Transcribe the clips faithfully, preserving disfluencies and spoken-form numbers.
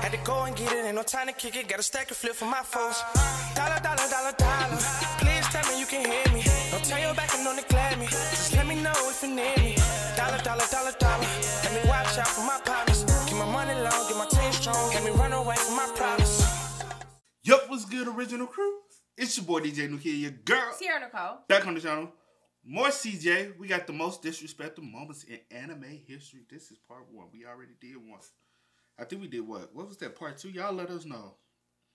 Had to go and get it, ain't no time to kick it. Got a stack of flip for my foes. Dollar, dollar, dollar, dollar. Please tell me you can hear me. Don't turn your back and don't neglect me. Just let me know if you need me. Dollar, dollar, dollar, dollar. Let me watch out for my partners. Get my money long, get my team strong. Let me run away from my problems. Yup, what's good, original crew? It's your boy D J Nukia, your girl Sierra Nicole. Back on the channel. More C J. We got the most disrespectful moments in anime history. This is part one. We already did one. I think we did what? What was that, part two? Y'all let us know.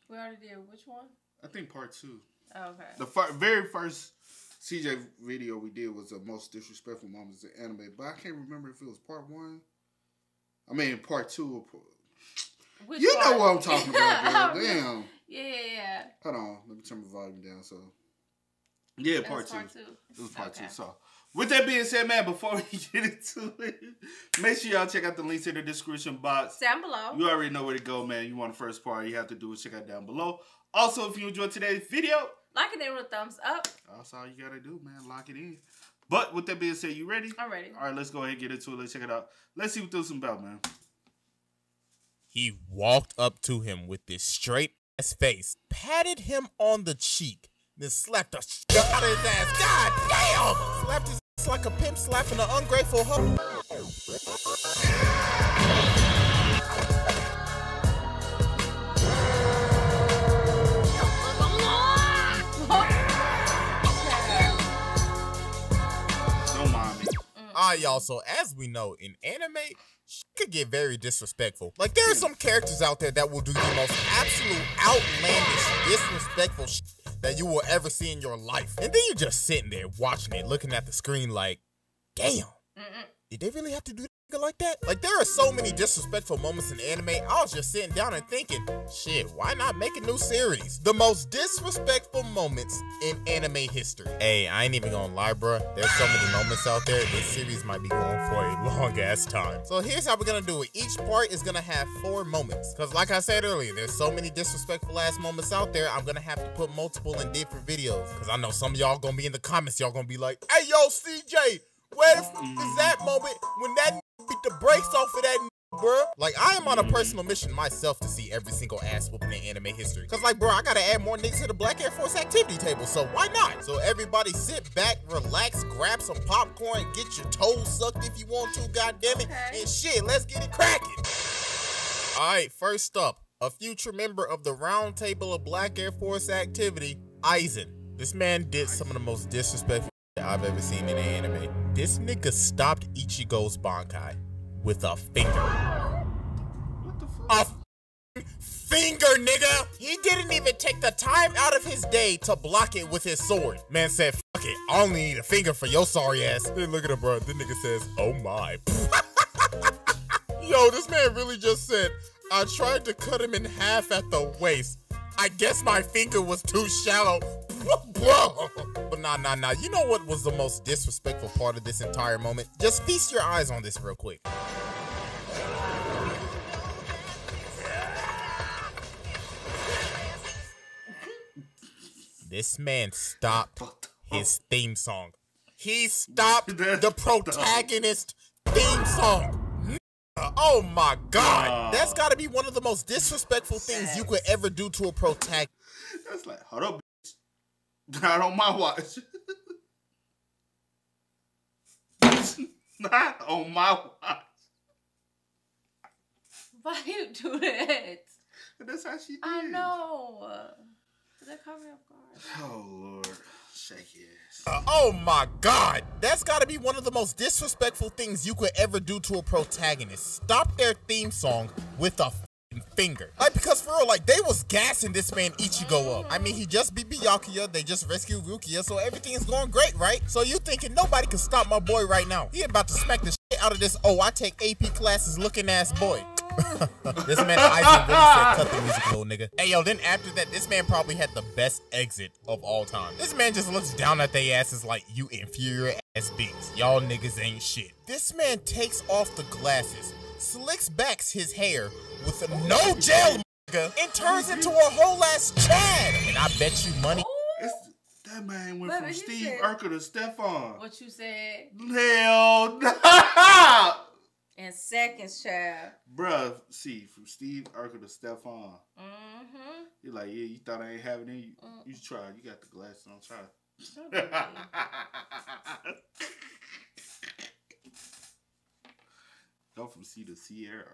We already did which one? I think part two. Oh, okay. The fir very first C J video we did was the most disrespectful moments in anime, but I can't remember if it was part one. I mean, part two. Or part... Which you part? Know what I'm talking about, girl. Damn. Yeah, yeah, yeah. Hold on. Let me turn the volume down. So, yeah, that part, was part two. two. It was part okay. two. So. With that being said, man, before we get into it, make sure y'all check out the links in the description box. Down below. You already know where to go, man. You want the first part, you have to do is check out down below. Also, if you enjoyed today's video, like it in with a thumbs up. That's all you got to do, man. Lock it in. But with that being said, you ready? I'm ready. All right, let's go ahead and get into it. Let's check it out. Let's see what this is about, man. He walked up to him with this straight-ass face, patted him on the cheek, then slapped the shit out of his ass. God damn! Slapped his like a pimp slapping an ungrateful hoe. Don't mind me. Alright, y'all, so as we know, in anime, shit could get very disrespectful. Like, there are some characters out there that will do the most absolute outlandish, disrespectful shit that you will ever see in your life. And then you're just sitting there watching it, looking at the screen like, damn, mm-mm. Did they really have to do that like that? Like, there are so many disrespectful moments in anime, I was just sitting down and thinking, shit, why not make a new series? The most disrespectful moments in anime history. Hey, I ain't even gonna lie, bruh. There's so many moments out there, this series might be going for a long ass time. So here's how we're gonna do it. Each part is gonna have four moments. Cause like I said earlier, there's so many disrespectful ass moments out there, I'm gonna have to put multiple in different videos. Cause I know some of y'all gonna be in the comments, y'all gonna be like, hey yo, C J, where the f is that moment when that beat the brakes off of that bruh? Like, I am on a personal mission myself to see every single ass whooping in anime history. Cause like, bro, I gotta add more niggas to the Black Air Force activity table, so why not? So everybody sit back, relax, grab some popcorn, get your toes sucked if you want to, goddammit, okay. And shit, let's get it cracking. Alright, first up, a future member of the Round Table of Black Air Force activity, Aizen. This man did some of the most disrespectful that I've ever seen in an anime. This nigga stopped Ichigo's Bankai with a finger. What the fuck? A finger, nigga! He didn't even take the time out of his day to block it with his sword. Man said, fuck it, I only need a finger for your sorry ass. Then look at him, bro. The nigga says, oh my. Yo, this man really just said, I tried to cut him in half at the waist. I guess my finger was too shallow. Bro. But nah, nah, nah. You know what was the most disrespectful part of this entire moment? Just feast your eyes on this real quick. This man stopped his theme song. He stopped the protagonist's theme song. Oh my god, that's gotta be one of the most disrespectful things you could ever do to a protagonist. That's like, hold up. Not on my watch. Not on my watch. Why you do that? That's how she did. I know. Did that cover up guard? Oh Lord, shake your ass. Uh, oh my God, that's got to be one of the most disrespectful things you could ever do to a protagonist. Stop their theme song with a finger. Like, because for real, like, they was gassing this man Ichigo up. I mean, he just beat Byakuya, they just rescued Rukia, so everything is going great, right? So you thinking nobody can stop my boy right now. He about to smack the shit out of this, oh, I take A P classes looking ass boy. This man Aizen really said, cut the music, little nigga. Hey, yo, then after that, this man probably had the best exit of all time. This man just looks down at they asses like, you inferior ass bitch. Y'all niggas ain't shit. This man takes off the glasses, slicks backs his hair with a no gel nigga and turns into a whole ass Chad. And I bet you money. It's, that man went Mother, from Steve said, Urkel to Stephon. What you said? Hell no. In seconds, child. Bruh, see, from Steve Urkel to Stephon. Mm-hmm. You're like, yeah, you thought I ain't having it. You, mm. you tried. You got the glasses on. Try. Go from sea to Sierra.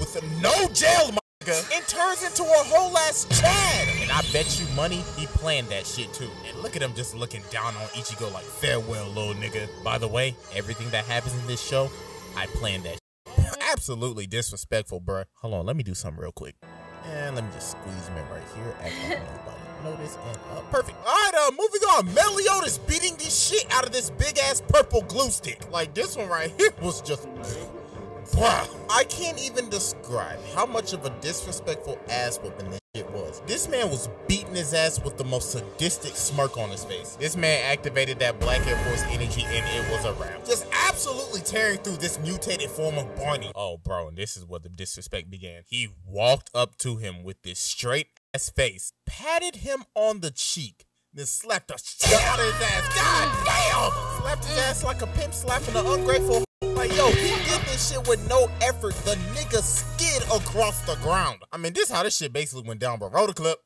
With a no jail, motherfucker, it turns into a whole ass Chad. And I bet you money he planned that shit too. And look at him just looking down on Ichigo like, farewell, little nigga. By the way, everything that happens in this show, I planned that shit. Absolutely disrespectful, bruh. Hold on, let me do something real quick. And let me just squeeze him in right here. Act like nobody noticed. And uh, perfect. All right, uh, moving on. Meliodas beating the shit out of this big ass purple glue stick. Like this one right here was just. Wow. I can't even describe how much of a disrespectful ass whooping this shit was. This man was beating his ass with the most sadistic smirk on his face. This man activated that Black Air Force energy and it was a wrap. Just absolutely tearing through this mutated form of Barney. Oh, bro, and this is where the disrespect began. He walked up to him with this straight ass face, patted him on the cheek, then slapped the shit out of his ass. God damn! Slapped his ass like a pimp slapping an ungrateful. Like, yo, he did this shit with no effort. The nigga skid across the ground. I mean, this is how this shit basically went down, but roll the clip.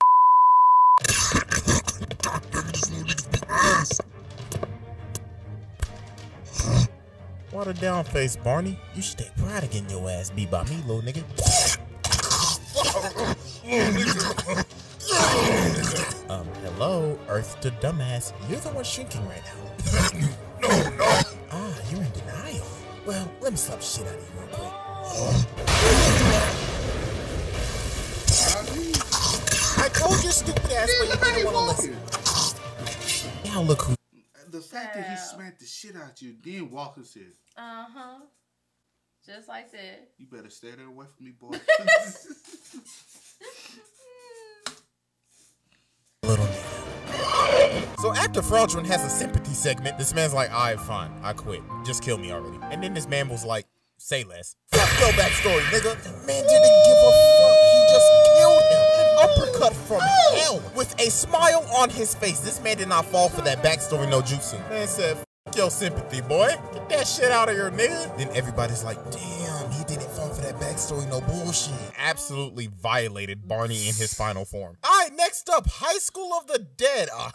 Water down face, Barney. You should take pride in getting your ass beat by me, little nigga. Um, hello, Earth to dumbass. You're the one shrinking right now. No, no. Ah, you're in denial. Well, let me slap shit out of you real quick. I told you stupid ass, but you didn't want to listen. Now look who. The fact that he smacked the shit out of you, then Walker said. Uh huh. Just like that. You better stay there away from me, boy. Little nigga. So after Fraudulent has a sympathy segment, this man's like, alright, fine, I quit. Just kill me already. And then this man was like, say less. Fuck your backstory, nigga. The man didn't give a fuck. He just killed him. An uppercut from hell with a smile on his face. This man did not fall for that backstory no juicing. Man said, fuck your sympathy, boy. Get that shit out of here, nigga. Then everybody's like, damn, he didn't fall for that backstory no bullshit. Absolutely violated Barney in his final form. Alright, next up, High School of the Dead. Oh.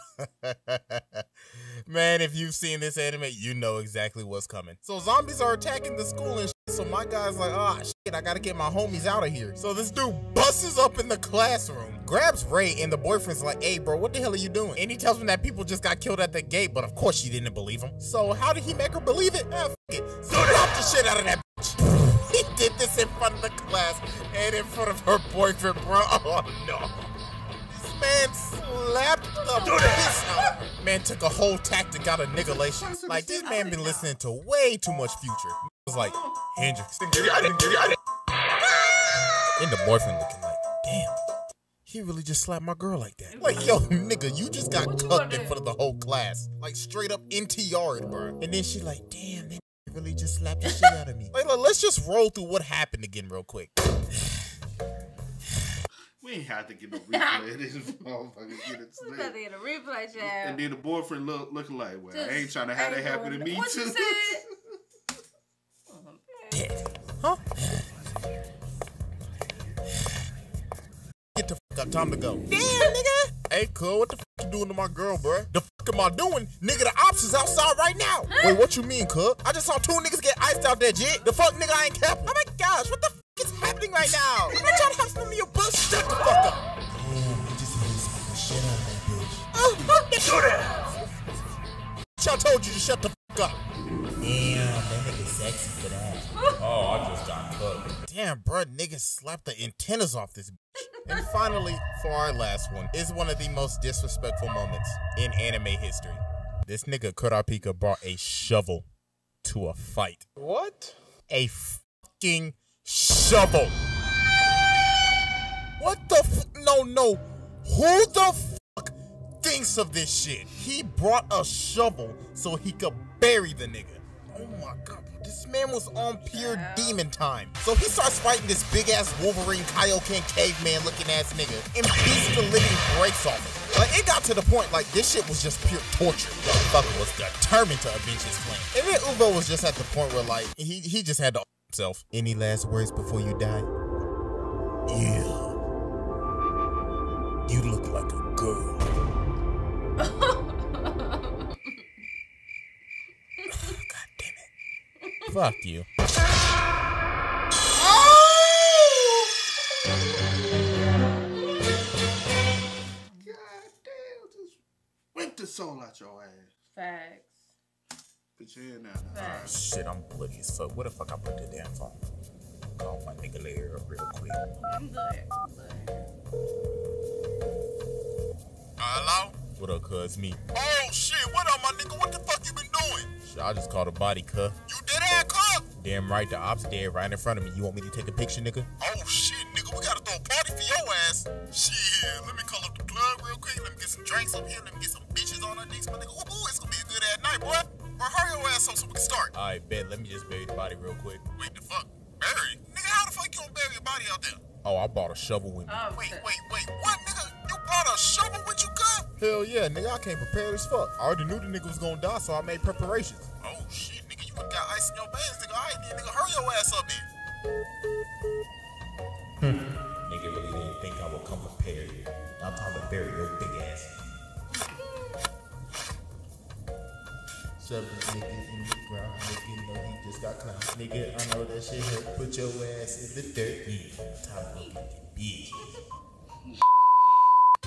Man, if you've seen this anime, you know exactly what's coming. So zombies are attacking the school and shit, so my guy's like, ah, shit, I gotta get my homies out of here. So this dude busts up in the classroom, grabs Ray, and the boyfriend's like, hey, bro, what the hell are you doing? And he tells him that people just got killed at the gate, but of course she didn't believe him. So how did he make her believe it? Ah, f*** it. Slap the shit out of that bitch. He did this in front of the class and in front of her boyfriend, bro. Oh, no. Man slapped the piss out. Man took a whole tactic out of niggulation. Like, this man been listening to way too much Future. It was like, Hendrix. And the boyfriend looking like, damn, he really just slapped my girl like that. Like, yo, nigga, you just got cucked in front of the whole class. Like, straight up N T R'd, bro. And then she like, damn, that really just slapped the shit out of me. Like, look, let's just roll through what happened again real quick. We ain't have to get a replay of this motherfucker. Get it we gotta get a replay, child. And then the boyfriend look, looking like, well, just I ain't trying to have that happen to me, what too. Huh? Get the fuck up. Time to go. Damn, nigga. Hey, cool. What the fuck you doing to my girl, bruh? The fuck am I doing? Nigga, the ops is outside right now. Huh? Wait, what you mean, cuz? I just saw two niggas get iced out there, jit. The fuck, nigga, I ain't capping. Oh my gosh, what the fuck? It's happening right now. I'm not trying to have some of your bullshit. Shut the fuck up. Damn, I just really smacked the shit out of that bitch. Oh, fuck that. Do that. Y'all told you to shut the fuck up. Damn, that nigga sexy for that. Oh, I just got hooked. Damn, bro, niggas slapped the antennas off this bitch. And finally, for our last one, is one of the most disrespectful moments in anime history. This nigga Kurapika brought a shovel to a fight. What? A fucking shovel. What the f? No, no. Who the fuck thinks of this shit? He brought a shovel so he could bury the nigga. Oh my god, this man was on pure yeah. demon time. So he starts fighting this big ass Wolverine Kaioken caveman looking ass nigga and beats the living breaks off him. Like, it got to the point, like, this shit was just pure torture. The fucker was determined to avenge his plan. And then Ubo was just at the point where, like, he, he just had to himself. Any last words before you die? Yeah. You look like a girl. Fuck you. Oh! God damn, just whip the soul out your ass. Facts. Put your head down. Oh, shit, I'm bloody as fuck. What the fuck I put the damn phone? Call my nigga later real quick. I'm good. I'm good. Hello? What up, cuz? Me. Oh, shit. What up, my nigga? What the fuck you been doing? Shit, I just called a body, cuz. You did that, cuz? Damn right. The ops dead right in front of me. You want me to take a picture, nigga? Oh, shit, nigga. We gotta throw a party for your ass. Shit. Let me call up the club real quick. Let me get some drinks up here. Let me get some bitches on our dicks, my nigga. Ooh, ooh, it's gonna be a good ass night, boy. Or hurry your ass up so we can start. All right, bet. Let me just bury the body real quick. Wait, the fuck? Bury? Nigga, how the fuck you gonna bury a body out there? Oh, I bought a shovel with me. Oh, wait, shit. wait, wait. What, nigga? You brought a shovel with you, cuz? Hell yeah, nigga. I came prepared as fuck. I already knew the nigga was gonna die, so I made preparations. Oh, shit, nigga. You got ice in your pants, nigga. All right, then, nigga. Hurry your ass up, then. Hmm. Nigga really didn't think I would come prepared. I'm trying to bury your big ass. Shovel nigga in the ground, nigga. No, he just got clowned. Nigga, I know that shit hurt. Put your ass in the dirt. Nigga, top of the bitch.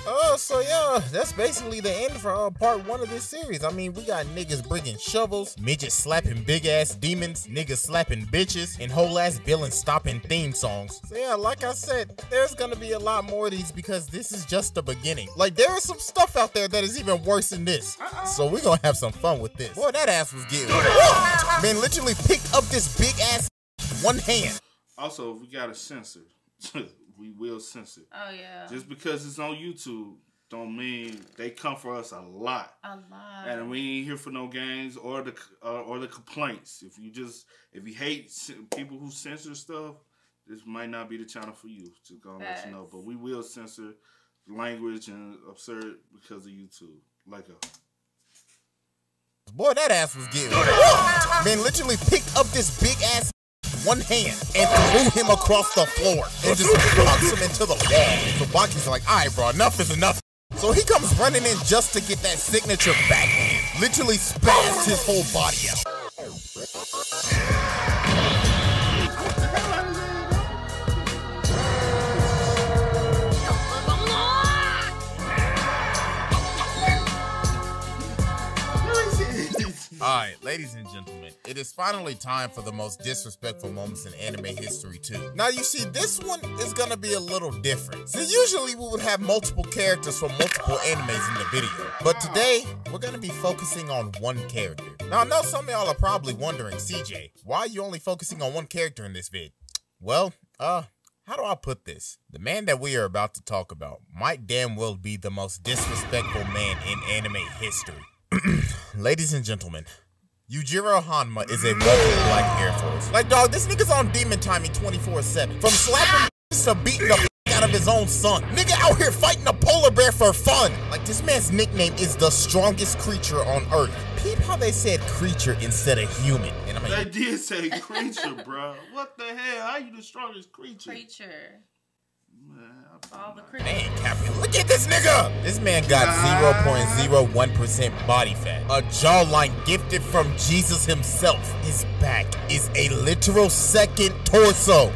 Oh, so yeah, that's basically the end for uh, part one of this series. I mean, we got niggas bringing shovels, midgets slapping big-ass demons, niggas slapping bitches, and whole-ass villains stopping theme songs. So yeah, like I said, there's gonna be a lot more of these because this is just the beginning. Like, there is some stuff out there that is even worse than this. Uh-oh. So we're gonna have some fun with this. Boy, that ass was getting... Man, literally picked up this big-ass one hand. Also, we got a censor. We will censor. Oh, yeah. Just because it's on YouTube don't mean they come for us a lot. A lot. And we ain't here for no games or the uh, or the complaints. If you just, if you hate people who censor stuff, this might not be the channel for you. Just gonna let you know. But we will censor language and absurd because of YouTube. Like a... Boy, that ass was getting... Man, literally picked up this big ass... one hand and threw him across the floor and just knocks him into the wall. So Baki's like, all right, bro, enough is enough. So he comes running in just to get that signature backhand. Literally spazzed his whole body out. All right, ladies and gentlemen, it is finally time for the most disrespectful moments in anime history too. Now you see, this one is gonna be a little different. So usually we would have multiple characters from multiple animes in the video, but today we're gonna be focusing on one character. Now I know some of y'all are probably wondering, C J, why are you only focusing on one character in this vid? Well, uh, how do I put this? The man that we are about to talk about might damn well be the most disrespectful man in anime history. Ladies and gentlemen, Yujiro Hanma is a rebel black Air Force. Like, dog, this nigga's on demon timing twenty-four seven. From slapping to beating the out of his own son. Nigga out here fighting a polar bear for fun. Like, this man's nickname is the strongest creature on earth. Peep how they said creature instead of human. And I'm like, they did say creature, bro. What the hell? How you the strongest creature? Creature. Man, all the man, Captain, look at this nigga! This man got zero point zero one percent body fat. A jawline gifted from Jesus himself. His back is a literal second torso.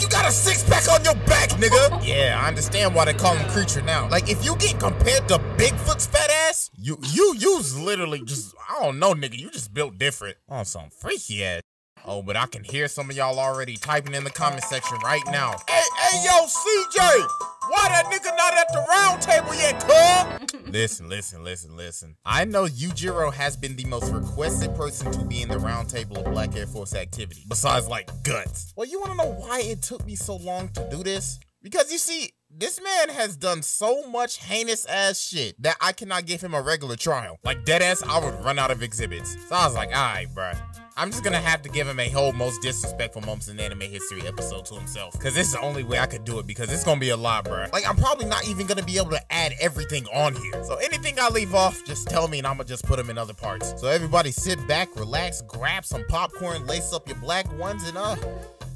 You got a six-pack on your back, nigga! Yeah, I understand why they call him creature now. Like, if you get compared to Bigfoot's fat ass, you you use literally just, I don't know, nigga, you just built different. On some freaky ass. Oh, but I can hear some of y'all already typing in the comment section right now. Hey, hey, yo, C J! Why that nigga not at the round table yet, cuz? Listen, listen, listen, listen. I know Yujiro has been the most requested person to be in the round table of Black Air Force activity, besides, like, guts. Well, you wanna know why it took me so long to do this? Because, you see, this man has done so much heinous-ass shit that I cannot give him a regular trial. Like, deadass, I would run out of exhibits. So I was like, all right, bruh. I'm just gonna have to give him a whole most disrespectful moments in anime history episode to himself, because this is the only way I could do it, because it's gonna be a lot, bro. Like, I'm probably not even gonna be able to add everything on here. So anything I leave off, just tell me and I'ma just put them in other parts. So everybody sit back, relax, grab some popcorn, lace up your black ones, and uh,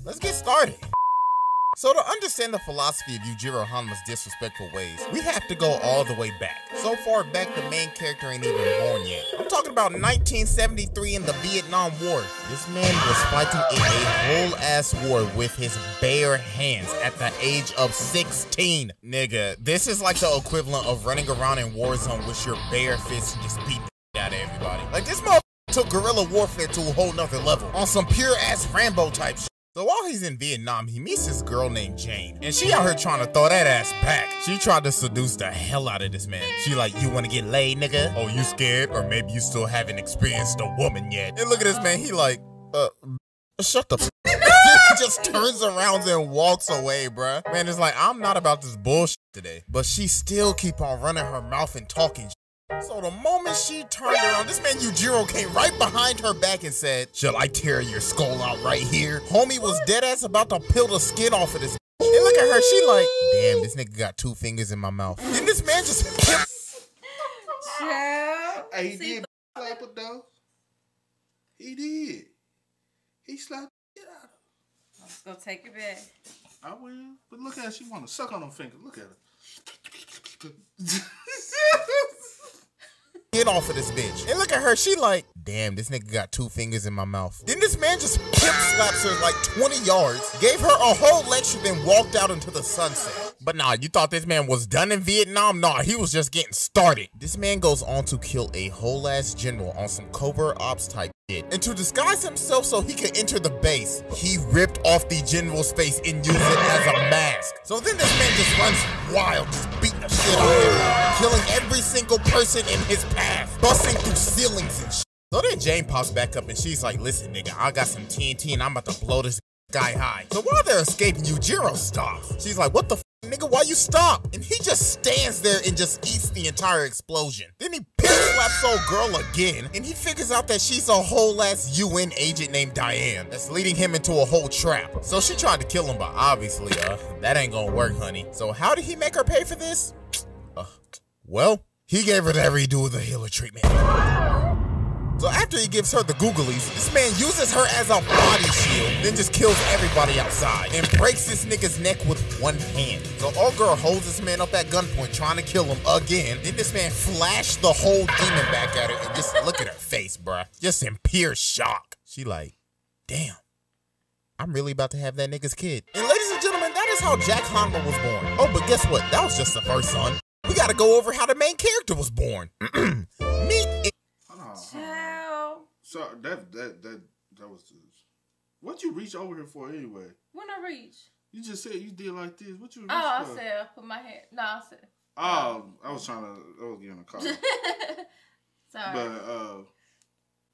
let's get started. So to understand the philosophy of Yujiro Hanma's disrespectful ways, we have to go all the way back. So far back, the main character ain't even born yet. I'm talking about nineteen seventy-three in the Vietnam War. This man was fighting in a whole-ass war with his bare hands at the age of sixteen. Nigga, this is like the equivalent of running around in Warzone with your bare fists and just beat the out of everybody. Like, this motherfucker took guerrilla warfare to a whole nother level on some pure-ass Rambo type shit. So while he's in Vietnam, he meets this girl named Jane, and she out here trying to throw that ass back. She tried to seduce the hell out of this man. She like, you wanna get laid, nigga? Oh, you scared? Or maybe you still haven't experienced a woman yet. And look at this man, he like, uh, shut the f He just turns around and walks away, bruh. Man, it's like, I'm not about this bullshit today. But she still keep on running her mouth and talking. So the moment she turned around, this man Yujiro came right behind her back and said, shall I tear your skull out right here? Homie was dead ass about to peel the skin off of this. And look at her, she like, damn, this nigga got two fingers in my mouth. And this man just he did slap her though. He did. He slapped the shit out of her. I'm just gonna take it back. I will. But look at her, she wanna suck on them fingers. Look at her. Get off of this bitch. And look at her, she like, damn, this nigga got two fingers in my mouth. Then this man just hip slaps her like twenty yards, gave her a whole lecture, then walked out into the sunset. But nah, you thought this man was done in Vietnam? Nah, he was just getting started. This man goes on to kill a whole ass general on some covert ops type shit. And to disguise himself so he could enter the base, he ripped off the general's face and used it as a mask. So then this man just runs wild, just beating the shit out of him, killing every single person in his path, busting through ceilings and shit. So then Jane pops back up and she's like, listen nigga, I got some T N T and I'm about to blow this guy high. So while they're escaping, Yujiro stops. She's like, what the f nigga, why you stop? And he just stands there and just eats the entire explosion. Then he pin slaps old girl again, and he figures out that she's a whole ass U N agent named Diane that's leading him into a whole trap. So she tried to kill him, but obviously uh, that ain't gonna work, honey. So how did he make her pay for this? Uh, well, he gave her that redo of the healer treatment. So after he gives her the googlies, this man uses her as a body shield, then just kills everybody outside and breaks this nigga's neck with one hand. So old girl holds this man up at gunpoint trying to kill him again. Then this man flashed the whole demon back at her and just look at her face, bruh. Just in pure shock. She like, damn, I'm really about to have that nigga's kid. And ladies and gentlemen, that is how Jack Hanma was born. Oh, but guess what? That was just the first son. We gotta go over how the main character was born. Meet it. Hold on, hold on. So that that that that was the, what you reach over here for anyway? When I reach? You just said you did like this. What you reach oh, for? Oh, I said I put my hand. No, I said. Oh, I was trying to. I was getting a call. Sorry. But uh,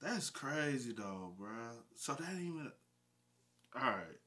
that's crazy though, bro. So that ain't even. All right.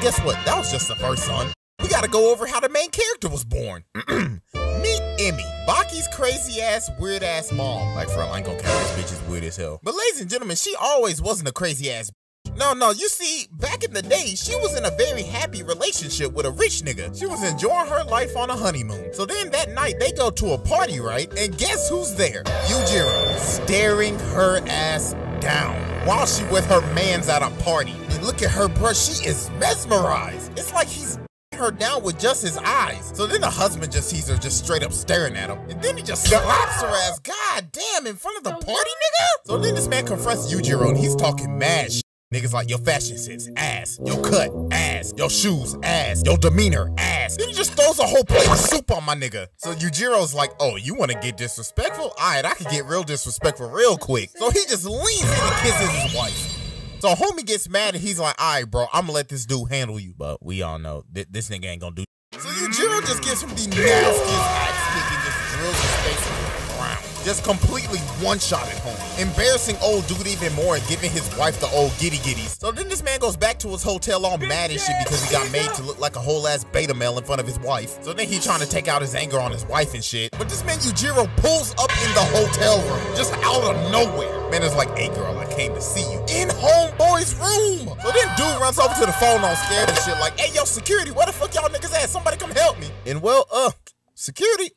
Guess what? That was just the first son. We gotta go over how the main character was born. Meet Emmy, Baki's crazy ass, weird ass mom. Like, for I ain't gonna count, this bitch is weird as hell. But ladies and gentlemen, she always wasn't a crazy ass bitch. No, no, you see, back in the day, she was in a very happy relationship with a rich nigga. She was enjoying her life on a honeymoon. So then that night, they go to a party, right? And guess who's there? Yujiro, staring her ass down while she with her mans at a party. And look at her, bruh, she is mesmerized. It's like he's her down with just his eyes. So then the husband just sees her just straight up staring at him, and then he just slaps her ass, god damn, in front of the party, nigga. So then this man confronts Yujiro and he's talking mad shit. Niggas like, your fashion sense, ass, your cut, ass, your shoes, ass, your demeanor, ass. Then he just throws a whole plate of soup on my nigga. So Yujiro's like, oh, you wanna get disrespectful? Alright, I could get real disrespectful real quick. So he just leans in and kisses his wife. So homie gets mad and he's like, all right, bro, I'm gonna let this dude handle you. But we all know th this nigga ain't gonna do shit. So Yujiro just gives him the nastiest axe kick and just drills his face into the ground. Just completely one-shotted homie. Embarrassing old dude even more and giving his wife the old giddy-giddies. So then this man goes back to his hotel all mad and shit because he got made to look like a whole ass beta male in front of his wife. So then he trying to take out his anger on his wife and shit. But this man Yujiro pulls up in the hotel room, just out of nowhere. Man, it's like, hey girl, I came to see you in homeboy's room. So then dude runs over to the phone all scared and shit like, hey yo, security, where the fuck y'all niggas at? Somebody come help me. And well, uh, security.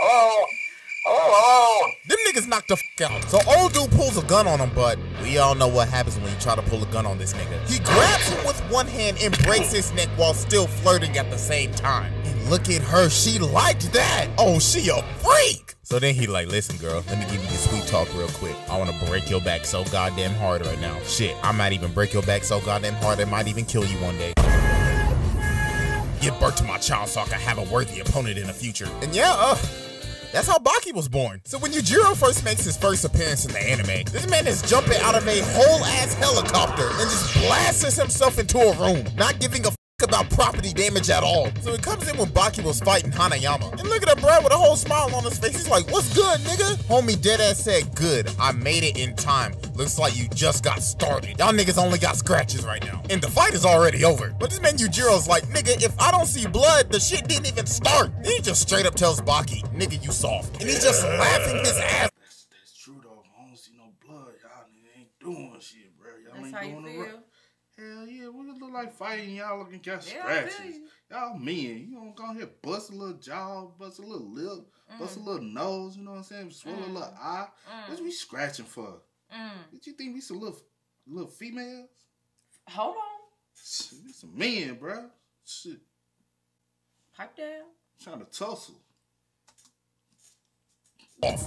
Oh. Oh, oh. Them niggas knocked the fuck out. So old dude pulls a gun on him, but we all know what happens when you try to pull a gun on this nigga. He grabs him with one hand and breaks his neck while still flirting at the same time. And look at her, she liked that. Oh, she a freak. So then he like, listen girl, let me give you the sweet talk real quick. I want to break your back so goddamn hard right now. Shit, I might even break your back so goddamn hard, it might even kill you one day. Give birth to my child so I can have a worthy opponent in the future. And yeah, uh... that's how Baki was born. So when Yujiro first makes his first appearance in the anime, this man is jumping out of a whole-ass helicopter and just blasts himself into a room, not giving a f about property damage at all. So it comes in when Baki was fighting Hanayama. And look at that bro with a whole smile on his face. He's like, what's good, nigga? Homie deadass said, good, I made it in time. Looks like you just got started. Y'all niggas only got scratches right now. And the fight is already over. But this man Yujiro's like, nigga, if I don't see blood, the shit didn't even start. Then he just straight up tells Baki, nigga, you soft. And he's just laughing his ass. That's, that's true though. I don't see no blood. Y'all ain't doing shit, bro. Y'all ain't how doing you feel? Hell yeah, we look like fighting y'all looking got scratches. Y'all mean, you don't go here bust a little jaw, bust a little lip, mm. bust a little nose, you know what I'm saying? Swallow mm. a little eye. Mm. What we scratching for? Mm. Did you think we some little little females? Hold on. We some men, bro. Shit. Pipe down. I'm trying to tussle.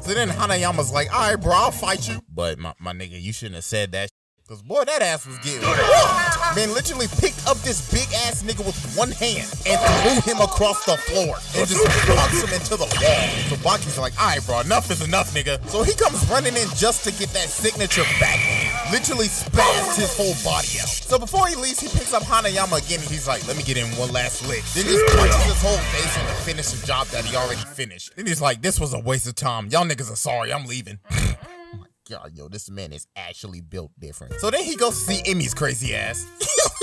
So then Hanayama's like, alright bro, I'll fight you. But my, my nigga, you shouldn't have said that. Cause boy, that ass was getting whooped. Man literally picked up this big ass nigga with one hand and threw him across the floor and just punched him into the wall. So Baki's like, alright bro, enough is enough nigga. So he comes running in just to get that signature backhand. Literally spazzed his whole body out. So before he leaves, he picks up Hanayama again and he's like, let me get in one last lick. Then just punches his whole face in to finish the job that he already finished. Then he's like, this was a waste of time. Y'all niggas are sorry, I'm leaving. God, yo, this man is actually built different. So then he goes see Emmy's crazy ass.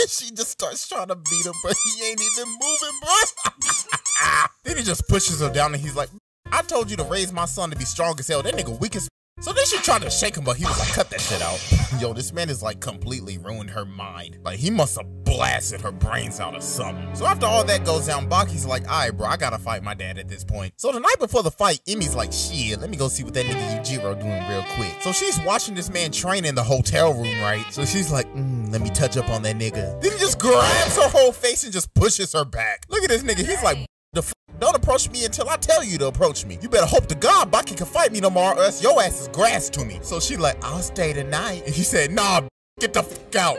She just starts trying to beat him, but he ain't even moving, bro. Then he just pushes her down and he's like, I told you to raise my son to be strong as hell. That nigga weak as so then she tried to shake him, but he was like, cut that shit out. Yo, this man is like completely ruined her mind. Like he must have blasted her brains out or something. So after all that goes down, Baki's like, all right, bro, I gotta fight my dad at this point. So the night before the fight, Emmy's like, shit, let me go see what that nigga Yujiro doing real quick. So she's watching this man train in the hotel room, right? So she's like, mm, let me touch up on that nigga. Then he just grabs her whole face and just pushes her back. Look at this nigga, he's like, the f don't approach me until I tell you to approach me. You better hope to God Baki can fight me tomorrow or else your ass is grass to me. So she like, I'll stay tonight. And he said, nah, get the f out.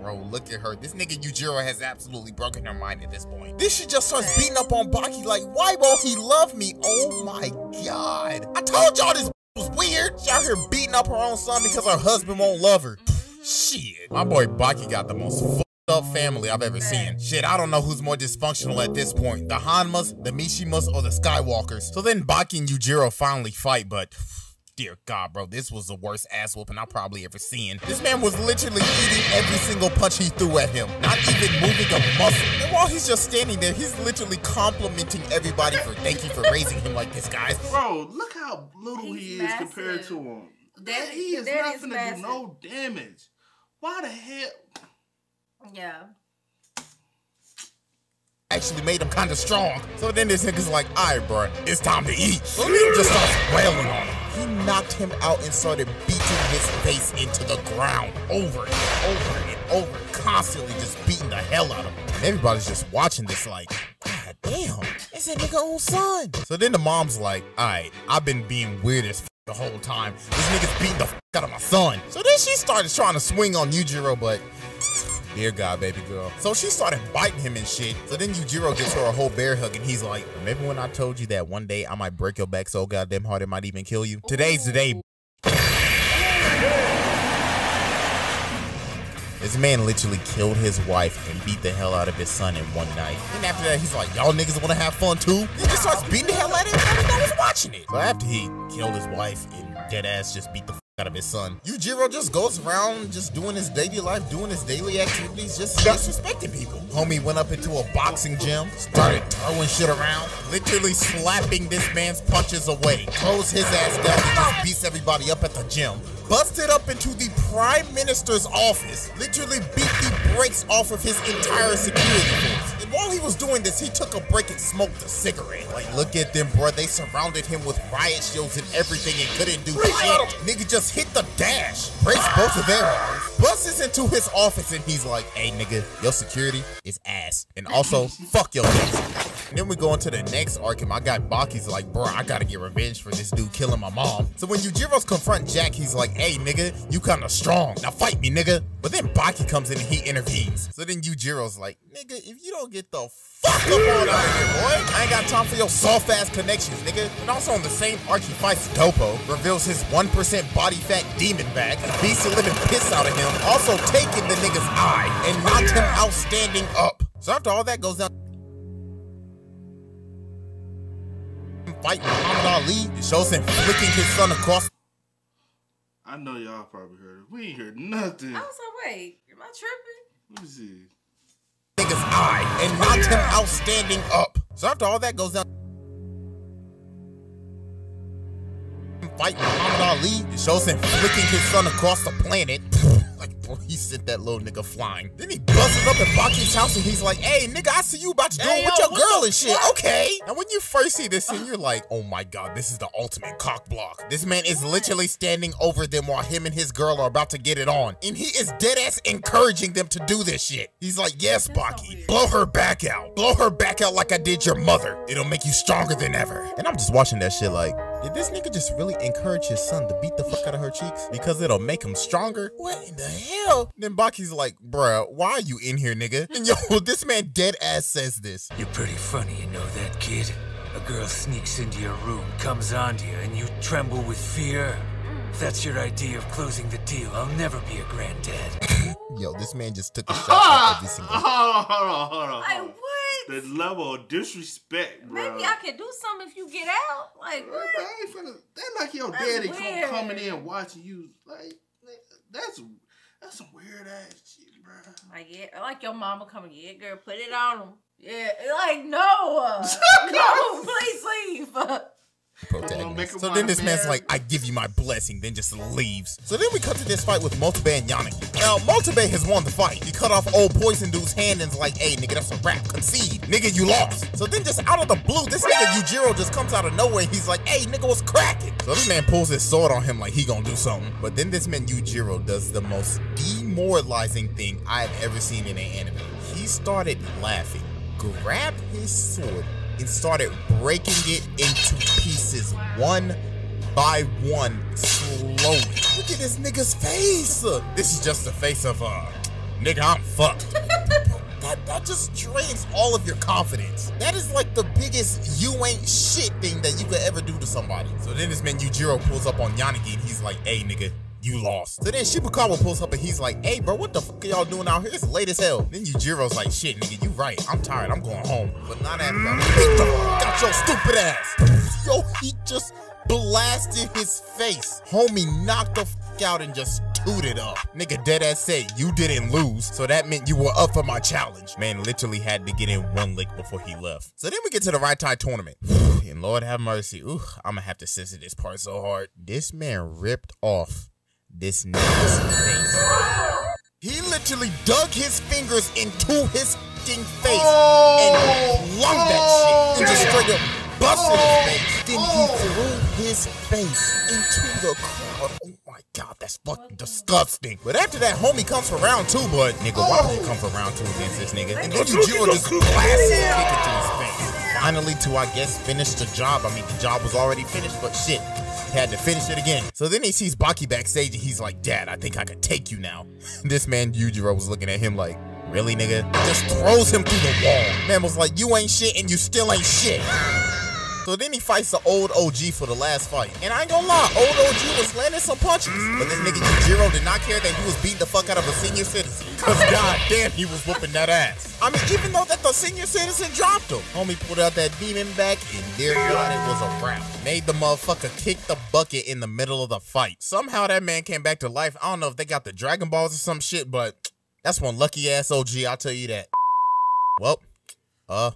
Bro, look at her. This nigga Yujiro has absolutely broken her mind at this point. Then she just starts beating up on Baki like, why won't he love me? Oh my God. I told y'all this was weird. She out here beating up her own son because her husband won't love her. Shit. My boy Baki got the most f up family I've ever seen. Shit, I don't know who's more dysfunctional at this point, the Hanmas, the Mishimas, or the Skywalkers. So then Baki and Yujiro finally fight, but dear God, bro, this was the worst ass whooping I probably ever seen. This man was literally eating every single punch he threw at him, not even moving a muscle. And while he's just standing there, he's literally complimenting everybody for thank you for raising him like this, guys. Bro, look how little he's he is massive. Compared to him. That, he is not gonna do no damage. Why the hell? Yeah. Actually made him kind of strong. So then this nigga's like, all right, bro, it's time to eat. So he just starts wailing on him. He knocked him out and started beating his face into the ground over and over and over, constantly just beating the hell out of him. And everybody's just watching this like, God damn, it's that nigga old son. So then the mom's like, all right, I've been being weird as f the whole time. This nigga's beating the f out of my son. So then she started trying to swing on Yujiro, but dear God, baby girl. So she started biting him and shit. So then Yujiro gives her a whole bear hug and he's like, remember when I told you that one day I might break your back so goddamn hard it might even kill you? Ooh. Today's the day. This man literally killed his wife and beat the hell out of his son in one night. And after that, he's like, y'all niggas wanna have fun too? He just starts beating the hell out of him. I was watching it. So after he killed his wife and dead ass just beat the out of his son. Yujiro just goes around just doing his daily life, doing his daily activities, just disrespecting people. Homie went up into a boxing gym, started throwing shit around, literally slapping this man's punches away, closed his ass down and just beats everybody up at the gym. Busted up into the Prime Minister's office, literally beat the brakes off of his entire security force. And while he was doing this, he took a break and smoked a cigarette. Like, look at them, bruh. They surrounded him with riot shields and everything and couldn't do shit. Nigga just hit the dash, breaks both of their arms, busts into his office, and he's like, hey, nigga, your security is ass. And also, fuck your ass. And then we go into the next arc, and my guy Baki's like, bro, I gotta get revenge for this dude killing my mom. So when Yujiro's confront Jack, he's like, hey, nigga, you kinda strong. Now fight me, nigga. But then Baki comes in and he intervenes. So then Yujiro's like, nigga, if you don't get the fuck up on out of here, boy, I ain't got time for your soft-ass connections, nigga. And also on the same arc, he fights Dopo, reveals his one percent body fat demon back, beats the living piss out of him, also taking the nigga's eye and knocked him out standing up. So after all that goes down, fight Muhammad Ali, it shows him flicking his son across. I know y'all probably heard it. We ain't heard nothing. I was like, wait, am I tripping? Let me see. Nigga's eye and knocked him out standing up. So after all that goes down, fight Muhammad Ali, it shows him flicking his son across the planet. Like, bro, he sent that little nigga flying. Then he busts up at Baki's house and he's like, hey, nigga, I see you about to do it with yo, your girl and shit, okay? Now, when you first see this scene, you're like, oh my god, this is the ultimate cock block. This man is literally standing over them while him and his girl are about to get it on. And he is dead ass encouraging them to do this shit. He's like, yes, Baki, blow her back out. Blow her back out like I did your mother. It'll make you stronger than ever. And I'm just watching that shit like, did this nigga just really encourage his son to beat the fuck out of her cheeks? Because it'll make him stronger? What in the hell? Then Baki's like, bruh, why are you in here, nigga? And yo, this man dead ass says this. You're pretty funny, you know that, kid? A girl sneaks into your room, comes onto you, and you tremble with fear. If that's your idea of closing the deal, I'll never be a granddad. Yo, this man just took a shot at every single time. Hold on, hold on, hold on. Like, what? The level of disrespect, bro. Maybe I can do something if you get out. Like, what? I ain't finna, that like your that's daddy come, coming in watching you. Like, that's that's some weird ass shit, bro. Like, yeah, like your mama coming, yeah, girl, put it on him. Yeah, like, no. No, please leave. Protagonist. So then this man's like, I give you my blessing, then just leaves. So then we cut to this fight with Motubei and Yanagi. Now, Motubei has won the fight. He cut off old poison dude's hand and's like, hey, nigga, that's a wrap. Concede. Nigga, you lost. So then just out of the blue, this nigga Yujiro just comes out of nowhere and he's like, hey, nigga, what's cracking? So this man pulls his sword on him like he gonna do something. But then this man Yujiro does the most demoralizing thing I've ever seen in an anime. He started laughing, grabbed his sword, and started breaking it into pieces one by one slowly. Look at this nigga's face. This is just the face of, uh, nigga, I'm fucked. that, that just drains all of your confidence. That is like the biggest you ain't shit thing that you could ever do to somebody. So then this man Yujiro pulls up on Yanagi and he's like, hey, nigga, you lost. So then Shibakawa pulls up and he's like, hey, bro, what the fuck are y'all doing out here? It's late as hell. Then Yujiro's like, shit, nigga, you right. I'm tired. I'm going home. But not after I beat the fuck out your stupid ass. Yo, he just blasted his face. Homie knocked the fuck out and just tooted up. Nigga dead ass said, you didn't lose. So that meant you were up for my challenge. Man literally had to get in one lick before he left. So then we get to the Raitai tournament. And Lord have mercy. Ooh, I'm gonna have to censor this part so hard. This man ripped off this nigga's face. He literally dug his fingers into his f***ing face oh, and flung oh, that shit and just straight up busted oh, his face. Then oh. he threw his face into the crowd. Oh my god, that's fucking disgusting. But after that, homie comes for round two, but nigga, oh. why would he come for round two against this nigga? And then Yujiro just blasts his kick into his face. Finally to, I guess, finish the job. I mean, the job was already finished, but shit, he had to finish it again. So then he sees Baki backstage and he's like, dad, I think I can take you now. This man Yujiro was looking at him like, really, nigga? Just throws him through the wall. Man was like, you ain't shit and you still ain't shit. So then he fights the old O G for the last fight. And I ain't gonna lie, old O G was landing some punches. But this nigga Yujiro did not care that he was beating the fuck out of a senior citizen. Cause god damn, he was whooping that ass. I mean, even though that the senior citizen dropped him. Homie pulled out that demon back and dear god, it was a wrap. Made the motherfucker kick the bucket in the middle of the fight. Somehow that man came back to life. I don't know if they got the Dragon Balls or some shit, but that's one lucky ass O G, I'll tell you that. Well, uh,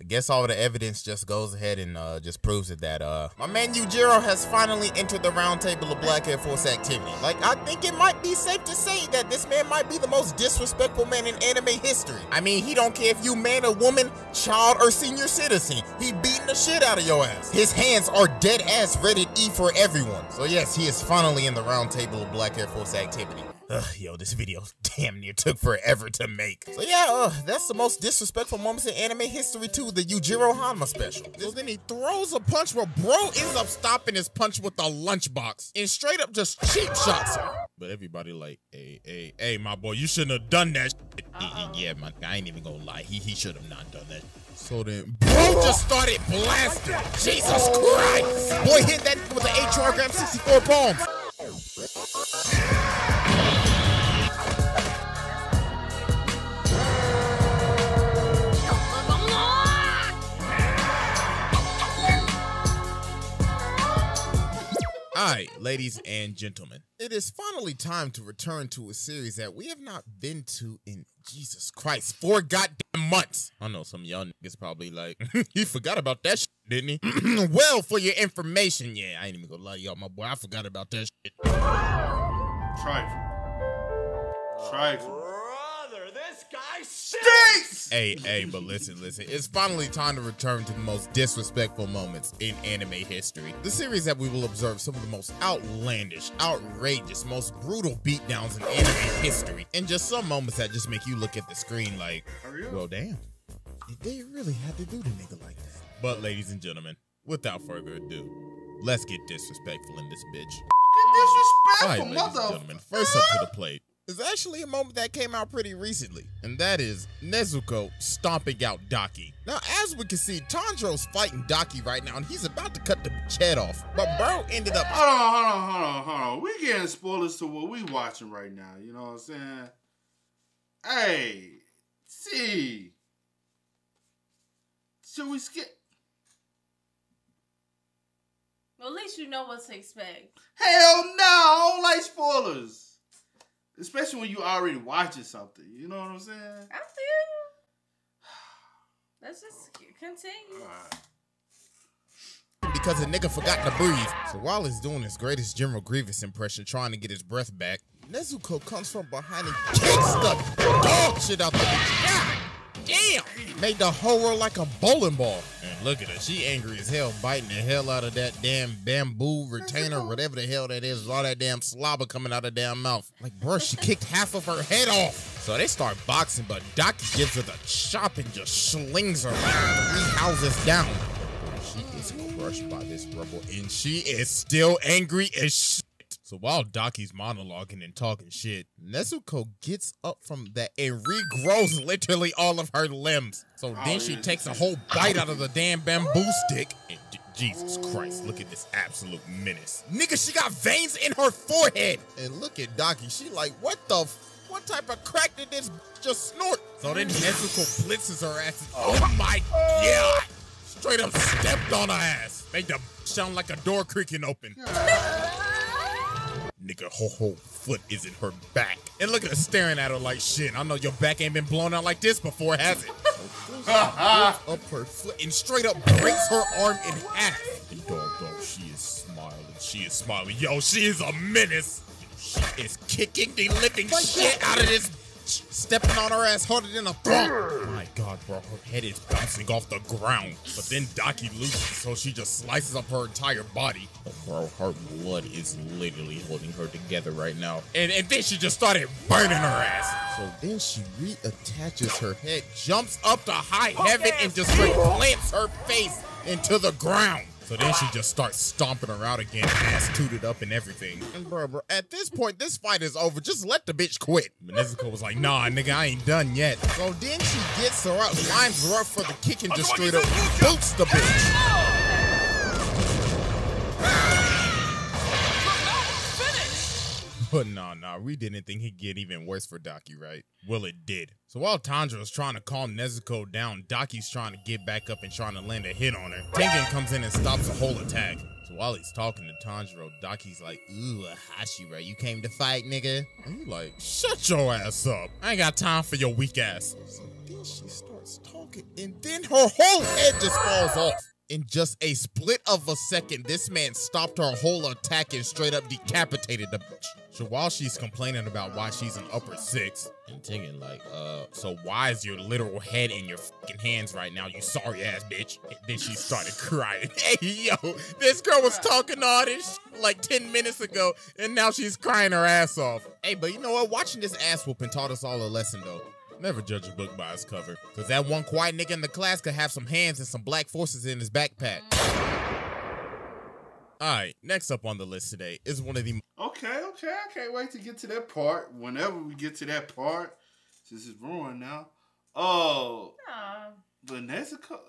I guess all the evidence just goes ahead and uh, just proves it that uh, my man Yujiro has finally entered the round table of Black Air Force activity. Like, I think it might be safe to say that this man might be the most disrespectful man in anime history. I mean, he don't care if you man or woman, child or senior citizen. He beating the shit out of your ass. His hands are dead ass rated E for everyone. So yes, he is finally in the round table of Black Air Force activity. Ugh, yo, this video damn near took forever to make. So yeah, uh, that's the most disrespectful moments in anime history too, the Yujiro Hanma special. So then he throws a punch where bro ends up stopping his punch with a lunchbox and straight up just cheap shots him. But everybody like, hey, hey, hey, my boy, you shouldn't have done that shit. Uh-oh. Yeah, man, I ain't even gonna lie. He, he should have not done that. So then, bro just started blasting. Jesus Christ. Boy hit that with an H R Gram sixty-four bomb. Alright, ladies and gentlemen, it is finally time to return to a series that we have not been to in, Jesus Christ, four goddamn months. I know some of y'all niggas probably like, he forgot about that shit, didn't he? Well, for your information, yeah, I ain't even gonna lie to y'all, my boy, I forgot about that shit. Trifle. Trifle. Hey, hey, but listen, listen. It's finally time to return to the most disrespectful moments in anime history. The series that we will observe some of the most outlandish, outrageous, most brutal beatdowns in anime history. And just some moments that just make you look at the screen like, well, damn, did they really have to do the nigga like that? But ladies and gentlemen, without further ado, let's get disrespectful in this bitch. Get disrespectful, right, ladies mother. And gentlemen, first up to the plate is actually a moment that came out pretty recently, and that is Nezuko stomping out Daki. Now, as we can see, Tanjiro's fighting Daki right now, and he's about to cut the bitch head off, but bro ended up- Hold on, hold on, hold on, hold on. We getting spoilers to what we watching right now, you know what I'm saying? Hey, see. Should we skip? Well, at least you know what to expect. Hell no, I don't like spoilers. Especially when you already watching something, you know what I'm saying? I feel you. Let's just continue. Right. Because a nigga forgot to breathe. So while he's doing his greatest General Grievous impression, trying to get his breath back, Nezuko comes from behind and kicks the dog shit out the bitch. God damn! Made the whole world like a bowling ball. And look at her, she angry as hell, biting the hell out of that damn bamboo retainer, whatever the hell that is, all that damn slobber coming out of damn mouth. Like, bro, she kicked half of her head off. So they start boxing, but Daki gives her the chop and just slings her like three houses down. She is crushed by this rubble, and she is still angry as shit. So while Daki's monologuing and talking shit, Nezuko gets up from that and regrows literally all of her limbs. So then she takes a whole bite out of the damn bamboo stick. And Jesus Christ, look at this absolute menace. Nigga, she got veins in her forehead. And look at Daki, she like, what the f- what type of crack did this just snort? So then Nezuko blitzes her ass. Oh my god. Straight up stepped on her ass. Made the sound like a door creaking open. Nigga, her whole foot is in her back. And look at her staring at her like, shit, I know your back ain't been blown out like this before, has it? Up her foot and straight up breaks her arm in half. And dog, dog, she is smiling. She is smiling. Yo, she is a menace. She is kicking the living shit out of this, stepping on her ass harder than a thump. My god, bro, her head is bouncing off the ground. But then Daki loses, so she just slices up her entire body. Oh, bro, her blood is literally holding her together right now. And, and then she just started burning her ass. So then she reattaches her head, jumps up to high heaven, and just slams her face into the ground. So then she just starts stomping her out again, ass tooted up and everything. And bro, bro, at this point, this fight is over. Just let the bitch quit. But Nezuko was like, nah, nigga, I ain't done yet. So then she gets her up, lines her up for the kick and just straight up boots the bitch. But nah, nah, we didn't think he'd get even worse for Daki, right? Well, it did. So while Tanjiro's trying to calm Nezuko down, Daki's trying to get back up and trying to land a hit on her. Tengen comes in and stops the whole attack. So while he's talking to Tanjiro, Daki's like, ooh, Hashira, you came to fight, nigga? And you like, shut your ass up. I ain't got time for your weak ass. So then she starts talking, and then her whole head just falls off. In just a split of a second, this man stopped her whole attack and straight up decapitated the bitch. So while she's complaining about why she's an upper six, and Tengen like, uh, so why is your literal head in your fucking hands right now, you sorry ass bitch? And then she started crying. Hey, yo, this girl was talking all this sh like ten minutes ago, and now she's crying her ass off. Hey, but you know what? Watching this ass whooping taught us all a lesson, though. Never judge a book by its cover, because that one quiet nigga in the class could have some hands and some black forces in his backpack. Alright, next up on the list today is one of the... Okay, okay, I can't wait to get to that part. Whenever we get to that part, this is ruined now. Oh, aww. But Nezuko...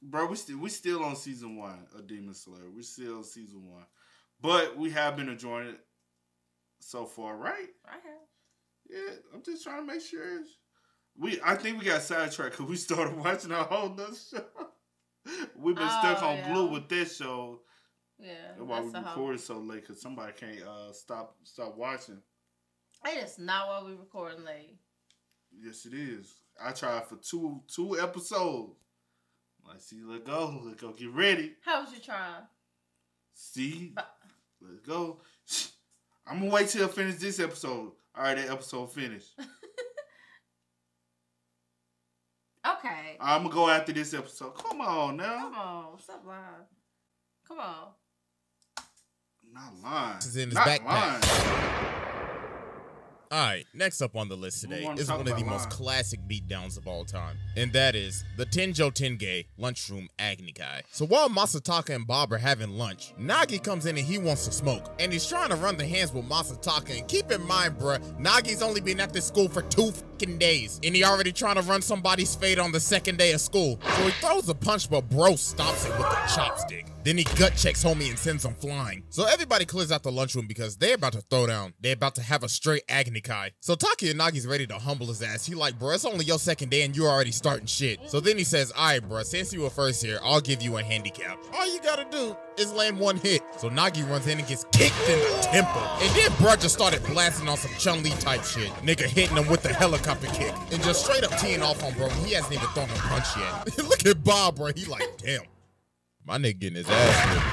Bro, we still, we still on season one of Demon Slayer. We're still on season one. But we have been enjoying it so far, right? I have. Yeah, I'm just trying to make sure. We, I think we got sidetracked because we started watching a whole nother show. We've been oh, stuck on yeah. Blue with this show. Yeah, that's why we recorded so late, because somebody can't uh, stop stop watching. It is not why we recording late. Yes, it is. I tried for two two episodes. Like, see, let go, let go, get ready. How was you trying? See, but let's go. I'm gonna wait till I finish this episode. All right, that episode finished. Okay. I'm going to go after this episode. Come on now. Come on. Stop lying. Come on. I'm not lying. This is in his backpack. All right, next up on the list today is one of the most classic beatdowns of all time, and that is the Tenjo Tenge Lunchroom Agni Kai. So while Masataka and Bob are having lunch, Nagi comes in and he wants to smoke, and he's trying to run the hands with Masataka, and keep in mind, bruh, Nagi's only been at this school for two fucking days, and he already trying to run somebody's fade on the second day of school. So he throws a punch, but bro stops it with a chopstick. Then he gut checks homie and sends him flying. So everybody clears out the lunchroom because they're about to throw down. They're about to have a straight Agni Kai. So Taki and Nagi's ready to humble his ass. He like, bro, it's only your second day and you're already starting shit. So then he says, all right, bro, since you were first here, I'll give you a handicap. All you gotta do is land one hit. So Nagi runs in and gets kicked in the temple. And then bro just started blasting on some Chun-Li type shit. Nigga hitting him with the helicopter kick. And just straight up teeing off on bro. He hasn't even thrown a punch yet. Look at Bob, bro. He like, damn. My nigga getting his ass kicked.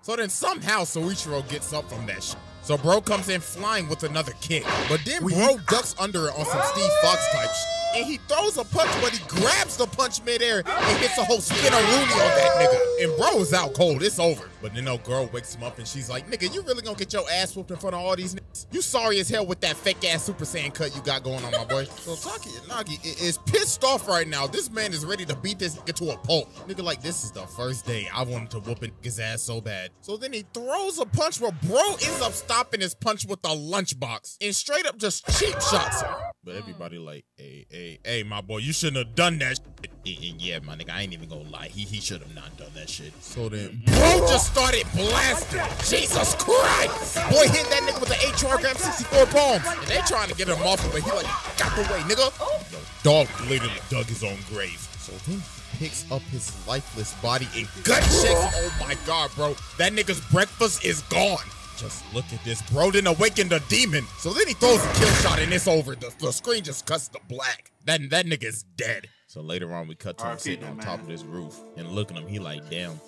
So then somehow Soichiro gets up from that shit. So bro comes in flying with another kick. But then bro ducks under it on some Steve Fox type shit. And he throws a punch, but he grabs the punch midair and hits a whole spinner Rooney on that nigga. And bro is out cold. It's over. But then no girl wakes him up and she's like, nigga, you really gonna get your ass whooped in front of all these niggas? You sorry as hell with that fake ass Super Saiyan cut you got going on, my boy. So Taki and Nagi is pissed off right now. This man is ready to beat this nigga to a pulp. Nigga like, this is the first day I wanted to whoop his ass so bad. So then he throws a punch where bro ends up stopping his punch with a lunchbox and straight up just cheap shots him. But everybody like, hey, hey, hey, my boy, you shouldn't have done that shit. Yeah, my nigga, I ain't even gonna lie. He, he should have not done that shit. So then, bro just started blasting. Jesus Christ! Boy hit that nigga with an H R gram sixty-four palms. And they trying to get him off, but he like, got the way, nigga. The dog literally dug his own grave. So then he picks up his lifeless body and gut checks. Oh my God, bro. That nigga's breakfast is gone. Just look at this. Bro didn't awaken the demon. So then he throws a kill shot and it's over. The, the screen just cuts to black. That, that nigga's dead. So later on, we cut to him sitting on top of this roof and looking at him. He like, damn,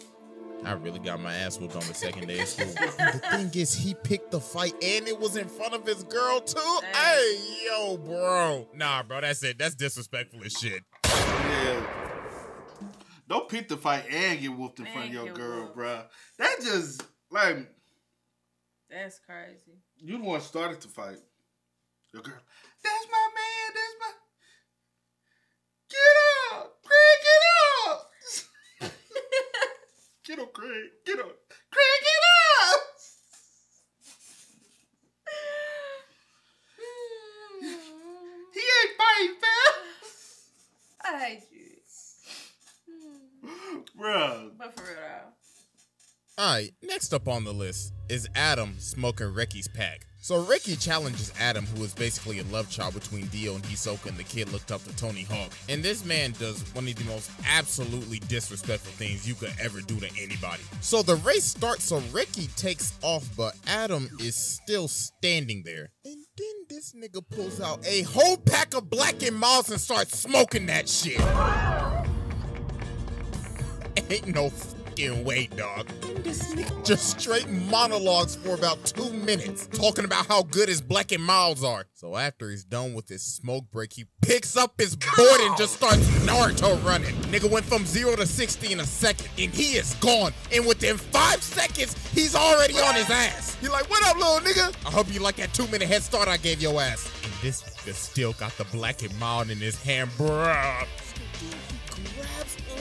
I really got my ass whooped on the second day of school. The thing is, he picked the fight and it was in front of his girl too. Damn. Hey, yo, bro. Nah, bro, that's it. That's disrespectful as shit. Yeah. Don't pick the fight and get whooped in Man, front of your girl, whooped. bro. That just, like... That's crazy. You the one started the fight. Your girl, that's my man, that's my... Get up! Craig, get up! Get up, Craig. Get up. Craig, get up! He ain't fighting, fam. I hate you. Bruh. But for real, though. All right, next up on the list is Adam smoking Ricky's pack. So Ricky challenges Adam, who is basically a love child between Dio and Hisoka, and the kid looked up to Tony Hawk. And this man does one of the most absolutely disrespectful things you could ever do to anybody. So the race starts, so Ricky takes off, but Adam is still standing there. And then this nigga pulls out a whole pack of Black and Miles and starts smoking that shit. Ain't no fucking way, dog. This nigga just straight monologues for about two minutes, talking about how good his Black and Miles are. So after he's done with his smoke break, he picks up his board and just starts Naruto running. Nigga went from zero to sixty in a second, and he is gone. And within five seconds, he's already on his ass. You're like, what up, little nigga? I hope you like that two-minute head start I gave your ass. And this nigga still got the Black and Mild in his hand, bruh.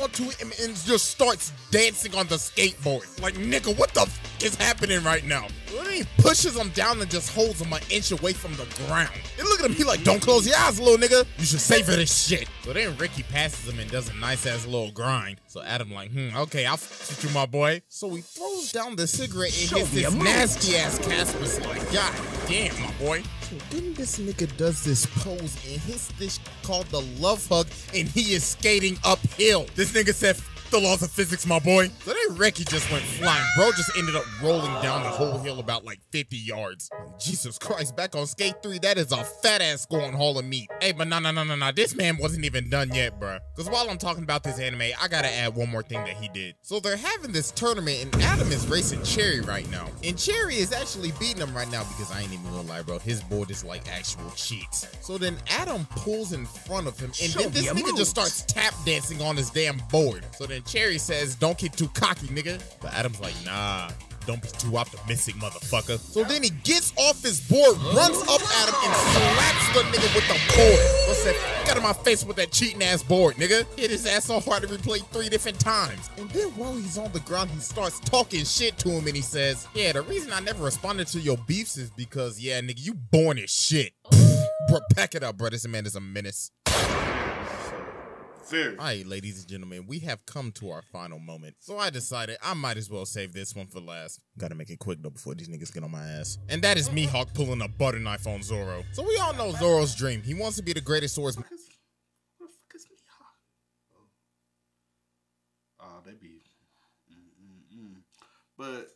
Onto him and just starts dancing on the skateboard. Like, nigga, what the f is happening right now? And he pushes him down and just holds him an inch away from the ground. And look at him, he like, don't close your eyes, little nigga. You should savor this shit. So then Ricky passes him and does a nice-ass little grind. So Adam like, hmm, okay, I'll f you, my boy. So he throws down the cigarette and Show hits this nasty-ass Casper's like, god damn, my boy. So then this nigga does this pose and hits this called the love hug, and he is skating uphill. This nigga said, f the laws of physics, my boy. So then Ricky just went flying. Bro just ended up rolling down the whole hill about like fifty yards. Jesus Christ, back on Skate three, that is a fat ass scoring hall of meat. Hey, but no, no, no, no, no, this man wasn't even done yet, bro. Because while I'm talking about this anime, I gotta add one more thing that he did. So they're having this tournament, and Adam is racing Cherry right now. And Cherry is actually beating him right now because I ain't even gonna lie, bro. His board is like actual cheats. So then Adam pulls in front of him, and Show then this nigga moves. just starts tap dancing on his damn board. So then Cherry says, don't get too cocky, nigga. But Adam's like, nah, don't be too optimistic, motherfucker. So then he gets off his board, runs up at him, and slaps the nigga with the board. What's that? Get out of my face with that cheating ass board, nigga. Hit his ass so hard to replay three different times. And then while he's on the ground, he starts talking shit to him, and he says, yeah, the reason I never responded to your beefs is because, yeah, nigga, you born as shit. Bro, pack it up, bro. This man is a menace. All right, ladies and gentlemen, we have come to our final moment. So I decided I might as well save this one for last. Gotta make it quick, though, before these niggas get on my ass. And that is Mihawk pulling a butter knife on Zoro. So we all know Zoro's dream. He wants to be the greatest swordsman. Where the fuck is Mihawk? Oh, they be... Mm-mm-mm. But...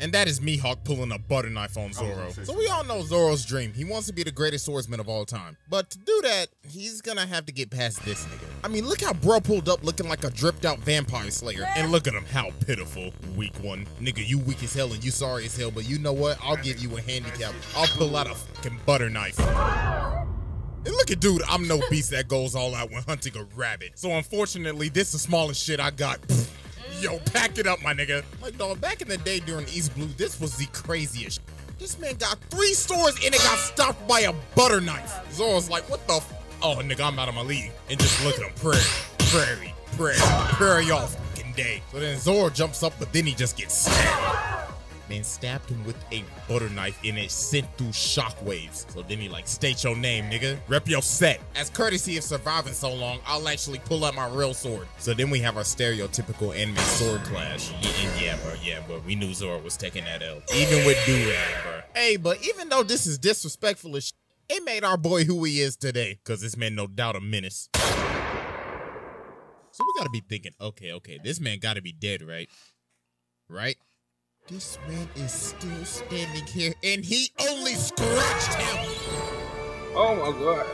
And that is Mihawk pulling a butter knife on Zoro. So we all know Zoro's dream. He wants to be the greatest swordsman of all time. But to do that, he's gonna have to get past this nigga. I mean, look how bro pulled up looking like a dripped out vampire slayer. And look at him, how pitiful. Weak one. Nigga, you weak as hell and you sorry as hell, but you know what? I'll give you a handicap. I'll pull out a fucking butter knife. And look at dude, I'm no beast that goes all out when hunting a rabbit. So unfortunately, this is the smallest shit I got. Yo, pack it up, my nigga. Like, dog, back in the day during East Blue, this was the craziest. This man got three stores and it got stopped by a butter knife. Zoro's like, what the f? Oh, nigga, I'm out of my league. And just look at him, prairie, prairie, prairie, prairie all fucking day. So then Zoro jumps up, but then he just gets stabbed. Man stabbed him with a butter knife and it sent through shockwaves. So then he like, state your name, nigga. Rep your set. As courtesy of surviving so long, I'll actually pull out my real sword. So then we have our stereotypical anime sword clash. Yeah, and yeah, bro, yeah, bro. We knew Zoro was taking that L. Even with do-rag, bro. Hey, but even though this is disrespectful as sh, it made our boy who he is today. Cause this man no doubt a menace. So we gotta be thinking, okay, okay, this man gotta be dead, right? Right? This man is still standing here, and he only scratched him! Oh my god.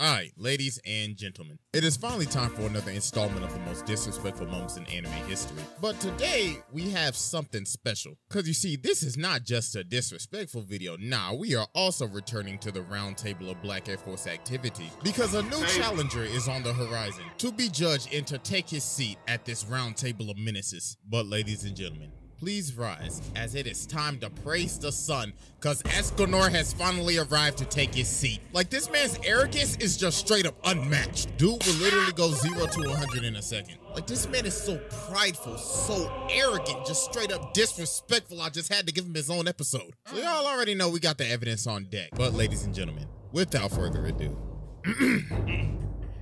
Alright, ladies and gentlemen, it is finally time for another installment of the most disrespectful moments in anime history. But today, we have something special. Cause you see, this is not just a disrespectful video. Nah, we are also returning to the round table of Black Air Force activity. Because a new challenger is on the horizon to be judged and to take his seat at this round table of menaces. But ladies and gentlemen, Please rise, as it is time to praise the sun, cause Escanor has finally arrived to take his seat. Like, this man's arrogance is just straight up unmatched. Dude will literally go zero to one hundred in a second. Like, this man is so prideful, so arrogant, just straight up disrespectful. I just had to give him his own episode. So y'all already know we got the evidence on deck. But ladies and gentlemen, without further ado,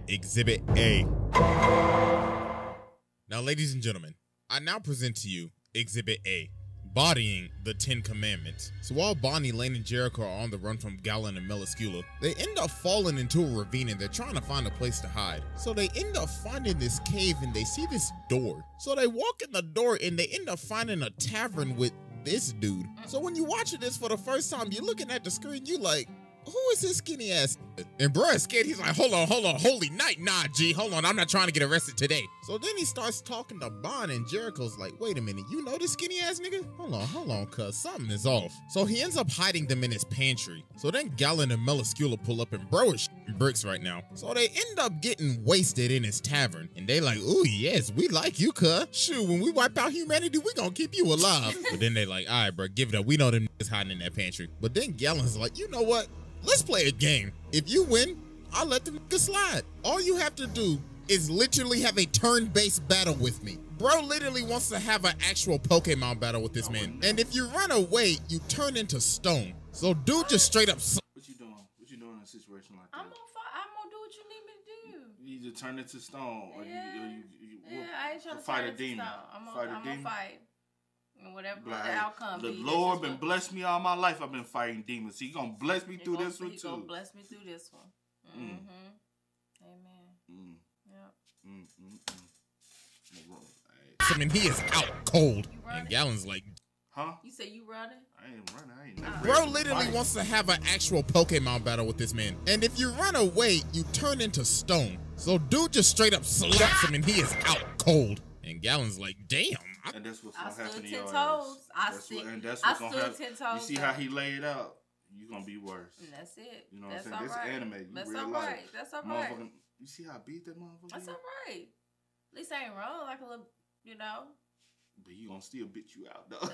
Exhibit A. Now ladies and gentlemen, I now present to you Exhibit A, bodying the Ten Commandments. So while Bonnie, Lane, and Jericho are on the run from Gallon and Meliodas, they end up falling into a ravine and they're trying to find a place to hide. So they end up finding this cave and they see this door. So they walk in the door and they end up finding a tavern with this dude. So when you're watching this for the first time, you're looking at the screen, you like, who is this skinny ass? And bro is scared. He's like, hold on, hold on, holy night. Nah, G, hold on. I'm not trying to get arrested today. So then he starts talking to Bond, and Jericho's like, wait a minute, you know this skinny ass nigga? Hold on, hold on, cuz something is off. So he ends up hiding them in his pantry. So then Gallon and Meliodas pull up, and bro is shitting bricks right now. So they end up getting wasted in his tavern, and they like, ooh, yes, we like you, cuz. Shoot, when we wipe out humanity, we gonna keep you alive. But then they like, all right, bro, give it up. We know them niggas hiding in that pantry. But then Gallon's like, you know what? Let's play a game. If you win, I'll let the nigga slide. All you have to do is literally have a turn-based battle with me. Bro literally wants to have an actual Pokemon battle with this man. And if you run away, you turn into stone. So dude just straight up. What you doing? What you doing in a situation like that? I'm gonna, I'm gonna do what you need me to do. You either turn into stone or yeah. you, or you, you, you yeah, I ain't trying to fight a demon. I'm gonna fight a I'm demon. Fight. And whatever like, the outcome the be, Lord been blessed me all my life. I've been fighting demons. He gonna bless me he through gonna, this one he too. He gonna bless me through this one. Mm. Mm-hmm. Amen. Mm. Yep. Mm, mm, mm. All right. I mean, he is out cold. And Gallon's like, huh? You say you running? I ain't running. I ain't uh, Bro literally fight. wants to have an actual Pokemon battle with this man. And if you run away, you turn into stone. So dude just straight up slaps him, and he is out cold. And Gallon's like, damn. And that's what's gonna happen to your ass. I stood ten toes. I stood. And that's what's gonna happen. You see how he laid out? You're gonna be worse. And that's it. You know what I'm saying? This anime. That's all right. That's all right. You see how I beat that motherfucker? That's all right. At least I ain't wrong. Like a little, you know. But you gonna still bitch you out though.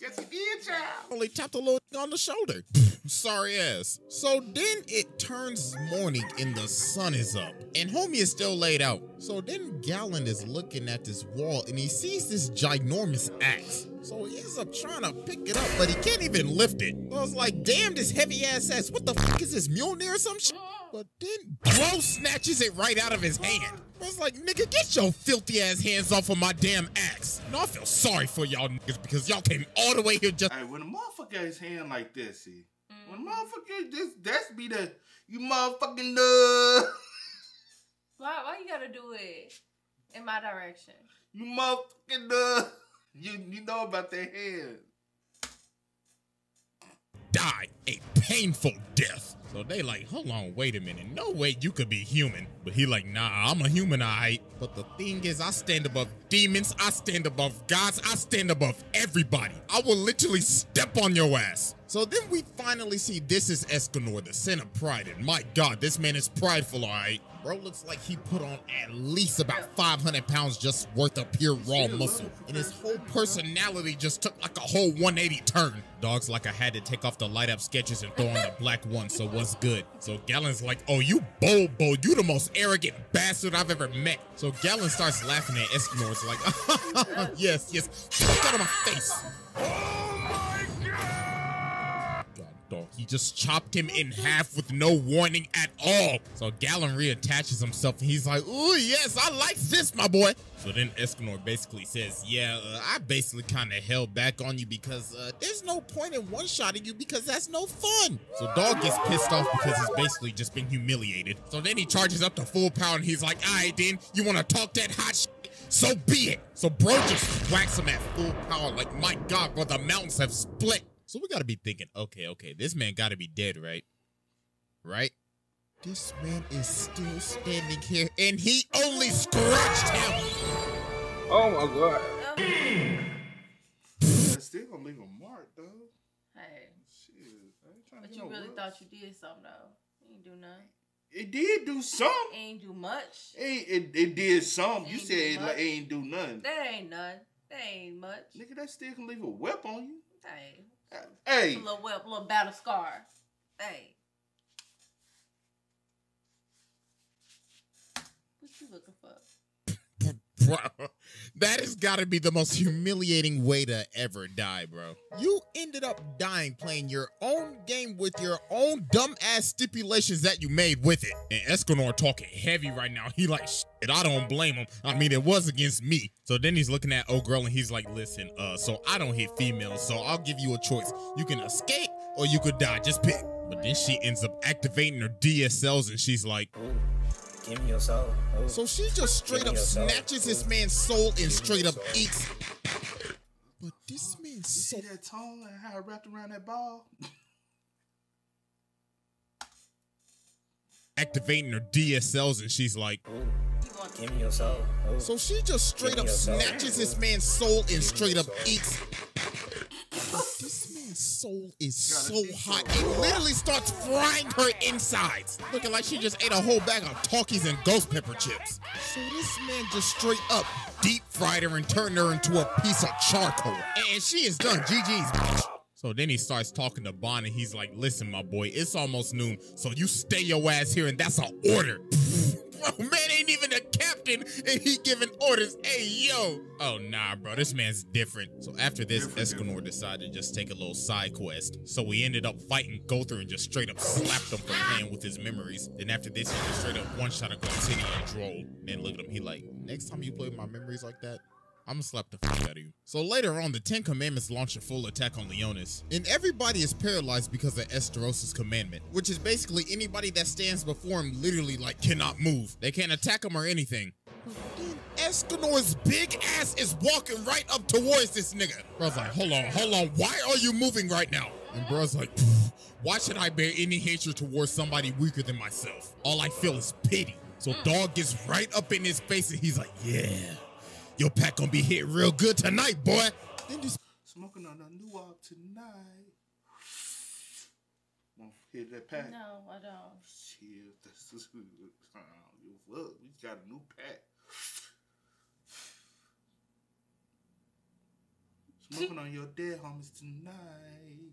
Yes, you did, child. Only tapped a little on the shoulder. Sorry ass. So then it turns morning and the sun is up, and homie is still laid out. So then Gallon is looking at this wall and he sees this ginormous axe. So he ends up trying to pick it up, but he can't even lift it. So I was like, damn, this heavy ass axe. What the fuck is this, Mjolnir or some shit? But then bro snatches it right out of his hand. I was like, nigga, get your filthy ass hands off of my damn axe. No, I feel sorry for y'all niggas because y'all came all the way here just. Hey, when a motherfucker's hand like this, see, mm. when a motherfucker this, that's be the you motherfucking uh. Why, why you gotta do it in my direction? You motherfucking uh, you you know about their hand. Die a painful death. So they like, hold on, wait a minute. No way you could be human. But he like, nah, I'm a human, all right. But the thing is, I stand above demons. I stand above gods. I stand above everybody. I will literally step on your ass. So then we finally see this is Escanor, the sin of pride. And my God, this man is prideful, all right. Bro looks like he put on at least about five hundred pounds just worth of pure raw muscle. And his whole personality just took like a whole one eighty turn. Dogs like I had to take off the light up sketches and throw on the black one, so what's good? So Gallon's like, oh, you Bobo, you the most arrogant bastard I've ever met. So Gallon starts laughing at Escanor's like, oh, yes, yes, get out of my face. Oh my God! God, dog, he just chopped him in half with no warning at all. So Gallon reattaches himself and he's like, ooh, yes, I like this, my boy. So then Escanor basically says, yeah, uh, I basically kind of held back on you because uh, there's no point in one-shotting you because that's no fun. So dog gets pissed off because he's basically just been humiliated. So then he charges up to full power and he's like, all right, then you want to talk that hot shit? So be it. So bro just whacks him at full power like, my God, bro, the mountains have split. So we got to be thinking, okay, okay, this man got to be dead, right? Right? This man is still standing here and he only scratched him. Oh my God. That's still gonna leave a mark though. Hey. Shit. I ain't trying but to you no really words. Thought you did something though. You didn't do nothing. It did do something. It ain't do much. It, it, it did something. It you said it, it ain't do nothing. That ain't nothing. That ain't much. Nigga, that still can leave a whip on you. Hey. Hey. A little whip, a little battle scar. Hey. What you looking for? That has got to be the most humiliating way to ever die, bro. You ended up dying playing your own game with your own dumb-ass stipulations that you made with it. And Escanor talking heavy right now. He like, shit, I don't blame him. I mean, it was against me. So then he's looking at old girl and he's like, listen, uh, so I don't hit females, so I'll give you a choice. You can escape or you could die. Just pick. But then she ends up activating her D S Ls and she's like... Ooh. Give me your soul. Oh. So she just straight up snatches this man's soul and straight up eats. But this man's soul. You see that tongue and how it wrapped around that ball? Activating her D S Ls and she's like, give me your soul. Oh. So she just straight up snatches this man's soul and straight up eats. But this man's soul is so hot, it literally starts frying her insides, looking like she just ate a whole bag of Takis and ghost pepper chips. So this man just straight up deep fried her and turned her into a piece of charcoal, and she is done. G G's, bitch. So then he starts talking to Bond, and he's like, listen, my boy, it's almost noon, so you stay your ass here, and that's an order. Bro, man ain't even a captain, and he giving orders. Hey, yo. Oh, nah, bro. This man's different. So after this, Escanor decided to just take a little side quest. So we ended up fighting Gother and just straight up slapped him for playing with his memories. Then after this, he just straight up one-shot a Glotinia and droll. Then look at him. He like, next time you play with my memories like that, I'm gonna slap the fuck out of you. So later on, the Ten Commandments launch a full attack on Leonis, and everybody is paralyzed because of Esteros' commandment, which is basically anybody that stands before him literally like cannot move. They can't attack him or anything. Then Escanor's big ass is walking right up towards this nigga. Bro's like, hold on, hold on, why are you moving right now? And bro's like, why should I bear any hatred towards somebody weaker than myself? All I feel is pity. So dog gets right up in his face and he's like, yeah. Your pack gonna be hit real good tonight, boy. Then just smoking on a new op tonight. Wanna hit that pack? No, I don't. Shit, that's just, I don't give a fuck. We got a new pack. Smoking on your dead homies tonight.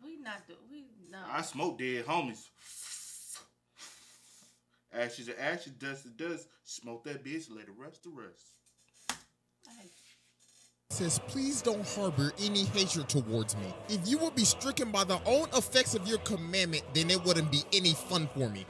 We not do. We no. I smoke dead homies. Ashes to ashes, dust to dust. Smoke that bitch, let it rust to rust. Says, please don't harbor any hatred towards me. If you would be stricken by the own effects of your commandment, then it wouldn't be any fun for me.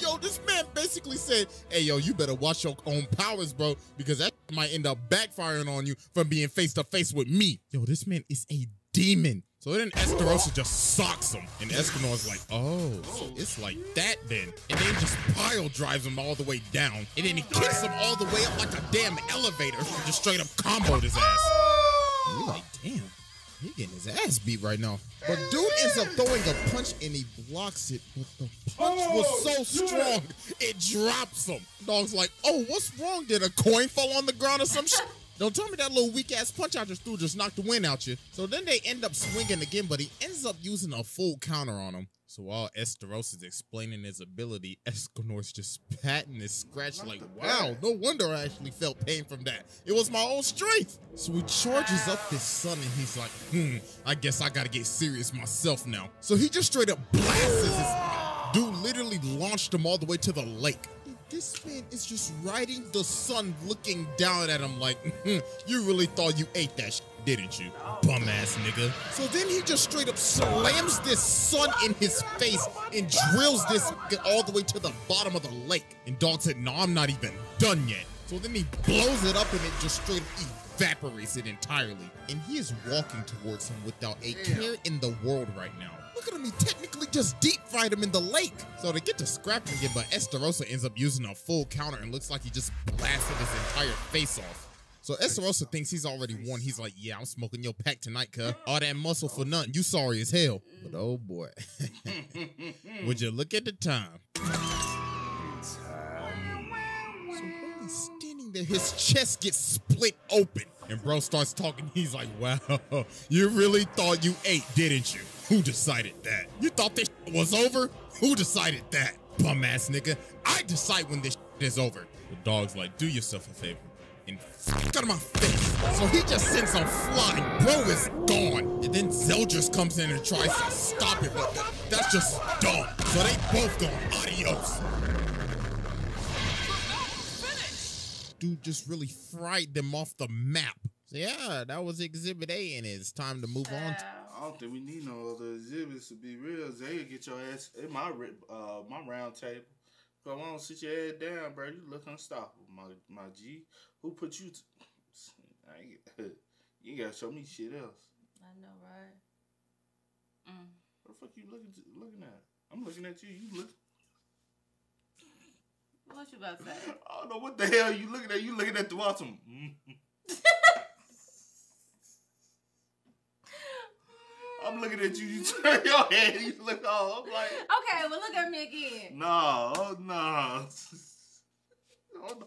Yo, this man basically said, hey, yo, you better watch your own powers, bro, because that might end up backfiring on you from being face to face with me. Yo, this man is a demon. So then Esterosa just socks him, and Escanor's like, oh, so it's like that then. And then just pile drives him all the way down, and then he kicks him all the way up like a damn elevator, and just straight up comboed his ass. And you're like, damn, he getting his ass beat right now. But dude ends up throwing a punch, and he blocks it, but the punch was so strong, it drops him. Dog's like, oh, what's wrong? Did a coin fall on the ground or some shit? Don't tell me that little weak-ass punch I just threw just knocked the wind out you. So then they end up swinging again, but he ends up using a full counter on him. So while Esteros is explaining his ability, Escanor's just patting his scratch like, wow, no wonder I actually felt pain from that. It was my own strength. So he charges up his son, and he's like, hmm, I guess I gotta get serious myself now. So he just straight up blasts his dude, literally launched him all the way to the lake. This man is just riding the sun, looking down at him like, mm-hmm, you really thought you ate that shit, didn't you? Bum ass nigga. So then he just straight up slams this sun in his face and drills this all the way to the bottom of the lake. And dog said, no, I'm not even done yet. So then he blows it up and it just straight up evaporates it entirely. And he is walking towards him without a care in the world right now. Look at him, he technically just deep fried him in the lake. So they get to scrapping again, but Esterosa ends up using a full counter and looks like he just blasted his entire face off. So Esterosa thinks he's already won. He's like, yeah, I'm smoking your pack tonight, cuz. All that muscle for nothing. You sorry as hell. But oh boy. Would you look at the time? So while he's standing there, his chest gets split open. And bro starts talking. He's like, wow, you really thought you ate, didn't you? Who decided that? You thought this was over? Who decided that? Bum ass nigga. I decide when this is over. The dog's like, do yourself a favor and fuck out of my face. So he just sends him flying. Bro is gone. And then Zeldris comes in and tries to stop it, but that's just dumb. So they both gone. Adios. Dude just really fried them off the map. So yeah, that was Exhibit A, and it's time to move on. To I don't think we need no other exhibits to be real. Zay, get your ass in my uh my round table. Come on, sit your head down, bro. You look unstoppable, my my G. Who put you? T I ain't, you ain't gotta show me shit else. I know, right? Mm. What the fuck you looking to, looking at? I'm looking at you. You look. What you about to say? I don't know what the hell you looking at. You looking at the bottom. I'm looking at you, you turn your head, you look off. I'm like, okay, well, look at me again. No, no.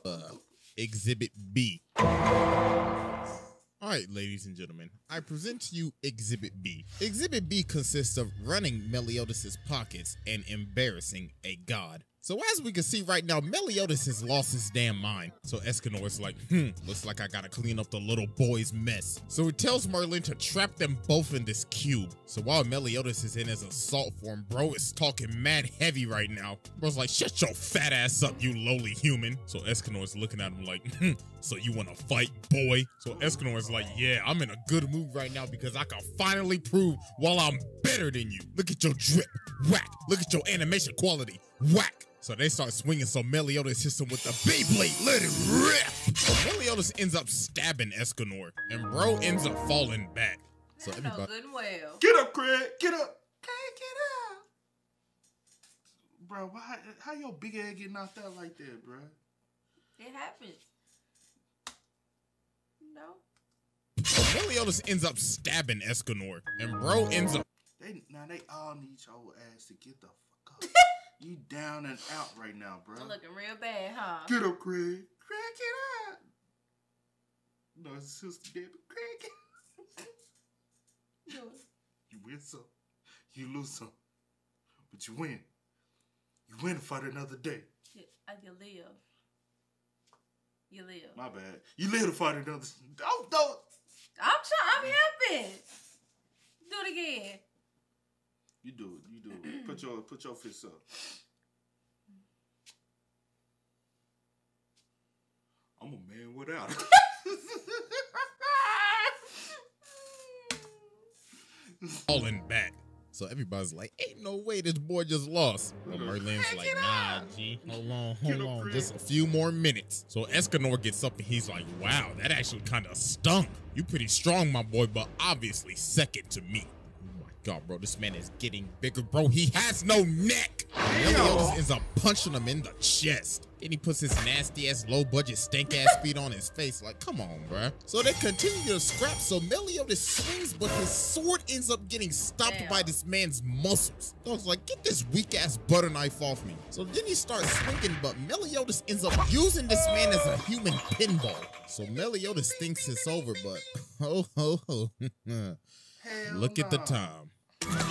uh, Exhibit B. All right, ladies and gentlemen, I present to you Exhibit B. Exhibit B consists of running Meliodas' pockets and embarrassing a god. So as we can see right now, Meliodas has lost his damn mind. So Escanor is like, hmm, looks like I gotta clean up the little boy's mess. So he tells Merlin to trap them both in this cube. So while Meliodas is in his assault form, bro is talking mad heavy right now. Bro's like, shut your fat ass up, you lowly human. So Escanor is looking at him like, hmm, so you wanna fight, boy? So Escanor is like, yeah, I'm in a good mood right now because I can finally prove while I'm better than you. Look at your drip, whack. Look at your animation quality, whack. So they start swinging, so Meliodas hits him with the Beyblade. Let it rip! So Meliodas ends up stabbing Escanor, and bro ends up falling back. So everybody, no good and well. Get up, Craig! Get up! Craig, get up! Bro, why, how your big ass get knocked out like that, bro? It happens. No. So Meliodas ends up stabbing Escanor, and bro ends up... They, now they all need your ass to get the fuck up. You down and out right now, bro. I'm looking real bad, huh? Get up, Craig. Craig, get up. No, it's sister dead, but Craig, get up. You win some, you lose some, but you win. You win for the another day. You, uh, you live. You live. My bad. You live to fight another day. Don't, don't. I'm trying. I'm helping. Do it again. You do it. You do it. Put your put your fists up. I'm a man without it. Falling back. So everybody's like, ain't no way this boy just lost. But Merlin's like, nah, G. Hold on, hold on. Just a few more minutes. So Escanor gets up and he's like, wow, that actually kind of stunk. You pretty strong, my boy, but obviously second to me. God, bro, this man is getting bigger, bro. He has no neck. Meliodas ends up punching him in the chest. Then he puts his nasty ass, low budget, stank ass feet on his face. Like, come on, bro. So they continue to scrap. So Meliodas swings, but his sword ends up getting stopped Damn. by this man's muscles. So I was like, get this weak ass butter knife off me. So then he starts swinging, but Meliodas ends up using this man as a human pinball. So Meliodas thinks it's over, but oh, ho, ho. ho. Look no. at the time. And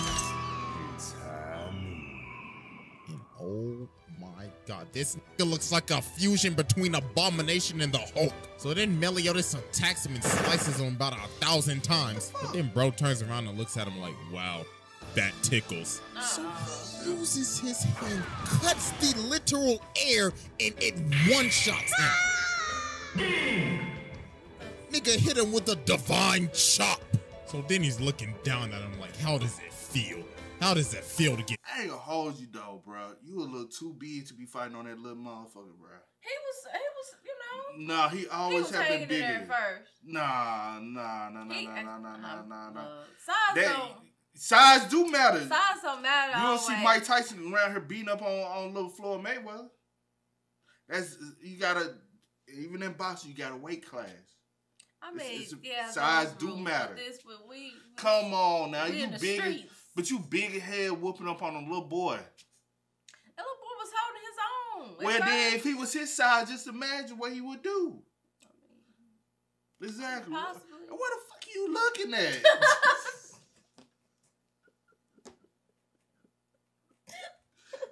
oh my god, this nigga looks like a fusion between Abomination and the Hulk. So then Meliodas attacks him and slices him about a thousand times. But then bro turns around and looks at him like, wow, that tickles. Uh-oh. So he uses his hand, cuts the literal air, and it one-shots him. Nigga hit him with a divine chop. So then he's looking down at him like, how does it feel? How does it feel to get... I ain't gonna hold you though, bro. You a little too big to be fighting on that little motherfucker, bro. He was, he was, you know... Nah, he always had been bigger. He was taking it at first. Nah, nah, nah, nah, he, nah, nah, nah, nah, nah, nah. Uh, size that, don't... Size do matter. Size don't matter. You don't see like... Mike Tyson around here beating up on, on little Floyd Mayweather. That's, you gotta, even in boxing, you got a weight class. I mean, it's, it's, yeah, size do matter. This, but we, we, Come on now, you big, streets. but you big head whooping up on a little boy. That little boy was holding his own. Well, it's then like, if he was his size, just imagine what he would do. Exactly. Possibly. What the fuck are you looking at?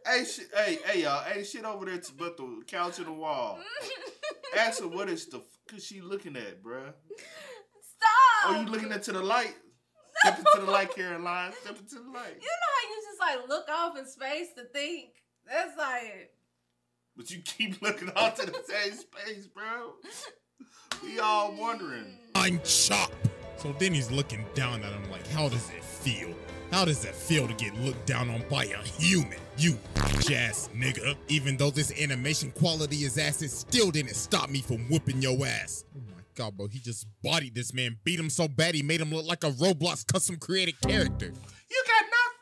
hey, sh hey, hey, y'all, ain't hey, shit over there but the couch and the wall. Ask her what is the fuck is she looking at, bruh? Oh, you looking into the light? Step into the light, Caroline. Step into the light. You know how you just like look off in space to think? That's like. But you keep looking off to the same space, bro. We all wondering. I'm shocked. So then he's looking down at him like, how does it feel? How does it feel to get looked down on by a human? You ass nigga. Even though this animation quality is ass, it still didn't stop me from whooping your ass. Oh my god, bro, he just bodied this man, beat him so bad he made him look like a Roblox custom created character. You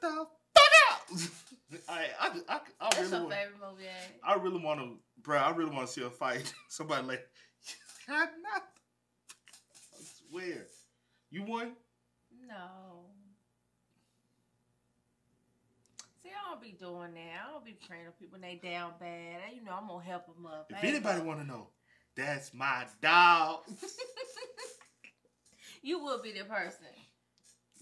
got knocked the fuck out. I, I, I, I That's really your want, favorite movie. I really want to, bro. I really want to see a fight. Somebody like, you got knocked. I swear, you won. No. I don't be doing that. I don't be praying on people when they down bad. I, you know, I'm going to help them up. If anybody want to know, that's my dog. You will be the person.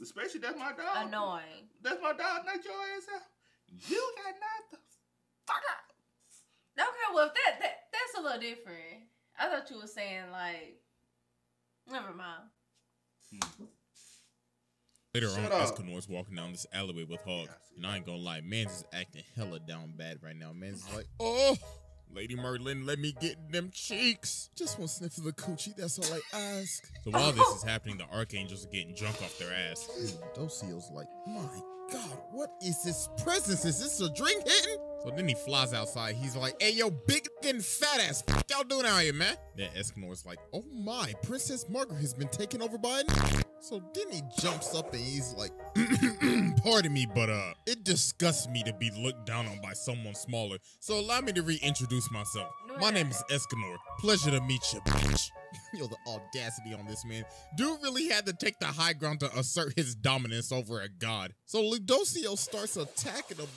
Especially that's my dog. Annoying. That's my dog, not your ass out. You got knocked the fuck out. Okay, well, if that, that, that's a little different. I thought you were saying, like, never mind. Hmm. Later Shut on, Escanor's walking down this alleyway with Hog, and I ain't gonna lie, man's is acting hella down bad right now. Man's is like, oh, Lady Merlin, let me get in them cheeks. Just one sniff of the coochie, that's all I ask. So while this is happening, the Archangels are getting drunk off their ass. Ludocio's like, my god, what is this presence? Is this a drink hitting? So then he flies outside. He's like, hey, yo, big and fat ass, what y'all doing out here, man? Then Escanor's like, oh my, Princess Margaret has been taken over by a... So then he jumps up and he's like, pardon me, but uh, it disgusts me to be looked down on by someone smaller. So allow me to reintroduce myself. My name is Escanor. Pleasure to meet you, bitch. Yo, the audacity on this man. Dude really had to take the high ground to assert his dominance over a god. So Ludocio starts attacking him.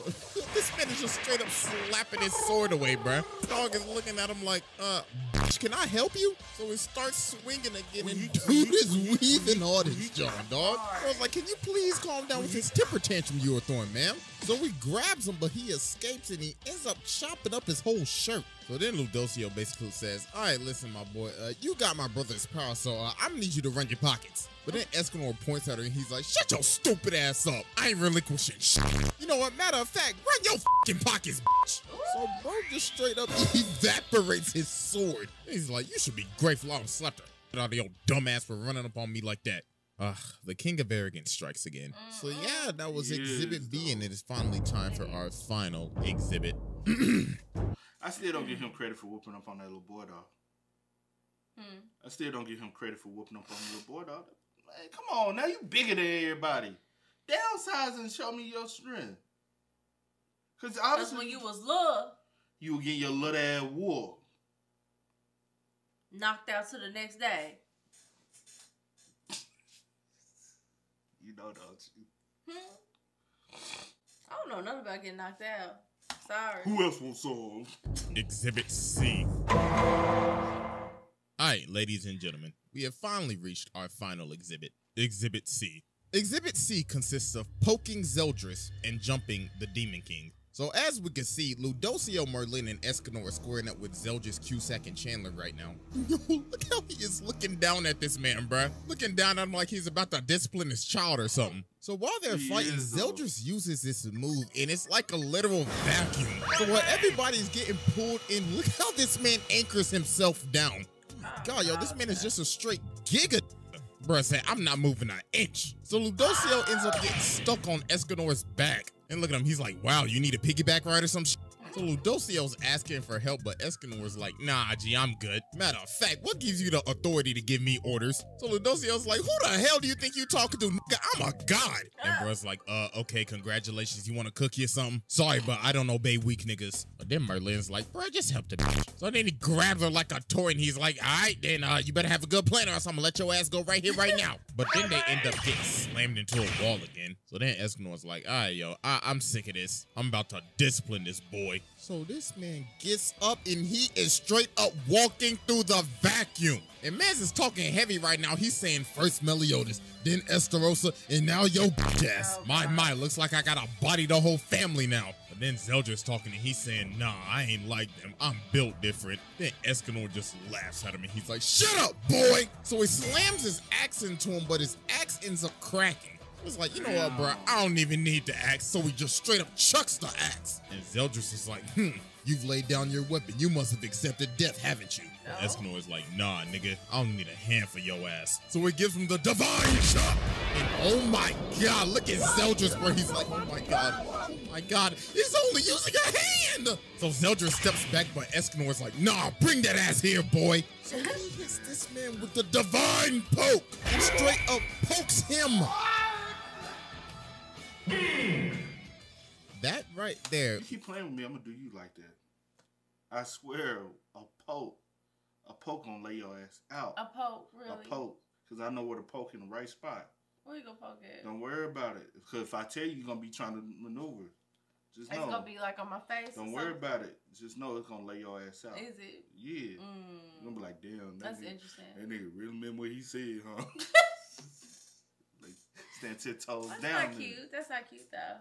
This man is just straight up slapping his sword away, bruh. Dog is looking at him like, uh, bitch, can I help you? So he starts swinging again and dude is weaving all this junk, dog. I was like, can you please calm down with this temper tantrum you were throwing, ma'am? So he grabs him, but he escapes and he ends up chopping up his whole shirt. So then Ludocio basically says, all right, listen, my boy, uh, you got my brother's power, so uh, I'm gonna need you to run your pockets. But then Escanor points at her and he's like, shut your stupid ass up. I ain't relinquishing shit. You know what, matter of fact, run your fucking pockets, bitch. So bro just straight up evaporates his sword. He's like, you should be grateful I don't slap her. Get out of your dumb ass for running up on me like that. Ugh, the king of arrogance strikes again. So yeah, that was yes, Exhibit B, and it is finally time for our final exhibit. I still don't give him credit for whooping up on that little boy, dog. Hmm. I still don't give him credit for whooping up on that little boy, dog. Like, come on, now you bigger than everybody. Downsize and show me your strength. Because obviously when you was little, you would get your little ass whoop. Knocked out to the next day. You know, don't you? Hmm? I don't know nothing about getting knocked out. Sorry. Who else wants some? Exhibit C. Alright, ladies and gentlemen, we have finally reached our final exhibit, Exhibit C. Exhibit C consists of poking Zeldris and jumping the Demon King. So as we can see, Ludocio, Merlin, and Escanor are squaring up with Zeldris, Cusack, and Chandler right now. Yo, look how he is looking down at this man, bruh. Looking down at him like he's about to discipline his child or something. So while they're fighting, Zeldris uses this move, and it's like a literal vacuum. So while everybody's getting pulled in, look how this man anchors himself down. God, yo, this man is just a straight giga. Bruh said, I'm not moving an inch. So Ludocio ends up getting stuck on Escanor's back. And look at him, he's like, wow, you need a piggyback ride or some shit? So Ludocio's asking for help, but Escanor's like, nah, gee, I'm good. Matter of fact, what gives you the authority to give me orders? So Ludocio's like, who the hell do you think you talking to, nigga? I'm a god. And bro's like, uh, okay, congratulations, you want to cook you something? Sorry, but I don't obey weak niggas. But then Merlin's like, bro, just help the bitch. So then he grabs her like a toy, and he's like, all right, then uh, you better have a good plan or else I'm gonna let your ass go right here, right now. But then they end up getting slammed into a wall again. So then Escanor's like, all right, yo, I I'm sick of this. I'm about to discipline this boy. So this man gets up and he is straight up walking through the vacuum. And man's is talking heavy right now. He's saying first Meliodas, then Esterosa, and now yo bitch ass. My, my, looks like I gotta body the whole family now. But Then Zeldris talking, and he's saying, nah, I ain't like them. I'm built different. Then Escanor just laughs at him, and he's like, shut up, boy! So he slams his axe into him, but his axe ends up cracking. It's like, you know what, bro? I don't even need the axe, so he just straight up chucks the axe. And Zeldris is like, hmm, you've laid down your weapon. You must have accepted death, haven't you? No. Escanor is like, nah, nigga, I don't need a hand for your ass. So he gives him the divine shot. And oh my god, look at Zeldris, where he's like, oh my god, oh my god, he's only using a hand. So Zeldris steps back, but Escanor is like, nah, bring that ass here, boy. So he hits this man with the divine poke and straight up pokes him. Mm. That right there. You keep playing with me, I'm gonna do you like that. I swear, a poke, a poke gonna lay your ass out. A poke, really? A poke, cause I know where to poke in the right spot. Where you gonna poke at? Don't worry about it, cause if I tell you, you're gonna be trying to maneuver. Just know. It's gonna be like on my face. Don't worry about it. Just know it's gonna lay your ass out. Is it? Yeah. Mm. You're gonna be like, damn. That That's nigga, interesting. That nigga really meant what he said, huh? That's down not cute. There. That's not cute though.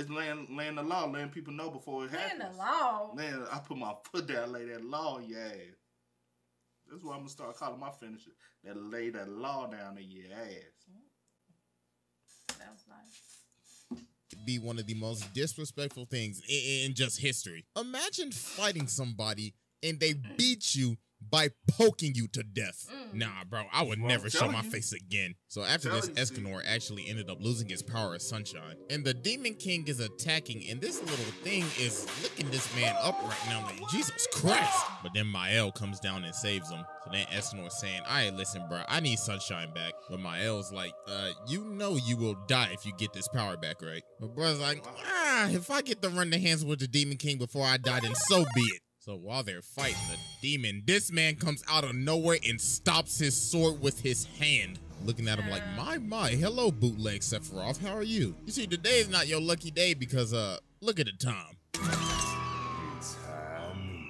It's laying, laying the law, letting people know before it happens. Laying the law. Man, I put my foot down, lay that law, yeah. That's why I'm gonna start calling my finisher. That lay that law down in your ass. That was nice. Be one of the most disrespectful things in, in just history. Imagine fighting somebody and they beat you by poking you to death. Mm. Nah, bro, I would well, never show my you. face again. So after this, Escanor actually ended up losing his power of sunshine. And the Demon King is attacking, and this little thing is licking this man up right now, like, Jesus Christ. But then Mael comes down and saves him. So then Escanor's saying, all right, listen, bro, I need sunshine back. But Mael's like, uh, you know you will die if you get this power back, right? But bro's like, ah, if I get to run the hands with the Demon King before I die, then so be it. So while they're fighting the demon, this man comes out of nowhere and stops his sword with his hand. Looking at him like, my, my, hello, bootleg Sephiroth, how are you? You see, today is not your lucky day because, uh, look at the time. It's um...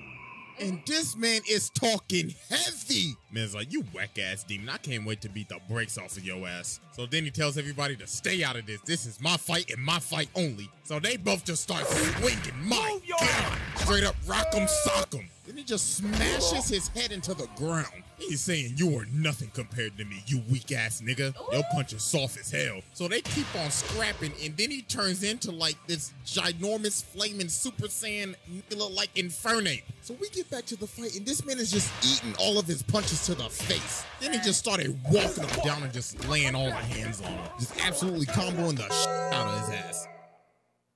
And this man is talking heavy. Man's like, you whack-ass demon, I can't wait to beat the brakes off of your ass. So then he tells everybody to stay out of this. This is my fight and my fight only. So they both just start swinging, my god. Straight up rock him, sock him. Then he just smashes his head into the ground. He's saying, you are nothing compared to me, you weak ass nigga. Your punch is soft as hell. So they keep on scrapping, and then he turns into like this ginormous flaming Super Saiyan like Infernape. So we get back to the fight, and this man is just eating all of his punches to the face. Then he just started walking him down and just laying all the hands on him. Just absolutely comboing the shit out of his ass.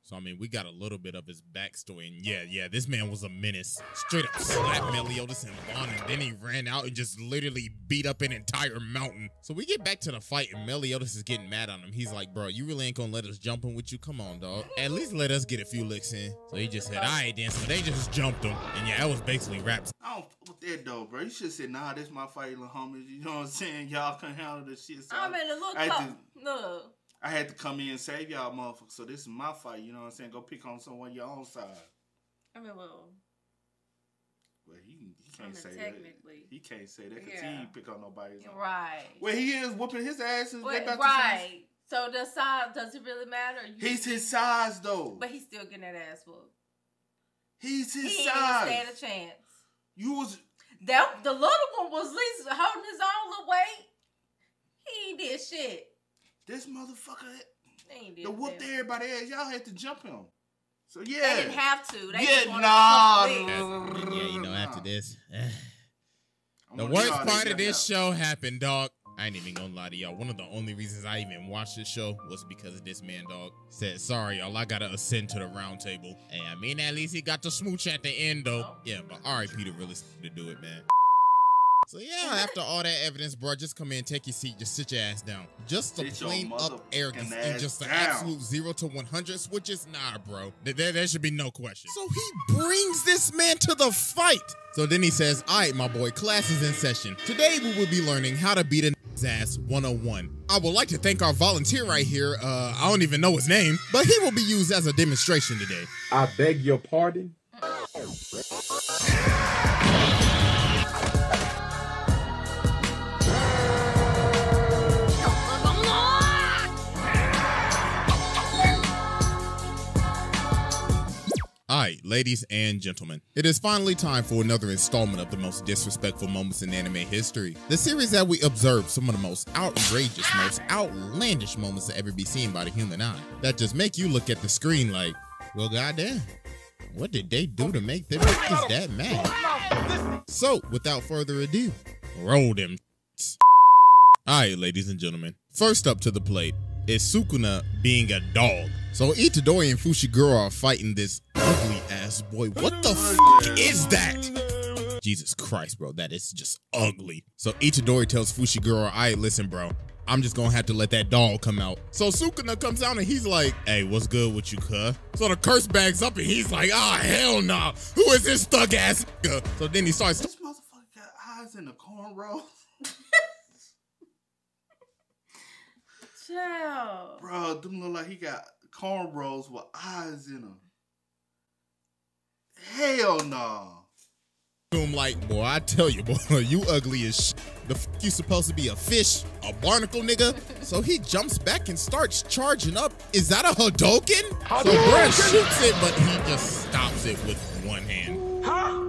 So, I mean, we got a little bit of his backstory, and yeah, yeah, this man was a menace. Straight up slapped Meliodas and Lon, and then he ran out and just literally beat up an entire mountain. So we get back to the fight, and Meliodas is getting mad on him. He's like, bro, you really ain't gonna let us jump in with you? Come on, dog. At least let us get a few licks in. So he just said, all right, then. So they just jumped him, and yeah, that was basically wraps. I don't fuck with that, though, bro. You should say, nah, this my fight, little homies. You know what I'm saying? Y'all can handle this shit. So I'm in a little cup. No. I had to come in and save y'all motherfuckers, so this is my fight, you know what I'm saying? Go pick on someone your own side. I mean, well... Well, he, he can't say that. He can't say that, because yeah. he ain't pick on nobody's own. Right. Well, he is whooping his ass. Well, right. So, the size, does it really matter? You, he's his size, though. But he's still getting that ass whooped. He's his he size. He ain't stand a chance. You was... That, the little one was at least holding his own little weight. He ain't did shit. This motherfucker, they the whooped everybody ass. Y'all had to jump him. So, yeah. They didn't have to. They yeah, nah. To yeah, you know, after this. The worst part of this show happened, dog. I ain't even gonna lie to y'all. One of the only reasons I even watched this show was because of this man, dog. Said, sorry, y'all, I gotta ascend to the round table. Hey, I mean, at least he got the smooch at the end, though. Oh. Yeah, but R I P to really to do it, man. So yeah, after all that evidence, bro, just come in, take your seat, just sit your ass down. Just the plain up arrogance and just the absolute zero to one hundred switches, nah, bro. There, there should be no question. So he brings this man to the fight. So then he says, all right, my boy, class is in session. Today we will be learning how to beat an ass one oh one. I would like to thank our volunteer right here. Uh, I don't even know his name, but he will be used as a demonstration today. I beg your pardon? Alright, ladies and gentlemen, it is finally time for another installment of the most disrespectful moments in anime history. The series that we observe some of the most outrageous, most outlandish moments to ever be seen by the human eye. That just make you look at the screen like, well goddamn, what did they do to make them bitches that mad? So, without further ado, roll them. Alright, ladies and gentlemen, first up to the plate is Sukuna being a dog. So Itadori and Fushiguro are fighting this ugly ass boy. What the f is that? Jesus Christ, bro, that is just ugly. So Itadori tells Fushiguro, all right, listen, bro, I'm just gonna have to let that dog come out. So Sukuna comes out and he's like, hey, what's good with you, cuh? So the curse bags up and he's like, ah, oh, hell nah. Who is this thug ass nigga? So then he starts- This motherfucker got eyes in the cornrow. Chill. Bro, them look like he got cornrows with eyes in them. Hell no. I'm like, boy, I tell you, boy, you ugly as shit. The f you supposed to be a fish, a barnacle, nigga? So he jumps back and starts charging up. Is that a Hadouken? Hadouken? So Bruh shoots it, but he just stops it with one hand. Huh?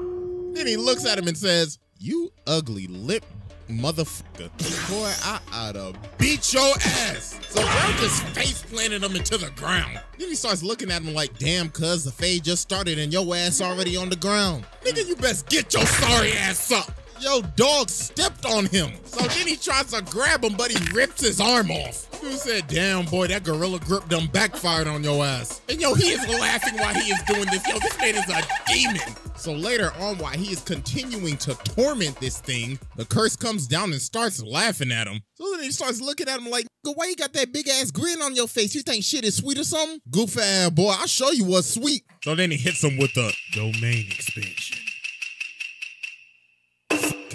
Then he looks at him and says, you ugly lip motherfucker. Boy, I oughta beat your ass. So Bro just face planted him into the ground. Then he starts looking at him like, damn, cuz the fade just started and your ass already on the ground. Nigga, you best get your sorry ass up. Yo, dog stepped on him. So then he tries to grab him, but he rips his arm off. Dude said, damn, boy, that gorilla grip done backfired on your ass. And yo, he is laughing while he is doing this. Yo, this man is a demon. So later on, while he is continuing to torment this thing, the curse comes down and starts laughing at him. So then he starts looking at him like, nigga, why you got that big ass grin on your face? You think shit is sweet or something? Goofy ass boy, I'll show you what's sweet. So then he hits him with the domain expansion.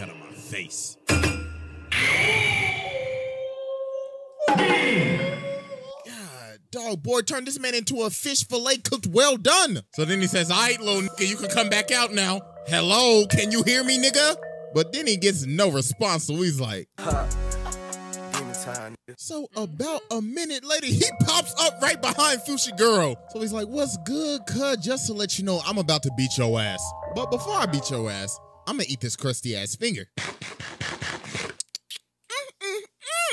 Out of my face. God, dog boy, turn this man into a fish fillet cooked well done. So then he says, all right, little nigga, you can come back out now. Hello, can you hear me, nigga? But then he gets no response, so he's like, huh. So about a minute later, he pops up right behind Fushiguro. So he's like, what's good, cuz? Just to let you know, I'm about to beat your ass. But before I beat your ass, I'm gonna eat this crusty ass finger. Mm, mm,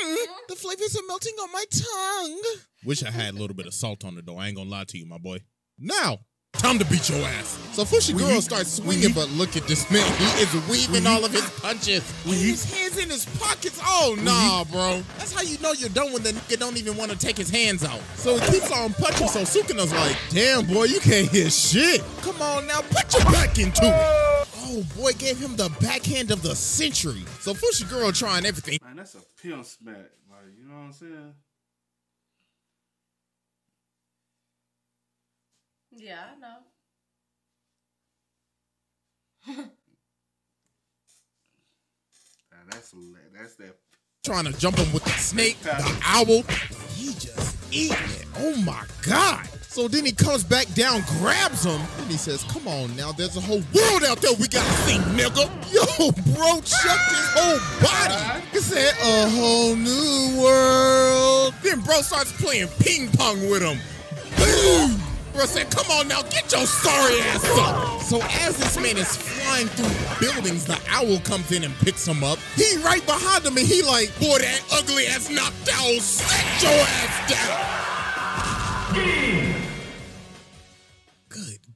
mm. The flavors are melting on my tongue. Wish I had a little bit of salt on it though. I ain't gonna lie to you, my boy. Now, time to beat your ass. So Fushiguro starts swinging, weed. But look at this man. He is weaving weed. All of his punches. Weed. His hands in his pockets. Oh, nah, bro. That's how you know you're done when the nigga don't even want to take his hands out. So he keeps on punching. So Sukuna's like, damn, boy, you can't hear shit. Come on now, put your back into it. Oh boy, gave him the backhand of the century. So Fushiguro trying everything. Man, that's a pimp smack, like, you know what I'm saying? Yeah, I know. Now that's that's that. Trying to jump him with the snake, the owl. He just eating it. Oh my God. So then he comes back down, grabs him, and he says, come on now, there's a whole world out there we gotta see, nigga. Yo, bro, chuck his whole body. He said, a whole new world. Then bro starts playing ping pong with him. Boom! Bro said, come on now, get your sorry ass up. So as this man is flying through buildings, the owl comes in and picks him up. He right behind him, and he like, boy, that ugly ass knocked owl, set your ass down.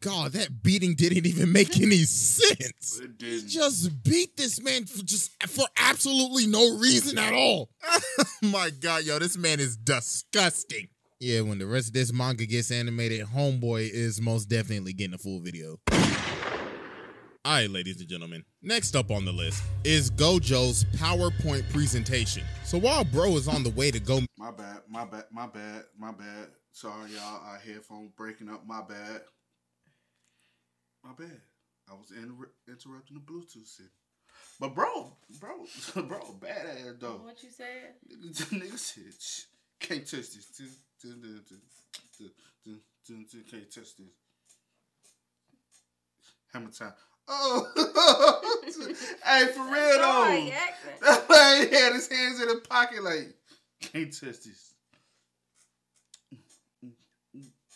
God, that beating didn't even make any sense. It didn't. He just beat this man for just for absolutely no reason at all. My God, yo, this man is disgusting. Yeah, when the rest of this manga gets animated, homeboy is most definitely getting a full video. All right, ladies and gentlemen, next up on the list is Gojo's PowerPoint presentation. So while bro is on the way to go- My bad, my bad, my bad, my bad. Sorry, y'all, our headphones breaking up, my bad. My bad. I was inter interrupting the Bluetooth signal. But bro, bro, bro, badass though. What you said? Nigga said, can't touch this. Can't touch this. How much time? Oh! Hey, for real though. That man had his hands in his pocket like, can't touch this.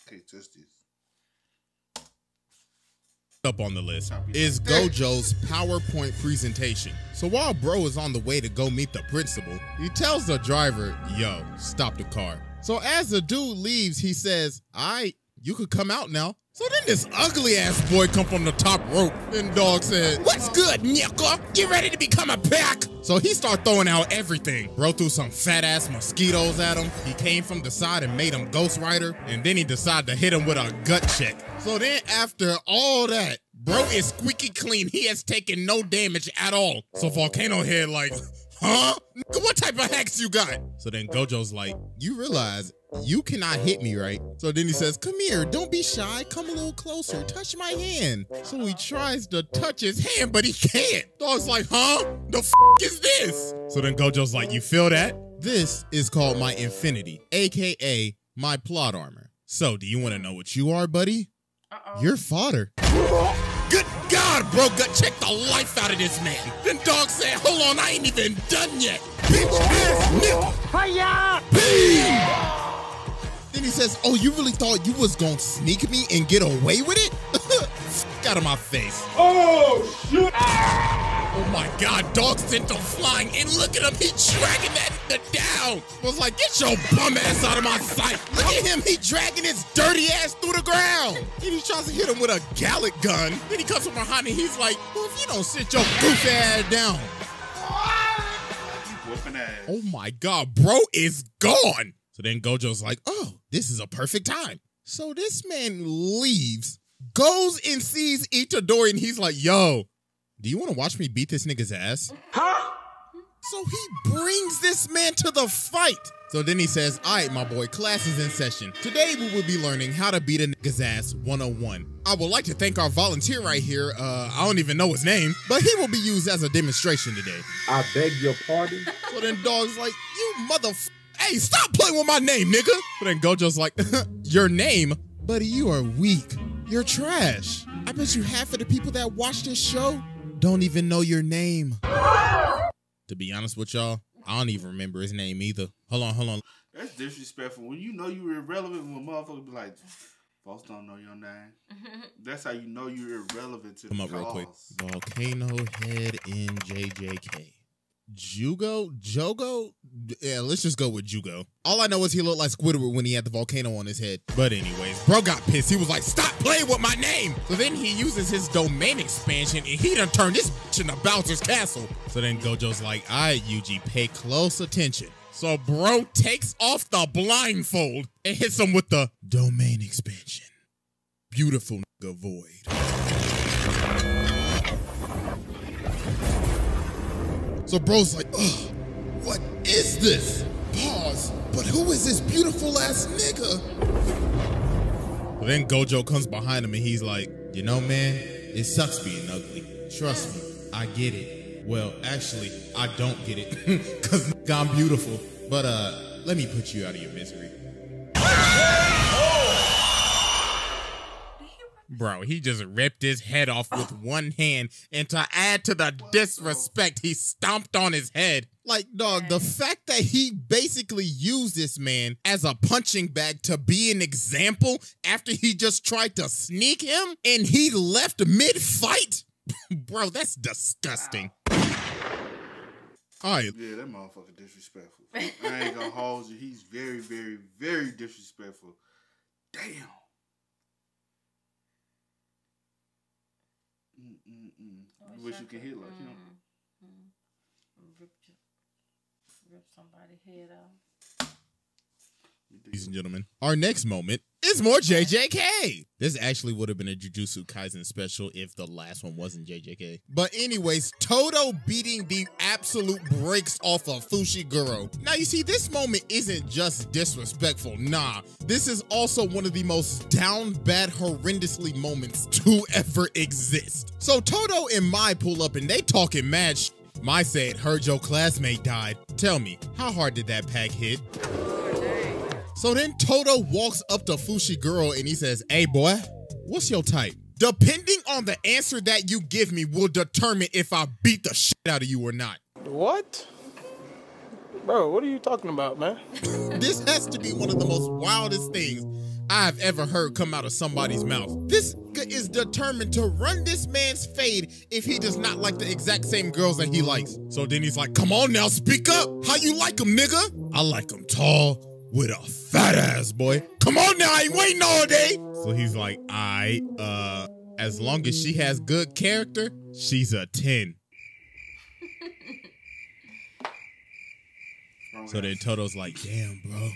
Can't touch this. up on the list is Gojo's PowerPoint presentation. So while bro is on the way to go meet the principal, he tells the driver, yo, stop the car. So as the dude leaves, he says, all right, you could come out now. So then this ugly ass boy come from the top rope and dog said, what's good, nigga? You ready to become a pack? So he started throwing out everything. Bro threw some fat ass mosquitoes at him. He came from the side and made him Ghost Rider. And then he decided to hit him with a gut check. So then after all that, bro is squeaky clean. He has taken no damage at all. So Volcano Head like, huh? What type of hacks you got? So then Gojo's like, you realize you cannot hit me, right? So then he says, come here, don't be shy. Come a little closer, touch my hand. So he tries to touch his hand, but he can't. Dog's like, huh? The f is this? So then Gojo's like, you feel that? This is called my infinity, A K A my plot armor. So do you want to know what you are, buddy? Uh-oh. You're fodder. Good God, bro, gut check the life out of this man. Then dog said, hold on, I ain't even done yet. Bitch ass nigga. Hiya! Peace! Then he says, oh, you really thought you was gonna sneak me and get away with it? F out of my face. Oh, shoot. Ah! Oh my God, dog sent him flying and look at him, he dragging that down. I was like, get your bum ass out of my sight. Look at him, he dragging his dirty ass through the ground. Then he tries to hit him with a Gallic gun. Then he comes from behind and he's like, well, if you don't sit your goofy ass down. Oh my God, bro is gone. So then Gojo's like, oh, this is a perfect time. So this man leaves, goes and sees Itadori, and he's like, yo, do you want to watch me beat this nigga's ass? Huh? So he brings this man to the fight. So then he says, all right, my boy, class is in session. Today we will be learning how to beat a nigga's ass one oh one. I would like to thank our volunteer right here. Uh, I don't even know his name, but he will be used as a demonstration today. I beg your pardon? So then dog's like, you motherfucker. Hey, stop playing with my name, nigga. But then Gojo's like, your name? Buddy, you are weak. You're trash. I bet you half of the people that watch this show don't even know your name. To be honest with y'all, I don't even remember his name either. Hold on, hold on. That's disrespectful. When you know you're irrelevant, when motherfuckers be like, folks don't know your name. That's how you know you're irrelevant to the cause. Come up real quick. Volcano Head in J J K. Jugo? Jogo? Yeah, let's just go with Jugo. All I know is he looked like Squidward when he had the volcano on his head. But anyways, bro got pissed. He was like, stop playing with my name. So then he uses his domain expansion and he done turned this bitch into Bowser's Castle. So then Gojo's like, all right, Yuji, pay close attention. So bro takes off the blindfold and hits him with the domain expansion. Beautiful nigga void. So bro's like, ugh, what is this? Pause, but who is this beautiful ass nigga? Then Gojo comes behind him and he's like, you know, man, it sucks being ugly. Trust me, I get it. Well, actually, I don't get it, cause I'm beautiful. But uh, let me put you out of your misery. Bro, he just ripped his head off with one hand, and to add to the disrespect, he stomped on his head. Like, dog, the fact that he basically used this man as a punching bag to be an example after he just tried to sneak him, and he left mid-fight? Bro, that's disgusting. All right. Yeah, that motherfucker disrespectful. I ain't gonna hold you. He's very, very, very disrespectful. Damn. Mm-mm-mm. I wish you could hit like him. Mm-hmm. Mm-hmm. Rip, rip somebody's head off. Ladies and gentlemen, our next moment is more J J K. This actually would have been a Jujutsu Kaisen special if the last one wasn't J J K. But anyways, Toto beating the absolute brakes off of Fushiguro. Now you see, this moment isn't just disrespectful. Nah, this is also one of the most down bad, horrendously moments to ever exist. So Toto and Mai pull up and they talking mad sh**. Mai said, heard your classmate died. Tell me, how hard did that pack hit? So then Toto walks up to Fushiguro and he says, hey boy, what's your type? Depending on the answer that you give me will determine if I beat the shit out of you or not. What? Bro, what are you talking about, man? This has to be one of the most wildest things I've ever heard come out of somebody's mouth. This Masataka is determined to run this man's fade if he does not like the exact same girls that he likes. So then he's like, come on now, speak up. How you like him, nigga? I like him tall with a fat ass, boy. Come on now, I ain't waiting all day. So he's like, I, uh, as long as she has good character, she's a ten. So then Toto's like, damn, bro.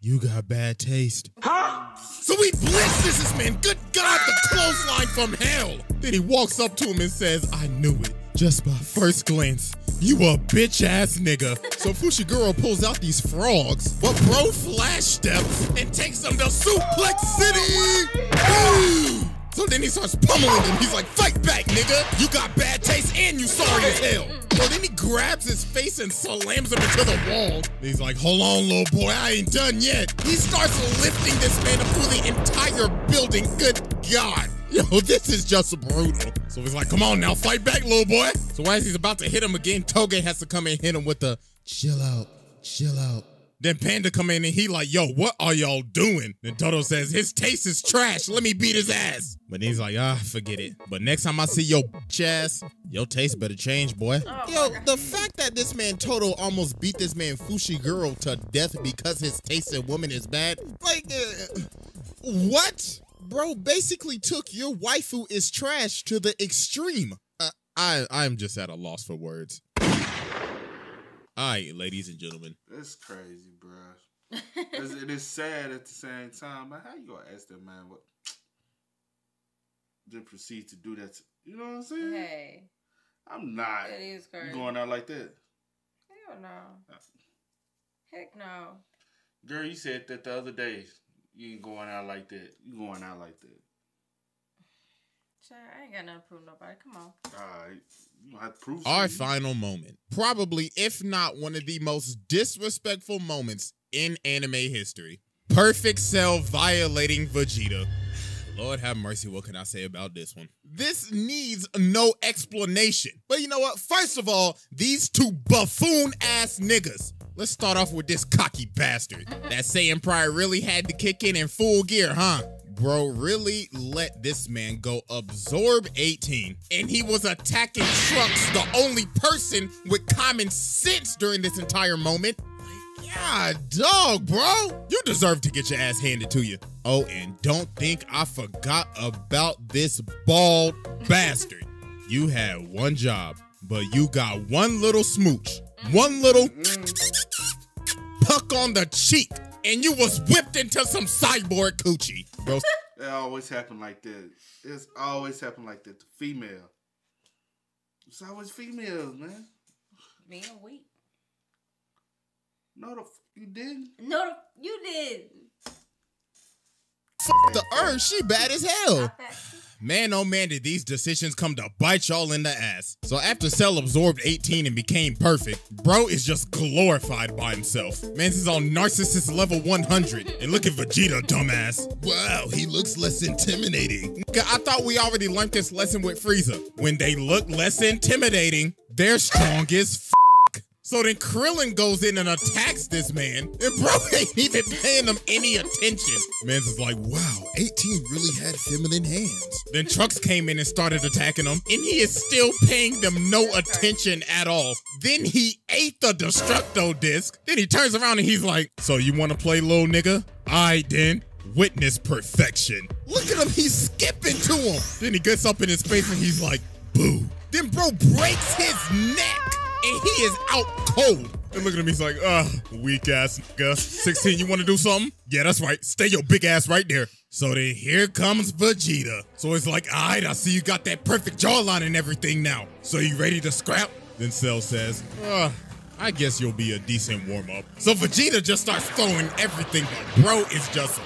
You got bad taste. Huh? So he blitzes this man. Good God, the clothesline from hell. Then he walks up to him and says, I knew it. Just by first glance, you a bitch-ass nigga. So Fushiguro pulls out these frogs, but bro flash steps and takes them to Suplex City. Ooh. So then he starts pummeling him. He's like, fight back, nigga. You got bad taste and you sorry as hell. So then he grabs his face and slams him into the wall. He's like, hold on, little boy, I ain't done yet. He starts lifting this man up through the entire building. Good God. Yo, this is just brutal. So he's like, come on now, fight back, little boy. So as he's about to hit him again, Toge has to come and hit him with the chill out, chill out. Then Panda come in and he like, yo, what are y'all doing? Then Toto says, his taste is trash. Let me beat his ass. But he's like, ah, forget it. But next time I see your bitch ass, your taste better change, boy. Oh, yo, the fact that this man Toto almost beat this man Fushiguro to death because his taste in women is bad. Like, uh, what? Bro basically took your waifu is trash to the extreme. Uh, I, I'm just at a loss for words. All right, ladies and gentlemen. That's crazy, bro. It is sad at the same time. But how you gonna ask that man what? Then proceed to do that. To, you know what I'm saying? Hey, I'm not. It is crazy. You going out like that? Hell no. Heck no. Girl, you said that the other day. You ain't going out like that. You going out like that. I ain't got nothing to prove nobody. Come on. All right. You don't have to prove something. Our final moment. Probably, if not one of the most disrespectful moments in anime history. Perfect Cell violating Vegeta. Lord have mercy, what can I say about this one? This needs no explanation. But you know what? First of all, these two buffoon-ass niggas. Let's start off with this cocky bastard. That Saiyan pride really had to kick in in full gear, huh? Bro, really let this man go absorb eighteen. And he was attacking trucks, the only person with common sense during this entire moment. God, dog, bro. You deserve to get your ass handed to you. Oh, and don't think I forgot about this bald bastard. You had one job, but you got one little smooch, one little puck on the cheek. And you was whipped into some cyborg coochie. Bro. It always happened like that. It's always happened like that. The female. It's always females, man. Man, weak. No, the f you didn't. No, the f you did. Fuck the earth. She bad as hell. Man, oh man, did these decisions come to bite y'all in the ass. So after Cell absorbed eighteen and became perfect, bro is just glorified by himself. Man, he's on narcissist level one hundred. And look at Vegeta, dumbass. Wow, he looks less intimidating. I thought we already learned this lesson with Frieza. When they look less intimidating, they're strong as f***. So then Krillin goes in and attacks this man, and bro ain't even paying him any attention. Man's is like, wow, eighteen really had feminine hands. Then Trunks came in and started attacking him, and he is still paying them no attention at all. Then he ate the Destructo disc. Then he turns around and he's like, so you wanna play, little nigga? Alright then, witness perfection. Look at him, he's skipping to him. Then he gets up in his face and he's like, boo. Then bro breaks his neck. And he is out cold. And look at him, he's like, uh, weak ass nigga. sixteen, you wanna do something? Yeah, that's right. Stay your big ass right there. So then here comes Vegeta. So it's like, all right, I see you got that perfect jawline and everything now. So you ready to scrap? Then Cell says, uh, I guess you'll be a decent warm-up. So Vegeta just starts throwing everything, but bro is just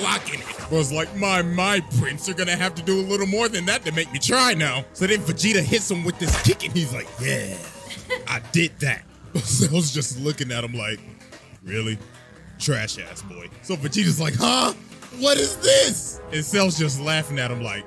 blocking it. Bro's like, my, my prince, you're gonna have to do a little more than that to make me try now. So then Vegeta hits him with this kick and he's like, yeah. I did that. So I was just looking at him like, really? Trash ass boy. So Vegeta's like, huh? What is this? And Cell's just laughing at him like,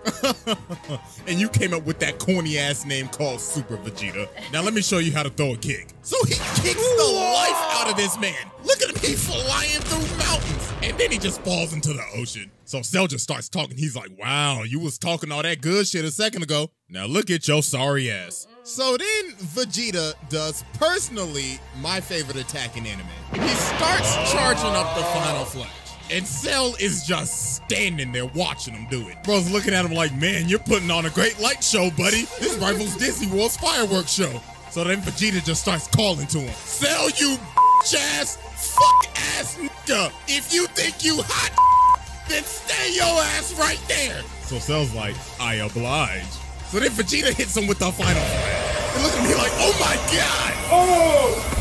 and you came up with that corny ass name called Super Vegeta. Now let me show you how to throw a kick. So he kicks Whoa. the life out of this man. Look at him, he's flying through mountains. And then he just falls into the ocean. So Cell just starts talking. He's like, wow, you was talking all that good shit a second ago. Now look at your sorry ass. So then Vegeta does personally my favorite attack in anime. He starts charging up the Final Flash. And Cell is just standing there watching him do it. Bro's looking at him like, man, you're putting on a great light show, buddy. This rivals Disney World's fireworks show. So then Vegeta just starts calling to him. Cell, you bitch ass, fuck ass nigga. If you think you hot, then stay your ass right there. So Cell's like, I oblige. So then Vegeta hits him with the final flash. And look at him, he's like, oh my God. Oh.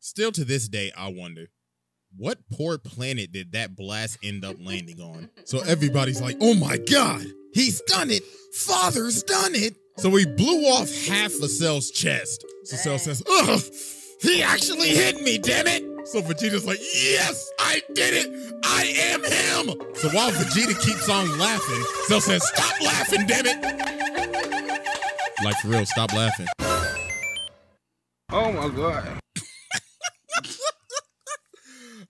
Still to this day, I wonder, what poor planet did that blast end up landing on? So everybody's like, oh my God, he's done it. Father's done it. So he blew off half of Cell's chest. So Cell says, ugh, he actually hit me, damn it. So Vegeta's like, yes, I did it. I am him. So while Vegeta keeps on laughing, Cell says, stop laughing, damn it. Like for real, stop laughing. Oh my God.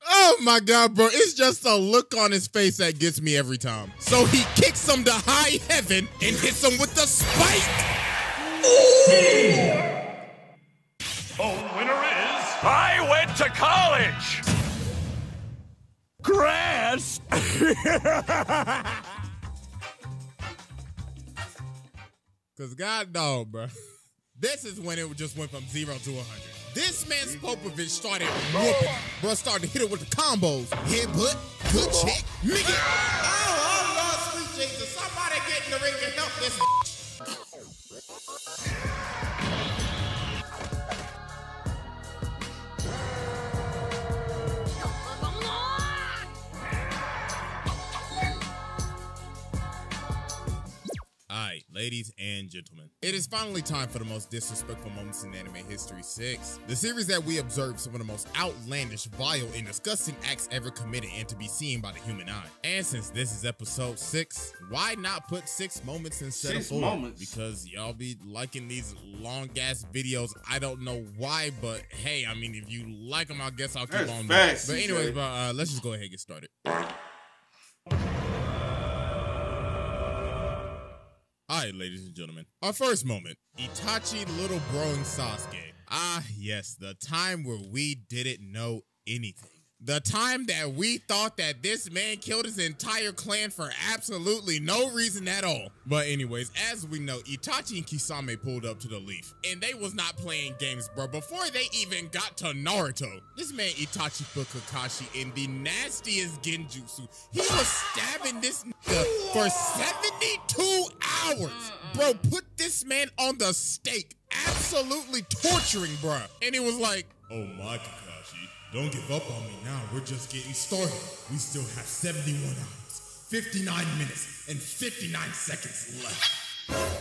Oh my God, bro. It's just a look on his face that gets me every time. So he kicks him to high heaven and hits him with the spike. Ooh. Oh, winner is I went to college. Grass. Cause God dog, bro. This is when it just went from zero to one hundred. This man Popovich started whooping. Bro started to hit it with the combos. Head butt, good check, nigga. Oh, Lord, sweet Jesus. Somebody get in the ring and help this. Alright, ladies and gentlemen, it is finally time for the most disrespectful moments in anime history six. The series that we observe some of the most outlandish, vile, and disgusting acts ever committed and to be seen by the human eye. And since this is episode six, why not put six moments instead six of four? Moments. Because y'all be liking these long-ass videos. I don't know why, but hey, I mean, if you like them, I guess I'll keep That's on doing it. But anyways, bro, uh, let's just go ahead and get started. Alright, ladies and gentlemen, our first moment, Itachi little broing Sasuke. Ah, yes, the time where we didn't know anything. The time that we thought that this man killed his entire clan for absolutely no reason at all. But anyways, as we know, Itachi and Kisame pulled up to the Leaf, and they was not playing games, bro. Before they even got to Naruto, this man Itachi put Kakashi in the nastiest genjutsu. He was stabbing this nigga for seventy-two hours. Bro, put this man on the stake, absolutely torturing, bro. And he was like, oh my Kakashi. Don't give up on me now, we're just getting started. We still have seventy-one hours, fifty-nine minutes, and fifty-nine seconds left.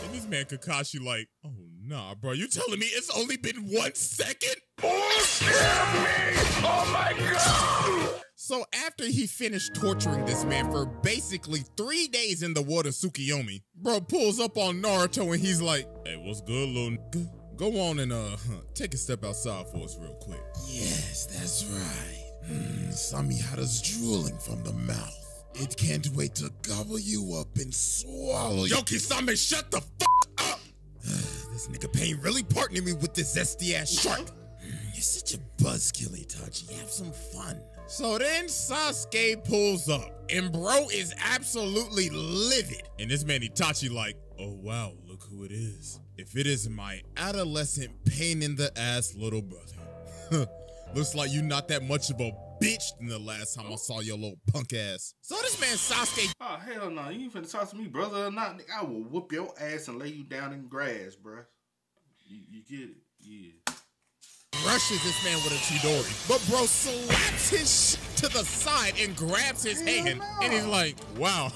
And this man Kakashi like, oh nah, bro, you telling me it's only been one second? Oh, me! Oh my God! So after he finished torturing this man for basically three days in the water Tsukuyomi, bro pulls up on Naruto and he's like, hey, what's good, little nigga? Go on and uh, take a step outside for us real quick. Yes, that's right. Mm, Samihara's drooling from the mouth. It can't wait to gobble you up and swallow you. Yo, Kisame, shut the fuck up! This nigga Pain really partnered me with this zesty ass shark. Mm, you're such a buzzkill, Itachi. Have some fun. So then Sasuke pulls up, and bro is absolutely livid. And this man Itachi like, oh wow, look who it is. If it is my adolescent pain in the ass little brother. Looks like you not that much of a bitch than the last time I saw your little punk ass. So this man Sasuke. Oh hell no, you ain't finna talk to me, brother, or not. Nigga, I will whoop your ass and lay you down in grass, bruh. You, you get it? Yeah. Rushes this man with a Chidori. But bro slaps his shit to the side and grabs his hell hand. No. And he's like, wow,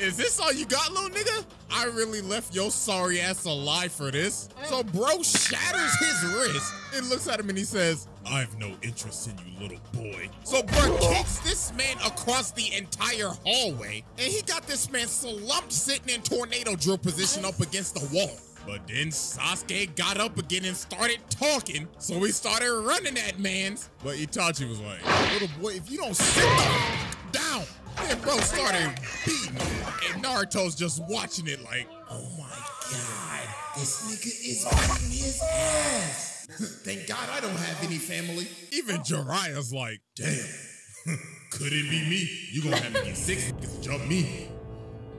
is this all you got, little nigga? I really left your sorry ass alive for this. So bro shatters his wrist and looks at him and he says, I have no interest in you, little boy. So bro kicks this man across the entire hallway and he got this man slumped sitting in tornado drill position up against the wall. But then Sasuke got up again and started talking, so we started running at mans. But Itachi was like, little boy, if you don't sit the fuck down. And bro started beating him. And Naruto's just watching it like, oh my god, this nigga is beating his ass. Thank god I don't have any family. Even Jiraiya's like, damn, could it be me? You gonna have to get six niggas to jump me.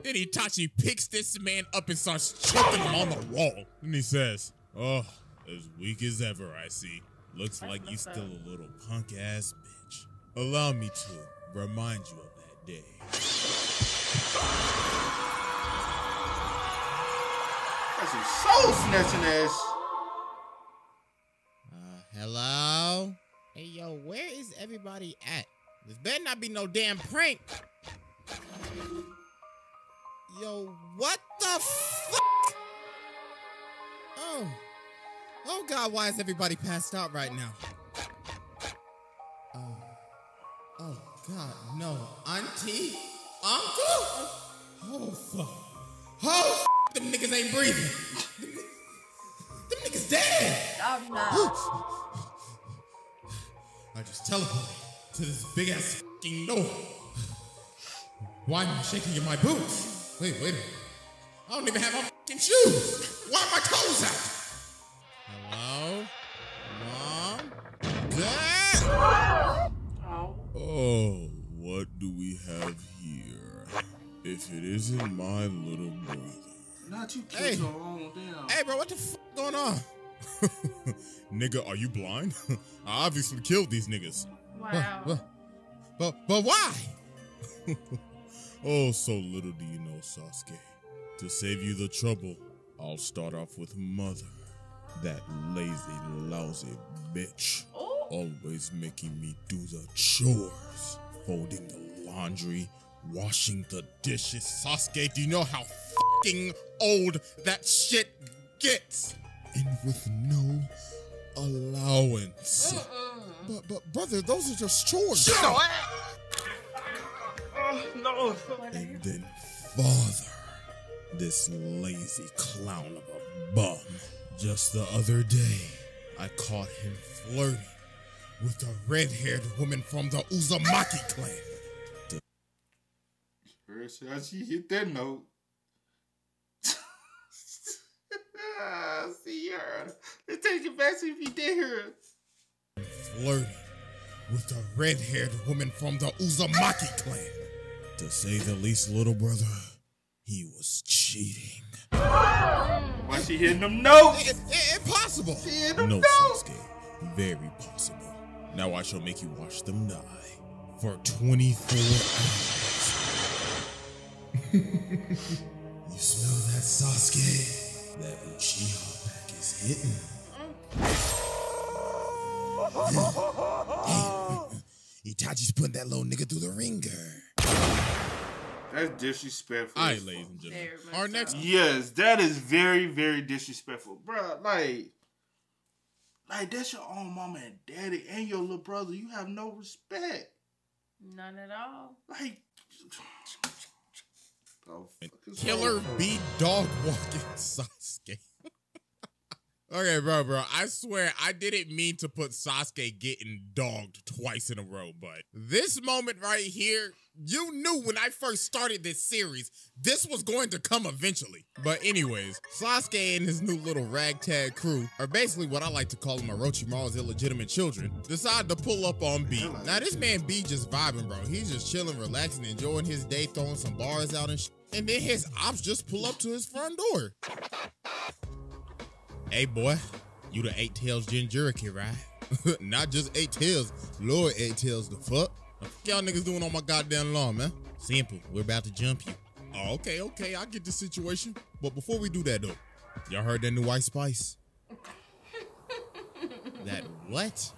Then Itachi picks this man up and starts choking him on the wall. And he says, oh, as weak as ever, I see. Looks like you still a little punk ass bitch. Allow me to remind you of that day. That's some soul snatching ass. Uh, hello? Hey, yo, where is everybody at? This better not be no damn prank. Yo, what the fuck? Oh. Oh god, why is everybody passed out right now? Oh. Oh god, no. Auntie? Uncle? Oh fuck. Oh fuck, them niggas ain't breathing. Them, them niggas dead. I'm not. I just teleported to this big ass fucking door. Why am I shaking in my boots? Wait, wait a minute. I don't even have my fucking shoes. Why are my toes out? Hello? Mom? Dad? Oh. Oh, what do we have here? If it isn't my little brother. Not you kids are wrong down. Hey, bro, what the fuck going on? Nigga, are you blind? I obviously killed these niggas. Wow. But, but, but why? Oh, so little do you know, Sasuke. To save you the trouble, I'll start off with mother. That lazy, lousy bitch. Always making me do the chores. Folding the laundry, washing the dishes. Sasuke, do you know how fucking old that shit gets? And with no allowance. Mm-mm. But, but, brother, those are just chores. Shut up! No. And then father, this lazy clown of a bum. Just the other day, I caught him flirting with a red-haired woman from the Uzumaki clan. The first how she hit that note. See her. It takes you back if you did hear it. Flirting with a red-haired woman from the Uzumaki clan. To say the least, little brother, he was cheating. Why she hitting them notes? It's it, impossible. She hitting them no, notes. Sasuke, very possible. Now I shall make you watch them die for twenty-four hours. You smell that, Sasuke? That Uchiha pack is hitting. Hey, Itachi's putting that little nigga through the ringer. That's disrespectful. All right, ladies and gentlemen. Our next yes, that is very, very disrespectful, bruh. Like, like that's your own mama and daddy and your little brother. You have no respect. None at all. Like, oh, killer B dog walking Sasuke. Okay, bro, bro. I swear I didn't mean to put Sasuke getting dogged twice in a row, but this moment right here. You knew when I first started this series, this was going to come eventually. But anyways, Sasuke and his new little ragtag crew, or basically what I like to call them Orochimaru's illegitimate children, decide to pull up on B. Now this man B just vibing, bro. He's just chilling, relaxing, enjoying his day, throwing some bars out and sh and then his ops just pull up to his front door. Hey boy, you the eight tails Jinjuriki, right? Not just eight tails, Lord eight tails the fuck. What y'all niggas doing on my goddamn lawn, man? Simple. We're about to jump you. Oh, okay, okay. I get the situation. But before we do that, though, y'all heard that new White Spice? That what?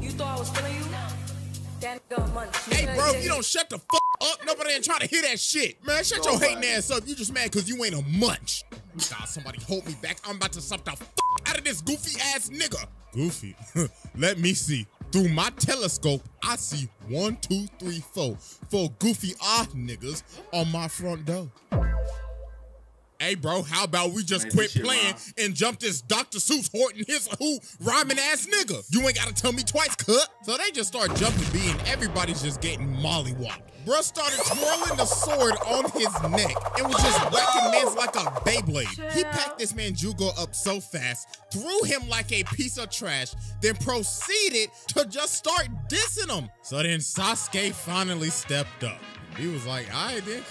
You thought I was feeling you? Hey, bro, if you don't shut the fuck up, nobody ain't trying to hear that shit. Man, shut your hating ass up. You just mad because you ain't a munch. God, somebody hold me back. I'm about to suck the fuck out of this goofy ass nigga. Goofy? Let me see. Through my telescope, I see one, two, three, four. Four goofy odd niggas on my front door. Hey, bro, how about we just Man, quit playing mom. and jump this Doctor Seuss Horton his who rhyming ass nigga? You ain't gotta tell me twice, cut. So they just start jumping B and everybody's just getting mollywopped. Bruh started twirling the sword on his neck and was just whacking men like a Beyblade. He packed this man Jugo up so fast, threw him like a piece of trash, then proceeded to just start dissing him. So then Sasuke finally stepped up. He was like, all right, then,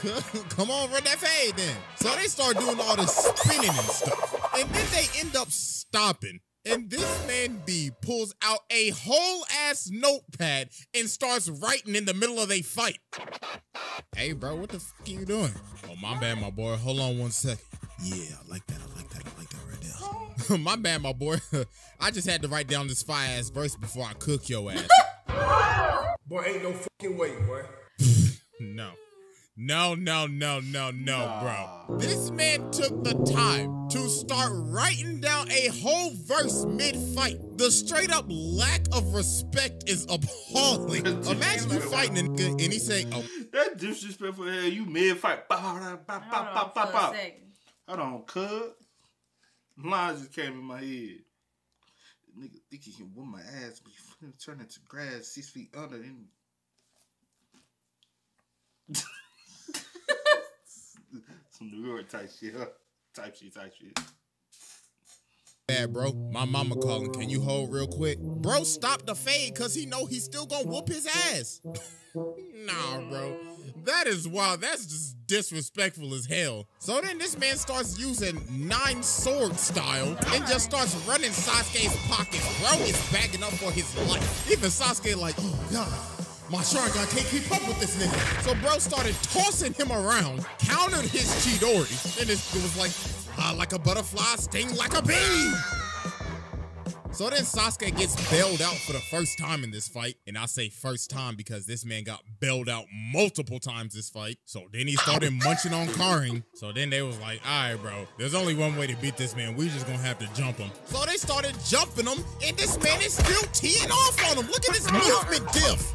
come on, run that fade then. So they start doing all this spinning and stuff. And then they end up stopping. And this man B pulls out a whole ass notepad and starts writing in the middle of a fight. Hey, bro, what the fuck are you doing? Oh, my bad, my boy. Hold on one second. Yeah, I like that. I like that. I like that right there. My bad, my boy. I just had to write down this fire ass verse before I cook your ass. Boy, ain't no fucking way, boy. No, no, no, no, no, no, bro. This man took the time to start writing down a whole verse mid-fight. The straight up lack of respect is appalling. Imagine you fighting a nigga and he say, oh. That disrespectful hell, you mid-fight. Hold on, cuz. Lines just came in my head. Nigga think he can whoop my ass, but he turn into grass six feet under and some New York type shit, huh? Type shit, type shit. Bad, bro. My mama calling. Can you hold real quick? Bro, stop the fade because he know he's still gonna whoop his ass. Nah, bro. That is wild. That's just disrespectful as hell. So then this man starts using nine sword style and just starts running Sasuke's pocket. Bro is bagging up for his life. Even Sasuke like, oh, God. My Sharingan can't keep up with this nigga. So bro started tossing him around, countered his Chidori, and it was like, fly like a butterfly, sting like a bee. So then Sasuke gets bailed out for the first time in this fight. And I say first time because this man got bailed out multiple times this fight. So then he started munching on Karin. So then they was like, all right, bro, there's only one way to beat this man. We just gonna have to jump him. So they started jumping him, and this man is still teeing off on him. Look at this movement gif.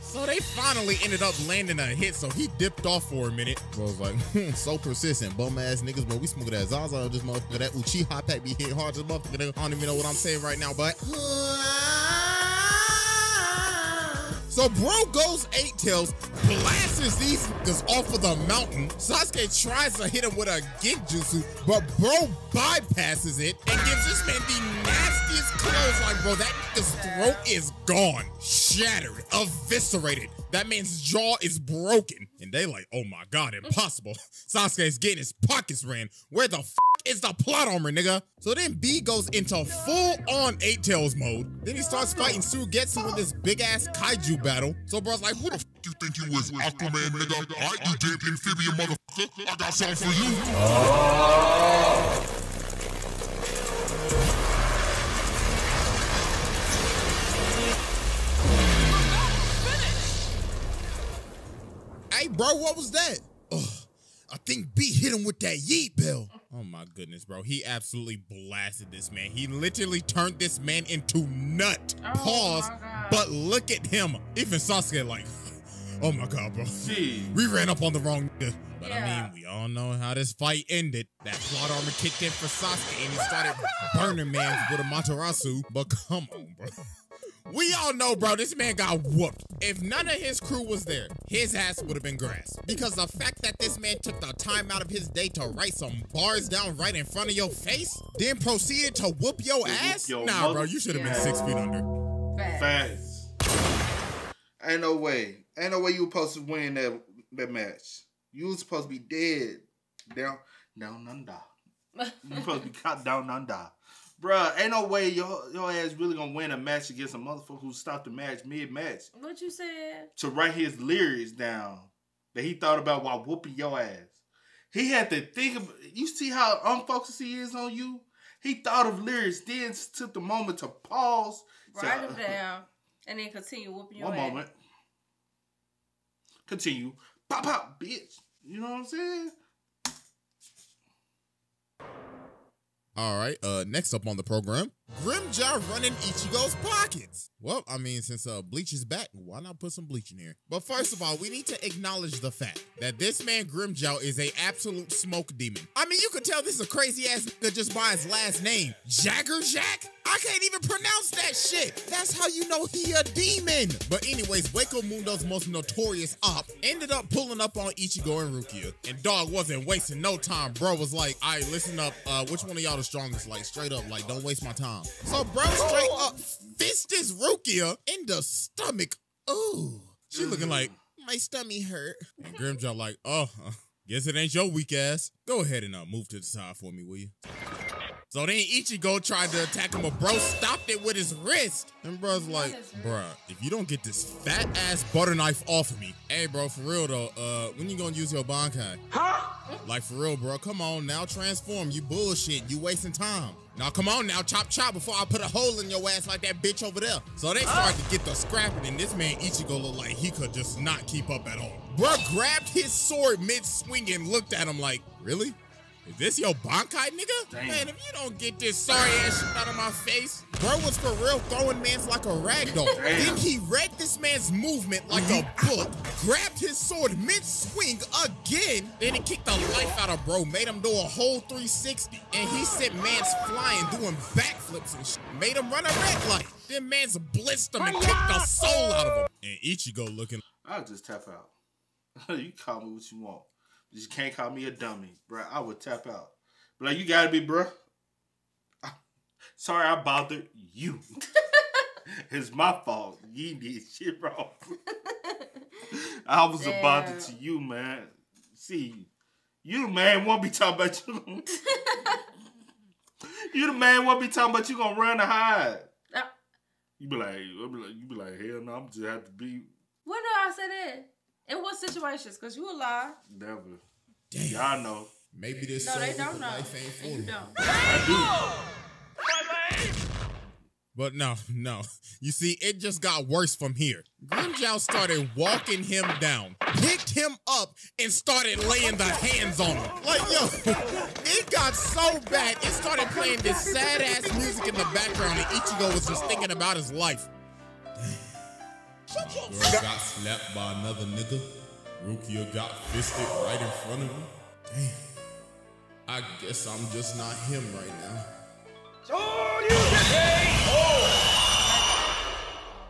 So they finally ended up landing a hit, so he dipped off for a minute. So I was like, hmm, so persistent, bum ass niggas, but we smoke that Zaza on this motherfucker. That Uchiha pack be hit hard this motherfucker. I don't even know what I'm saying right now, but. So bro goes eight tails, blasts these niggas off of the mountain. Sasuke tries to hit him with a genjutsu, but bro bypasses it and gives this man the nastiest clothesline, bro. That nigga's throat is gone, shattered, eviscerated. That man's jaw is broken. And they like, oh my God, impossible. Sasuke's getting his pockets ran. Where the f is the plot armor, nigga? So then B goes into full on eight tails mode. Then he starts fighting Sugetsu in this big ass kaiju battle. So bro's like, who the f you think you is, Aquaman, nigga? I you damn amphibian motherfucker. I got something for you. Oh. Hey, bro, what was that? Ugh, I think B hit him with that yeet bell. Oh, my goodness, bro. He absolutely blasted this man. He literally turned this man into nut. Oh, pause, but look at him. Even Sasuke like, oh, my God, bro. Jeez. We ran up on the wrong nigga. But, yeah. I mean, we all know how this fight ended. That plot armor kicked in for Sasuke, and he started burning man with a Matarasu. But come on, bro. We all know, bro, this man got whooped. If none of his crew was there, his ass would have been grass. Because the fact that this man took the time out of his day to write some bars down right in front of your face, then proceeded to whoop your ass? Whoop your nah, mother. Bro, you should have yeah. been six feet under. Facts. Facts. Ain't no way. Ain't no way you were supposed to win that, that match. You was supposed to be dead. Down, down under. You were supposed to be caught down under. Bruh, ain't no way your, your ass really gonna win a match against a motherfucker who stopped the match mid-match. What you said? To write his lyrics down that he thought about while whooping your ass. He had to think of, you see how unfocused he is on you? He thought of lyrics, then took the moment to pause. Write them down. And then continue whooping your ass. One moment. Continue. Pop, pop, bitch. You know what I'm saying? All right, uh, next up on the program, Grimmjow running Ichigo's pockets. Well, I mean, since uh, Bleach is back, why not put some Bleach in here? But first of all, we need to acknowledge the fact that this man Grimmjow is a absolute smoke demon. I mean, you could tell this is a crazy ass nigga just by his last name. Jagger Jack? I can't even pronounce that shit. That's how you know he a demon. But anyways, Waco Mundo's most notorious op ended up pulling up on Ichigo and Rukia. And dog wasn't wasting no time. Bro was like, all right, listen up. Uh, which one of y'all the strongest? Like, straight up, like, don't waste my time. So bro straight up fisted Rukia in the stomach. Ooh. She looking like, my stomach hurt. And Grimmjow like, oh, guess it ain't your weak ass. Go ahead and uh, move to the side for me, will you? So then Ichigo tried to attack him, but bro stopped it with his wrist. And bro's like, bruh, if you don't get this fat ass butter knife off of me. Hey bro, for real though, uh, when you gonna use your Bankai? Huh? Like for real bro, come on now, transform, you bullshit, you wasting time. Now come on now, chop chop before I put a hole in your ass like that bitch over there. So they started to get the scrapping and this man Ichigo looked like he could just not keep up at all. Bro grabbed his sword mid-swing and looked at him like, really? Is this your Bankai, nigga? Damn. Man, if you don't get this sorry ass shit out of my face. Bro was for real throwing mans like a ragdoll. Then he read this man's movement like a book, grabbed his sword mid-swing again, then he kicked the life out of bro, made him do a whole three sixty. And he sent mans flying, doing backflips and shit. Made him run a red light. Then mans blitzed him and kicked the soul out of him. And Ichigo looking. I'll just tap out. You call me what you want. You can't call me a dummy, bro. I would tap out. But like, you gotta be, bro. I, sorry I bothered you. It's my fault. You did shit wrong. I was Damn. a bother to you, man. See, you the man won't be talking about you. You the man won't be talking about you gonna run or hide. Uh, you be like, you be like, hell no, I'm just have to be. When do I say that? In what situations? Because you a lie. Never. Damn. Y'all know. Maybe this no, soul they don't know. Life ain't full. I do. But no, no. You see, it just got worse from here. Grimmjow started walking him down, picked him up, and started laying the hands on him. Like, yo, it got so bad, it started playing this sad-ass music in the background, and Ichigo was just thinking about his life. My girl got slapped by another nigga. Rukia got fisted right in front of me. Damn. I guess I'm just not him right now. Oh, you hey,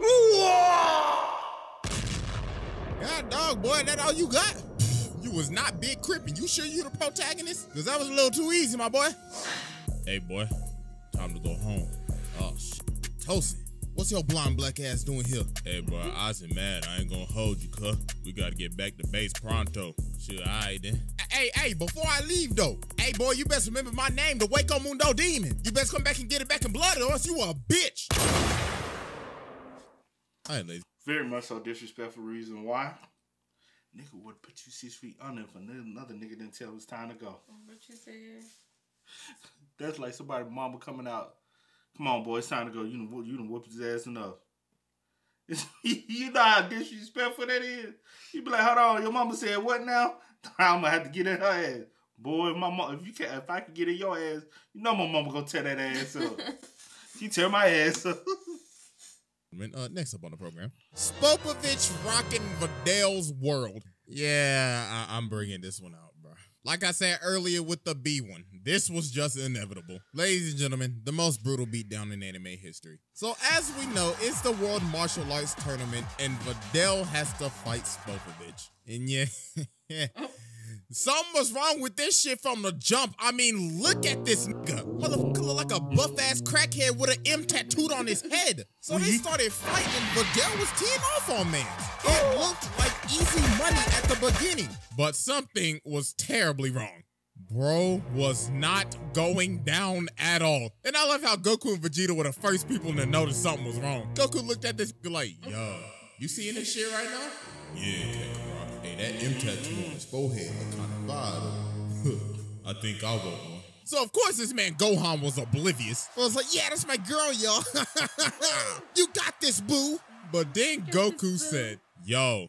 oh. God dog, boy, that all you got? You was not big crippin'. You sure you the protagonist? Because that was a little too easy, my boy. Hey, boy. Time to go home. Oh, shit. Tosin. What's your blonde black ass doing here? Hey, bro, I wasn't mad. I ain't gonna hold you, cuh. We gotta get back to base pronto. Shit, all right, then. Hey, hey, before I leave, though. Hey, boy, you best remember my name, the Waco Mundo Demon. You best come back and get it back in blood, or else you a bitch. I ain't lazy. Very much so disrespectful reason why. Nigga would put you six feet under for another nigga didn't tell it was time to go. What you said? That's like somebody's mama coming out. Come on, boy, it's time to go. You done, you done whooped his ass enough. You know how disrespectful that is? You be like, hold on, your mama said what now? I'm going to have to get in her ass. Boy, if, my mama, if, you can, if I can get in your ass, you know my mama going to tear that ass up. She tear my ass up. Uh, next up on the program. Spopovich rocking Vidal's world. Yeah, I, I'm bringing this one out. Like I said earlier with the B one, this was just inevitable. Ladies and gentlemen, the most brutal beatdown in anime history. So as we know, it's the World Martial Arts Tournament and Videl has to fight Spopovich. And yeah, something was wrong with this shit from the jump. I mean, look at this nigga. Motherfucker look like a buff-ass crackhead with an M tattooed on his head. So they started fighting. Videl was teeing off on man. It looked like easy money at the beginning. But something was terribly wrong. Bro was not going down at all. And I love how Goku and Vegeta were the first people to notice something was wrong. Goku looked at this like, yo, you seeing this shit right now? Yeah, Kakarot. Hey, that M tattoo on his forehead, I kind of vibe. I think I'll go one. So, of course, this man Gohan was oblivious. I was like, yeah, that's my girl, y'all. You got this, boo. But then Goku said, yo,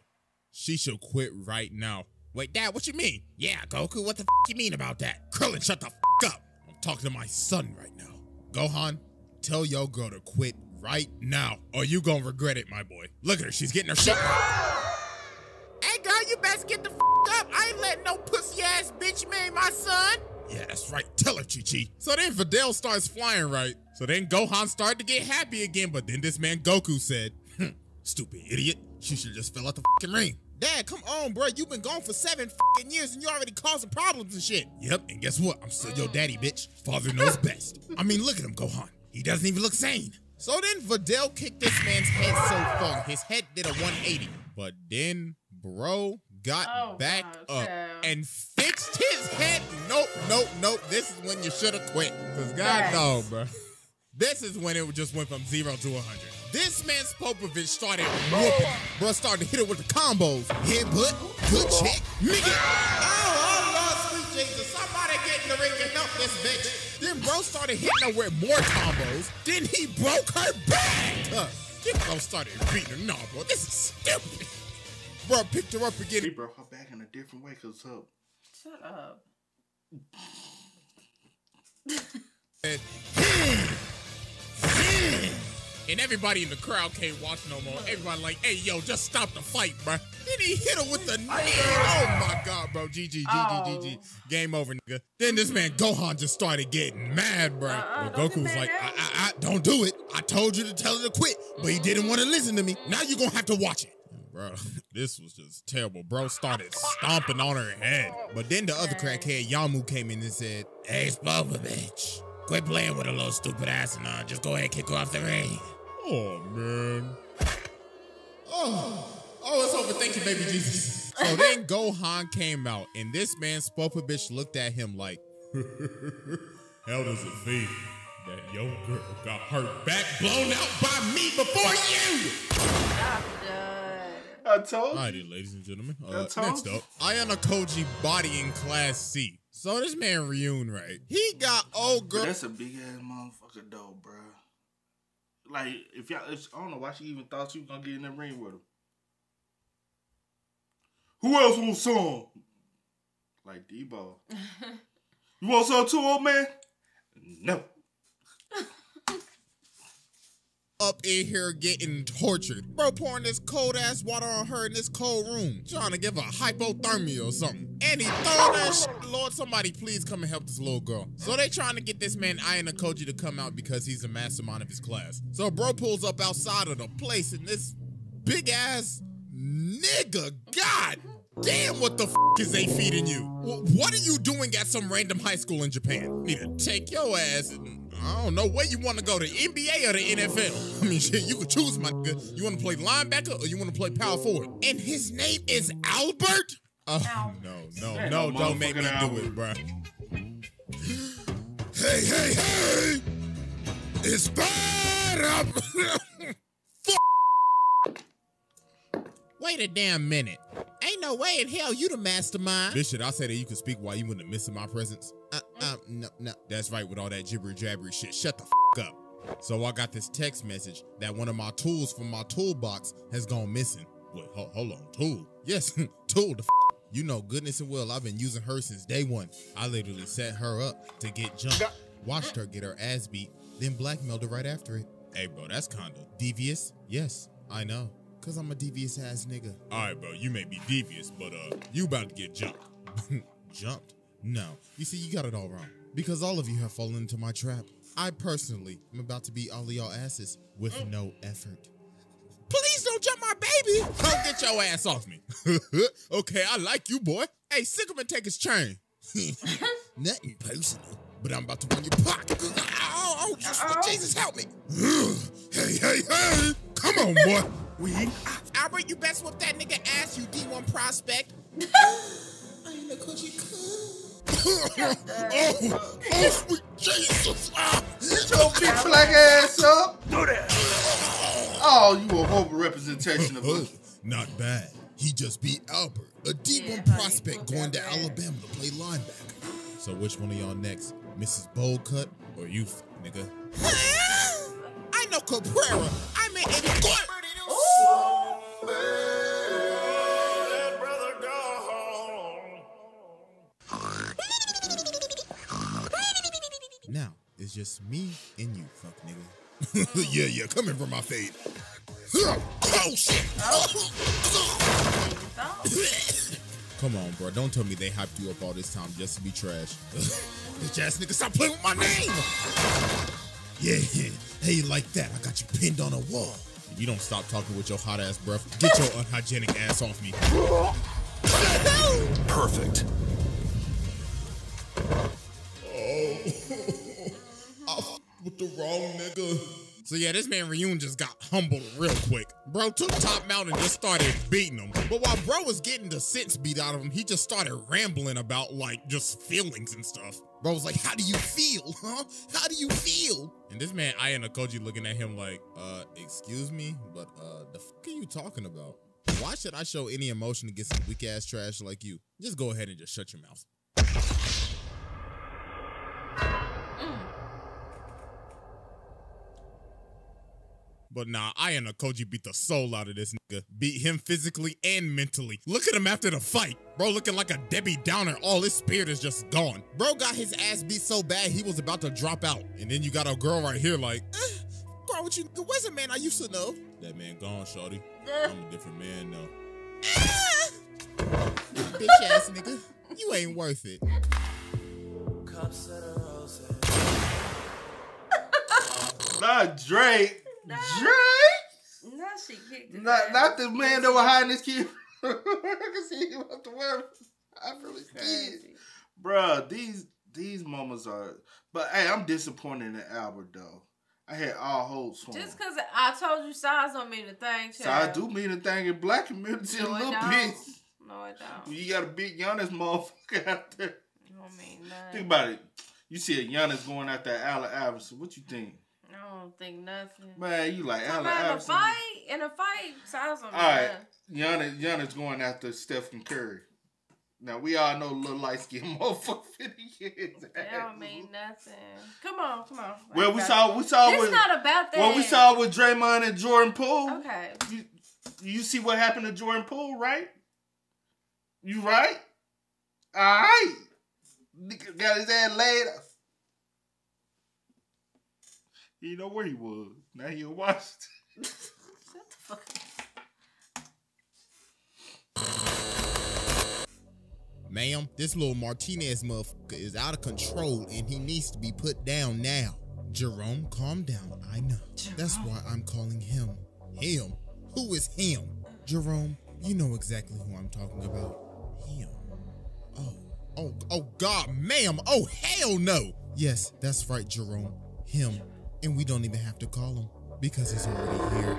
she should quit right now. Wait, Dad, what you mean? Yeah, Goku, what the f you mean about that? Krillin, shut the f up. I'm talking to my son right now. Gohan, tell your girl to quit right now, or you gonna regret it, my boy. Look at her, she's getting her shit. Hey, girl, you best get the f up. I ain't letting no pussy-ass bitch marry my son. Yeah, that's right. Tell her, Chi-Chi. So then Videl starts flying, right? So then Gohan started to get happy again, but then this man Goku said, hm, stupid idiot. She should just fell out the f***ing ring. Dad, come on, bro. You've been gone for seven f***ing years and you're already causing problems and shit. Yep, and guess what? I'm still your daddy, bitch. Father knows best. I mean, look at him, Gohan. He doesn't even look sane. So then Videl kicked this man's head so far. His head did a one eighty. But then, bro, got oh, back God, up damn. and fixed his head. Nope, nope, nope. This is when you should have quit. Because God knows, bro. This is when it just went from zero to one hundred. This man's Popovich started whooping. Bro started to hit it with the combos. Hit butt, good check, nigga. Oh, oh, Lord, sweet Jesus. Somebody get in the ring and help this bitch. Then bro started hitting her with more combos. Then he broke her back. Uh, then bro started beating her. Nah, bro, this is stupid. Bro picked her up again. He broke her back in a different way because of her. Shut up. And he... And everybody in the crowd can't watch no more. Everybody like, hey, yo, just stop the fight, bro. Then he hit her with the knee. Oh, my God, bro. G G, G G, oh. G G. Game over, nigga. Then this man Gohan just started getting mad, bro. Uh, well, Goku's like, I, I, I, don't do it. I told you to tell her to quit, but he didn't want to listen to me. Now you're going to have to watch it. Bro, this was just terrible. Bro started stomping on her head. But then the other crackhead, Yamu, came in and said, hey, Spova, bitch. Quit playing with a little stupid ass and uh, just go ahead and kick her off the ring. Oh, man. Oh, oh, it's over. Thank you, baby Jesus. So then Gohan came out, and this man, Spopovich, looked at him like, how does it feel that your girl got her back blown out by me before you? I told you. Alrighty, ladies and gentlemen. Uh, next up, Ayano Koji bodying Class C. So this man Ryun, right? He got old girl. But that's a big ass motherfucker though, bro. Like if y'all, I don't know why she even thought she was gonna get in the ring with him. Who else wants some? Like D-Ball. You want some too, old man? No. Up in here getting tortured. Bro pouring this cold ass water on her in this cold room. Trying to give her hypothermia or something. And he throwing that shit. Lord, somebody please come and help this little girl. So they trying to get this man Ayano Koji to come out because he's a mastermind of his class. So bro pulls up outside of the place and this big ass nigga, God damn, what the f is they feeding you? What are you doing at some random high school in Japan? Need to take your ass and I don't know where you want to go, the N B A or the N F L. I mean, shit, you could choose, my nigga. You want to play linebacker or you want to play power forward? And his name is Albert? Oh, no, no, no, don't make me do it, bro. Hey, hey, hey! It's bad! Wait a damn minute. Ain't no way in hell you the mastermind. Bishop, I said that you could speak while you wouldn't have missed my presence. Uh, uh, no, no. That's right with all that gibbery jabbery shit. Shut the f up. So I got this text message that one of my tools from my toolbox has gone missing. Wait, ho hold on. Tool? Yes, tool the f. You know goodness and well I've been using her since day one. I literally set her up to get jumped, watched her get her ass beat, then blackmailed her right after it. Hey, bro, that's kinda devious. Yes, I know. Cause I'm a devious ass nigga. Alright, bro, you may be devious, but uh, you about to get jumped. Jumped? No. You see, you got it all wrong. Because all of you have fallen into my trap. I personally am about to beat all of y'all asses with mm. no effort. Please don't jump my baby! Come get your ass off me. Okay, I like you, boy. Hey, sick him and take his chain. Nothing personal, but I'm about to win your pocket. Oh, oh, oh, Jesus, help me. Hey, hey, hey! Come on, boy. We? Albert, you best whoop that nigga ass, you D one prospect. I'm the coochie coon. Oh, oh, sweet Jesus. Get your big black ass up. Do that. Oh, you a horrible representation of us. Not bad. He just beat Albert, a D one yeah, prospect honey, going to bad. Alabama to play linebacker. So which one of y'all next? Missus Bowcut or you, nigga? I know Caprera. I mean, it's good. Me and you, fuck nigga. yeah, yeah, coming for my fade. Oh, shit. Oh. Come on, bro. Don't tell me they hyped you up all this time just to be trash. Bitch ass nigga, stop playing with my name. Yeah, yeah. Hey, like that. I got you pinned on a wall. You don't stop talking with your hot ass breath. Get your unhygienic ass off me. Perfect. Oh. I f with the wrong nigga. So yeah, this man Ryun just got humbled real quick. Bro took Top Mount and just started beating him. But while bro was getting the sense beat out of him, he just started rambling about like just feelings and stuff. Bro was like, how do you feel, huh? How do you feel? And this man Aya Nakoji looking at him like, uh, excuse me, but uh, the fuck are you talking about? Why should I show any emotion against some weak ass trash like you? Just go ahead and just shut your mouth. But nah, Aya Nakoji beat the soul out of this nigga. Beat him physically and mentally. Look at him after the fight. Bro looking like a Debbie Downer. All his spirit is just gone. Bro got his ass beat so bad he was about to drop out. And then you got a girl right here like, eh, girl, what you, where's a man I used to know? That man gone, shawty. Girl. I'm a different man now. Ah! Bitch ass nigga. You ain't worth it. Cups of roses. Not Drake. No. Drake? No, she kicked it. Not, not the man that was hiding his kid. I can see him up the world. I'm really scared. Bruh, these, these moments are... But, hey, I'm disappointed in Albert, though. I had all hopes for him. Just because I told you size don't mean a thing, child. Size do mean a thing in black community no, a little bit. No, it don't. You got a big Giannis motherfucker out there. You don't mean nothing. Think about it. You see a Giannis going out there, Allen Iverson. What you think? I don't think nothing. Man, you like Allen Iverson. In a fight, sounds like that. All right, Giannis, Giannis going after Stephen Curry. Now, we all know little light-skinned motherfucker fifty years. That don't mean nothing. Come on, come on. Well, we saw, we saw it's with... It's not about that. Well, we saw with Draymond and Jordan Poole. Okay. You, you see what happened to Jordan Poole, right? You right? All right. Got his ass laid up. You know where he was. Now he in Washington. Shut the fuck up. Ma'am, this little Martinez motherfucker is out of control and he needs to be put down now. Jerome, calm down. I know. Jerome. That's why I'm calling him. Him? Who is him? Jerome, you know exactly who I'm talking about. Him. Oh. Oh, oh God, ma'am. Oh, hell no. Yes, that's right, Jerome. Him. And we don't even have to call him because he's already here.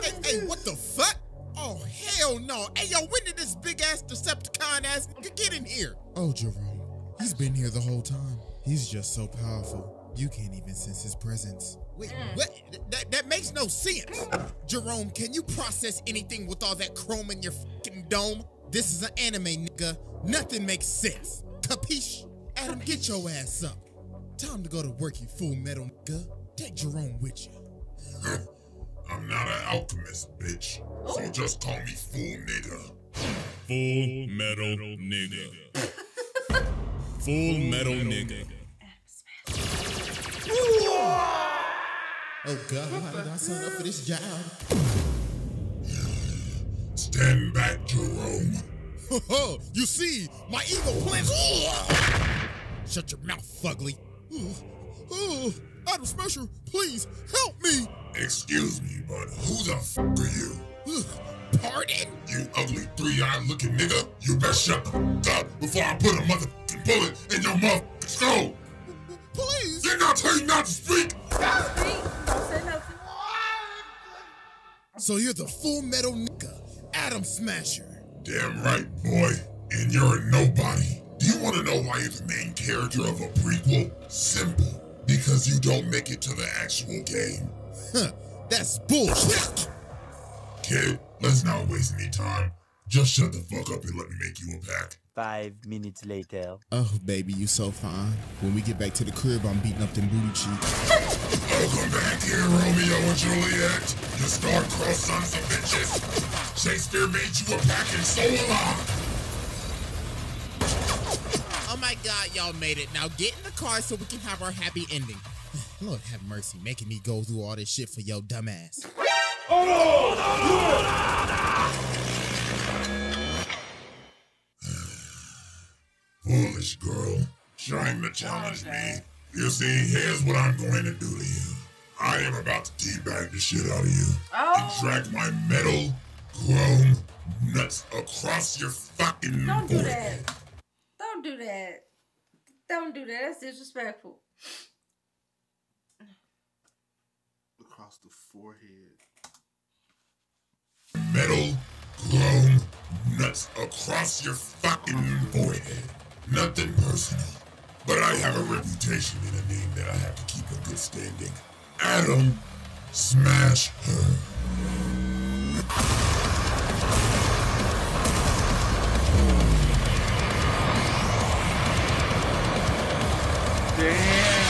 Hey, hey, what the fuck? Oh, hell no. Hey, yo, when did this big-ass Decepticon-ass nigga get in here? Oh, Jerome, he's been here the whole time. He's just so powerful, you can't even sense his presence. Wait, what? That, that makes no sense. Jerome, can you process anything with all that chrome in your fucking dome? This is an anime, nigga. Nothing makes sense. Capiche? Adam, get your ass up. Time to go to work, you fool metal nigga. Take Jerome with you. I'm not an alchemist, bitch. Ooh. So just call me fool nigga. Fool metal nigga. Fool metal nigga. Oh God, how did I sign up for this job? Stand back, Jerome. You see, my evil plans. Shut your mouth, fugly. Ooh, ooh, Adam Smasher, please help me! Excuse me, but who the f*** are you? Ooh, pardon? You ugly three-eyed looking nigga, you better shut the f*** up before I put a motherfucking bullet in your motherfucking skull! Please! Didn't I tell you not to speak? Don't speak, don't say nothing. So you're the full metal nigga, Adam Smasher. Damn right, boy, and you're a nobody. Do you want to know why you're the main character of a prequel? Simple. Because you don't make it to the actual game. Huh, that's bullshit. Kid, let's not waste any time. Just shut the fuck up and let me make you a pack. Five minutes later. Oh, baby, you so fine. When we get back to the crib, I'm beating up them booty cheeks. Welcome back here, Romeo and Juliet. You star-crossed sons of bitches. Shakespeare made you a pack and so alive. Oh my God, y'all. y'all made it. Now get in the car so we can have our happy ending. Lord have mercy, making me go through all this shit for your dumb ass. Oh no! Foolish girl, trying to challenge me. You see, here's what I'm going to do to you. I am about to teabag the shit out of you oh. and drag my metal chrome nuts across your fucking Don't board. do that. Don't do that. Don't do that. That's disrespectful. Across the forehead. Metal chrome nuts across your fucking forehead. Nothing personal. But I have a reputation and a name that I have to keep in good standing. Adam, smash her. Damn.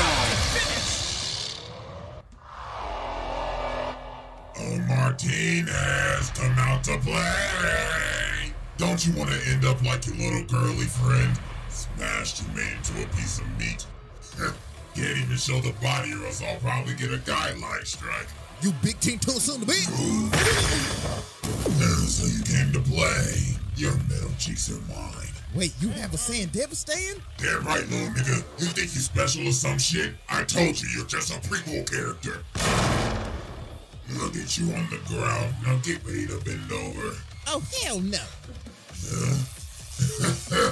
Oh, Martinez, come out to play. Don't you want to end up like your little girly friend? Smashed and made into a piece of meat. Can't even show the body or else I'll probably get a guideline strike. You big team too soon to be. So you came to play. Your metal cheeks are mine. Wait, you have a saying devastating? Damn right, little nigga. You think you special or some shit? I told you you're just a prequel character. Look at you on the ground. Now get ready to bend over. Oh, hell no. Uh,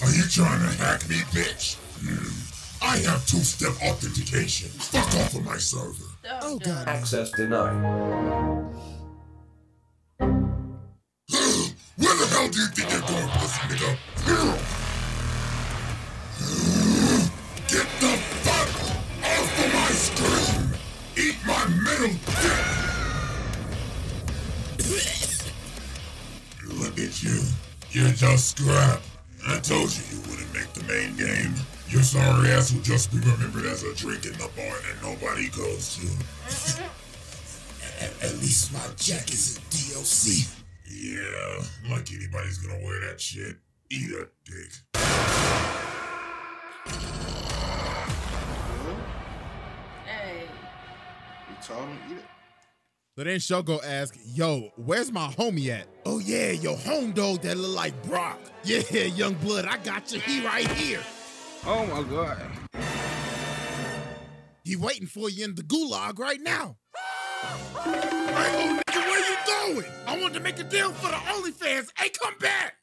Are you trying to hack me, bitch? Mm. I have two-step authentication. Fuck off of my server. Oh, God. Access denied. Where the hell do you think you're going, pussy nigga? Get the fuck off of my screen! Eat my metal dick! Look at you. You're just scrap. I told you you wouldn't make the main game. Your sorry ass will just be remembered as a drink in the bar that nobody goes to. at, at least my jack is in D L C. Yeah, like anybody's gonna wear that shit. Eat a dick. Hey. You told him to eat it. So then Shogo asked, yo, where's my homie at? Oh yeah, your home dog that look like Brock. Yeah, young blood, I got you, he right here. Oh my God. He waiting for you in the gulag right now. Hey, old nigga, where you going? I want to make a deal for the OnlyFans. Hey, come back.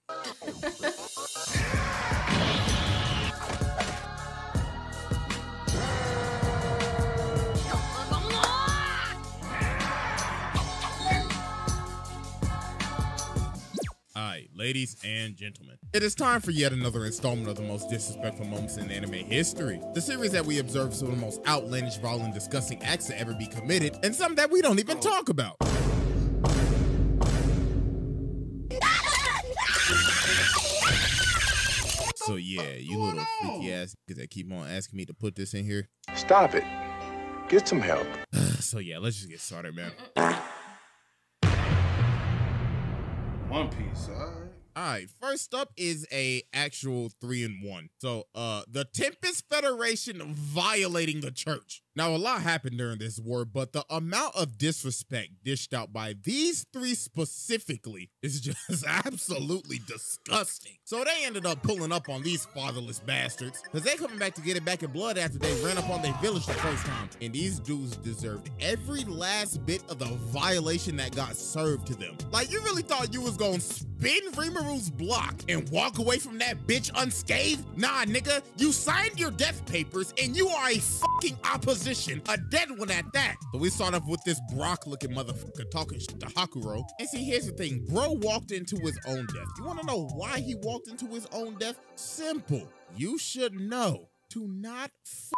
Alright, ladies and gentlemen, it is time for yet another installment of the most disrespectful moments in anime history. The series that we observe some of the most outlandish, vile, and disgusting acts to ever be committed, and some that we don't even talk about. So yeah, you little freaky ass niggas that keep on asking me to put this in here. Stop it. Get some help. So yeah, let's just get started, man. One Piece, all right. All right, first up is a actual three in one. So, uh, the Tempest Federation violating the church. Now, a lot happened during this war, but the amount of disrespect dished out by these three specifically is just absolutely disgusting. So they ended up pulling up on these fatherless bastards because they coming back to get it back in blood after they ran up on their village the first time. And these dudes deserved every last bit of the violation that got served to them. Like, you really thought you was gonna spin Rimaru's block and walk away from that bitch unscathed? Nah, nigga, you signed your death papers and you are a fucking opposition. A dead one at that. So we start off with this Brock looking motherfucker talking shit to Hakuro. And see, here's the thing. Bro walked into his own death. You want to know why he walked into his own death? Simple. You should know to not f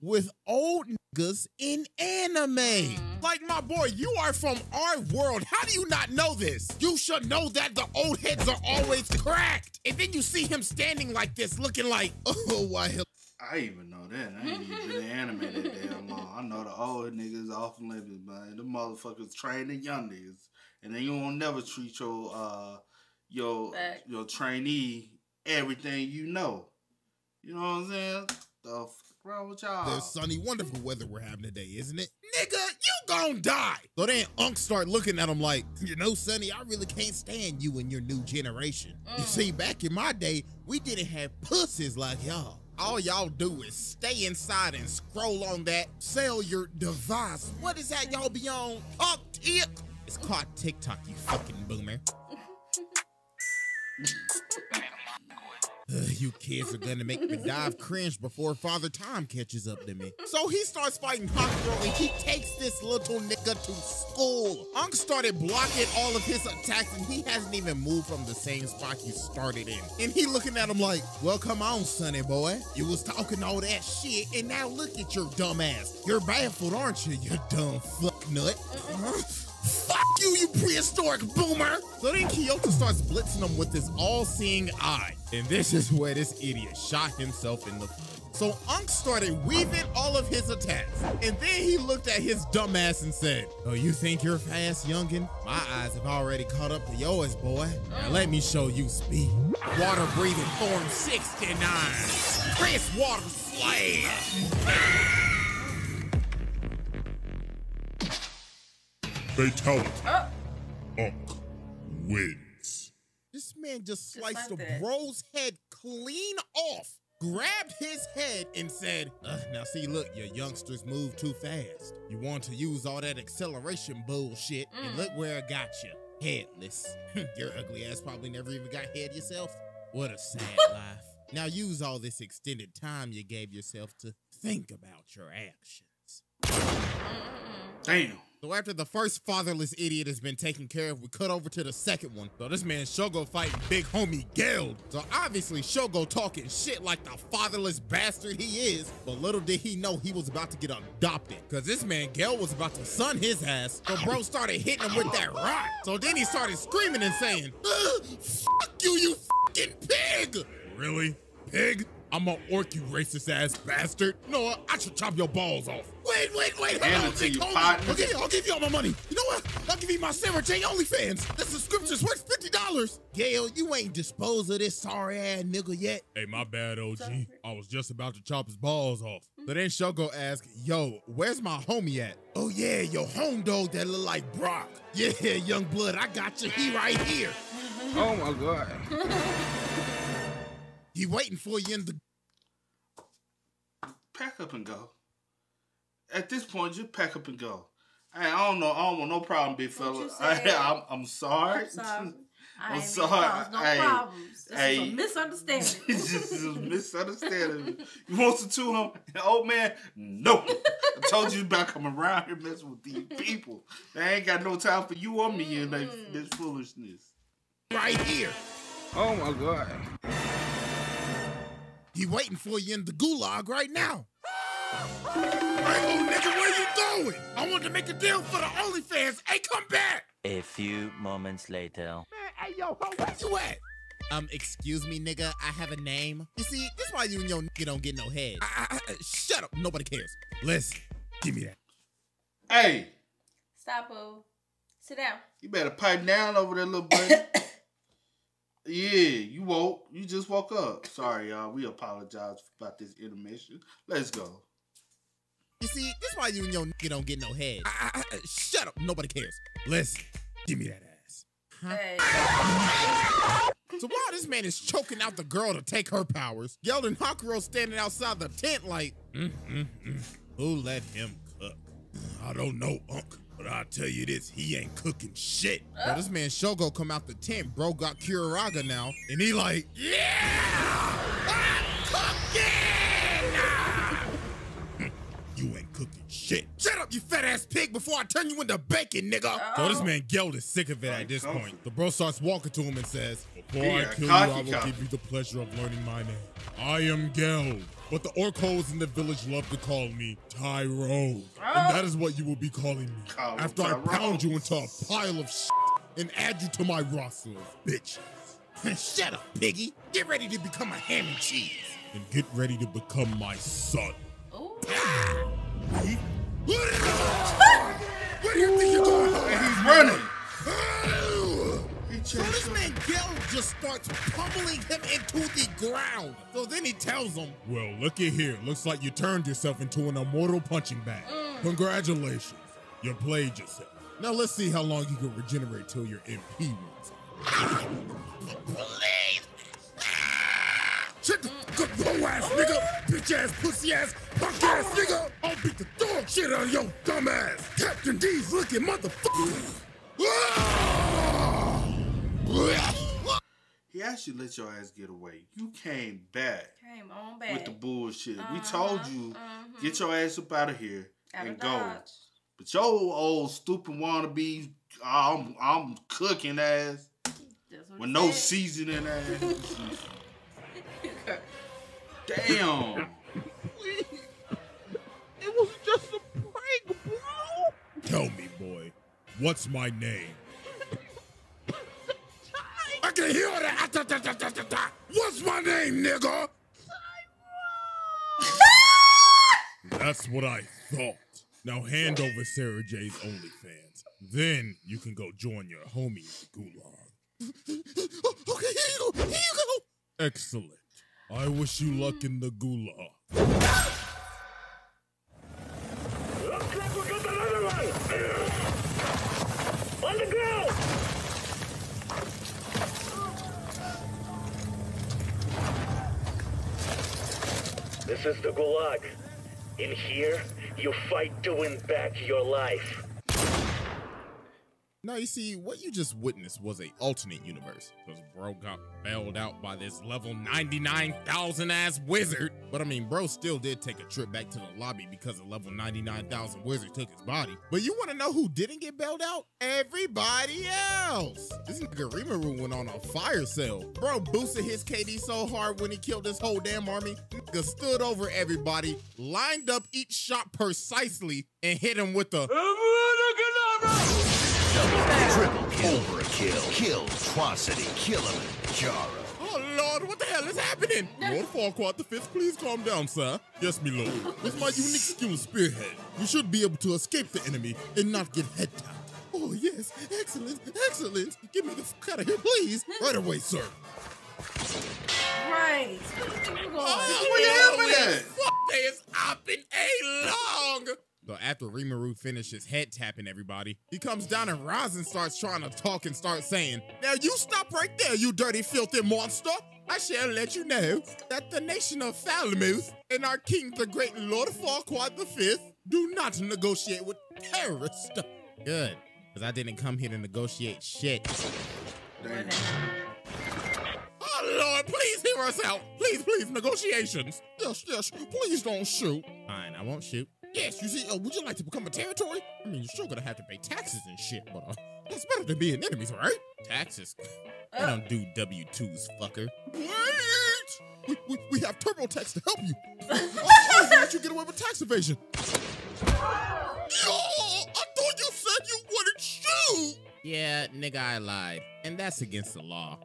with old niggas in anime. Like, my boy, you are from our world. How do you not know this? You should know that the old heads are always cracked. And then you see him standing like this, looking like, oh, why hell? I even know that. I ain't even been animated that damn long. I know the old niggas off limits, man. The motherfuckers train the young niggas. And then you won't never treat your uh your Back. your trainee everything you know. You know what I'm saying? The fuck wrong with y'all? There's sunny, wonderful weather we're having today, isn't it? Nigga, you gon' die. So then Unc start looking at him like, you know, Sonny, I really can't stand you and your new generation. Mm. You see, back in my day, we didn't have pussies like y'all. All y'all do is stay inside and scroll on that cellular device. What is that y'all be on? Pump tip? It's called TikTok, you fucking boomer. Uh, you kids are gonna make me dive cringe before Father Time catches up to me. So he starts fighting Hakuro and he takes this little nigga to school. Unc started blocking all of his attacks and he hasn't even moved from the same spot he started in. And he looking at him like, well, come on, sonny boy. You was talking all that shit and now look at your dumb ass. You're baffled, aren't you, you dumb fuck nut? Huh? Fuck you, you prehistoric boomer! So then Kyoto starts blitzing him with his all-seeing eye. And this is where this idiot shot himself in the foot. So Unc started weaving all of his attacks. And then he looked at his dumbass and said, oh, you think you're fast, youngin'? My eyes have already caught up to yours, boy. Now let me show you speed. Water breathing form sixty-nine. Chris Water Slade. Fatality. Oh. Unc wins. This man just sliced a bro's head clean off, grabbed his head and said, uh, now see, look, your youngsters move too fast. You want to use all that acceleration bullshit, mm. and look where I got you, headless. Your ugly ass probably never even got head yourself. What a sad life. Now use all this extended time you gave yourself to think about your actions. Damn. So after the first fatherless idiot has been taken care of, we cut over to the second one. So this man Shogo fighting big homie Geld. So obviously Shogo talking shit like the fatherless bastard he is, but little did he know he was about to get adopted. Cause this man Geld was about to son his ass. So bro started hitting him with that rock. So then he started screaming and saying, fuck you, you fucking pig. Really? Pig? I'm gonna orc you racist ass bastard. No, I should chop your balls off. Wait, wait, wait, hold on, big homie. Okay, I'll give you all my money. You know what? I'll give you my Sarah J OnlyFans. This subscription's worth fifty dollars. Gale, you ain't disposed of this sorry ass nigga yet. Hey, my bad, O G. I was just about to chop his balls off. But then Shogo asked, yo, where's my homie at? Oh yeah, your home dog that look like Brock. Yeah, young blood, I got you. He right here. Oh my God. He waiting for you in the... Pack up and go. At this point, you pack up and go. I, I don't know. I don't want no problem, big fella. I, I'm, I'm sorry. I'm sorry. I'm sorry. No I, problems. This I, is a misunderstanding. This is a misunderstanding. You want to tune him? Old man, no. I told you about coming around here messing with these people. They ain't got no time for you or me mm. in that, this foolishness. Right here. Oh, my God. He waiting for you in the gulag right now. Hey, old nigga, where you going? I want to make a deal for the OnlyFans. Hey, come back. A few moments later. Man, hey, yo, ho, where you at? Um, excuse me, nigga, I have a name. You see, this why you and your nigga don't get no head. I, I, I, shut up, nobody cares. Listen, give me that. Hey. Stop, boo. Sit down. You better pipe down over there, little buddy. Yeah, you woke. You just woke up. Sorry, y'all. We apologize about this intermission. Let's go. You see, that's why you and your nigga don't get no head. I, I, I, shut up. Nobody cares. Listen, give me that ass. Huh? Hey. So while this man is choking out the girl to take her powers, Geld and Hakuro standing outside the tent like, mm, mm, mm. Who let him cook? I don't know, Unc. But I'll tell you this, he ain't cooking shit. Uh. Now this man Shogo come out the tent, bro got Kuraga now, and he like, yeah, I'm cooking! You ain't cooking shit. Shut up, you fat ass pig, before I turn you into bacon, nigga. Oh. So this man Geld is sick of it at this point. The bro starts walking to him and says, before yeah, I kill you, I will give you the pleasure of learning my name. I am Geld. But the orcos in the village love to call me Tyrone. Oh. And that is what you will be calling me. Call after Tyrone. I pound you into a pile of shit and add you to my roster of bitches. Shut up, piggy. Get ready to become a ham and cheese. And get ready to become my son. Oh. Ah. Where do you think you're going? And he's running. So this man Geld just starts pummeling him into the ground. So then he tells him, well, looky here. Looks like you turned yourself into an immortal punching bag. Mm. Congratulations. You played yourself. Now let's see how long you can regenerate till your M P runs out. Please. Shut the low ass nigga, bitch ass, pussy ass, punk ass nigga. I'll beat the dog shit out of your dumb ass. Captain D's looking motherfucker. He actually let your ass get away. You came back. Came on back. With the bullshit. Uh-huh. We told you, uh-huh. get your ass up out of here out and of go. Dodge. But your old stupid wannabe, I'm, I'm cooking ass. With no said. Seasoning ass. Damn. It was just a prank, bro. Tell me, boy, what's my name? I can hear that. What's my name, nigga? That's what I thought. Now hand over Sarah J's OnlyFans. Then you can go join your homie, Gulag. Okay, here you go. Here you go. Excellent. I wish you luck in the Gulag. Looks like we got another one! On the ground! This is the Gulag. In here, you fight to win back your life. Now, you see, what you just witnessed was an alternate universe. Because bro got bailed out by this level ninety-nine thousand ass wizard. But I mean, bro still did take a trip back to the lobby because the level ninety-nine thousand wizard took his body. But you want to know who didn't get bailed out? Everybody else. This nigga Rimuru went on a fire sale. Bro boosted his K D so hard when he killed this whole damn army. Nigga stood over everybody, lined up each shot precisely, and hit him with the... Double, triple kill, overkill, kill, atrocity, Kilimanjaro. Oh Lord, what the hell is happening? Lord Farquaad the Fifth, please calm down, sir. Yes, me lord. With my unique skill, Spearhead, you should be able to escape the enemy and not get headshot. Oh yes, excellent, excellent. Get me the fuck out of here, please. Right away, sir. Right. Oh, what happened? Fuck this, I've been a long. So after Rimuru finishes head tapping everybody, he comes down and Rosin starts trying to talk and starts saying, now you stop right there, you dirty, filthy monster. I shall let you know that the nation of Falmouth and our king, the great Lord Farquaad the Fifth, do not negotiate with terrorists. Good, because I didn't come here to negotiate shit. Damn. Oh, Lord, please hear us out. Please, please, negotiations. Yes, yes, please don't shoot. Fine, I won't shoot. Yes, you see, uh, would you like to become a territory? I mean, you're sure gonna have to pay taxes and shit, but uh, that's better than being enemies, right? Taxes? I oh. don't do W twos, fucker. Wait! We, we, we have TurboTax to help you. I'll let you get away with tax evasion. Yo, I thought you said you wouldn't shoot! Yeah, nigga, I lied. And that's against the law.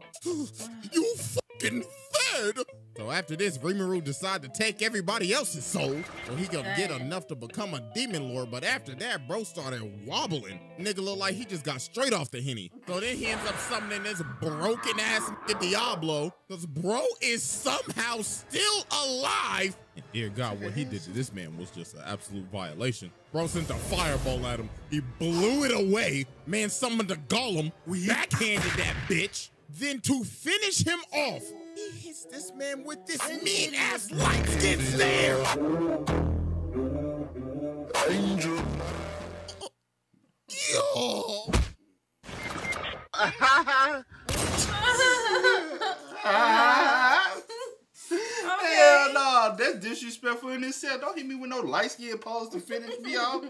You fucking fed! So after this, Rimuru decided to take everybody else's soul so he could get enough to become a demon lord, but after that, bro started wobbling. Nigga looked like he just got straight off the henny. So then he ends up summoning this broken-ass Diablo, because bro is somehow still alive. And dear God, what he did to this man was just an absolute violation. Bro sent a fireball at him. He blew it away. Man summoned a golem. We backhanded that bitch. Then to finish him off, he hits this man with this mean-ass light-skinned stare. Angel. Yo. Hell no, that's disrespectful in itself. Don't hit me with no light-skinned pose to finish me off.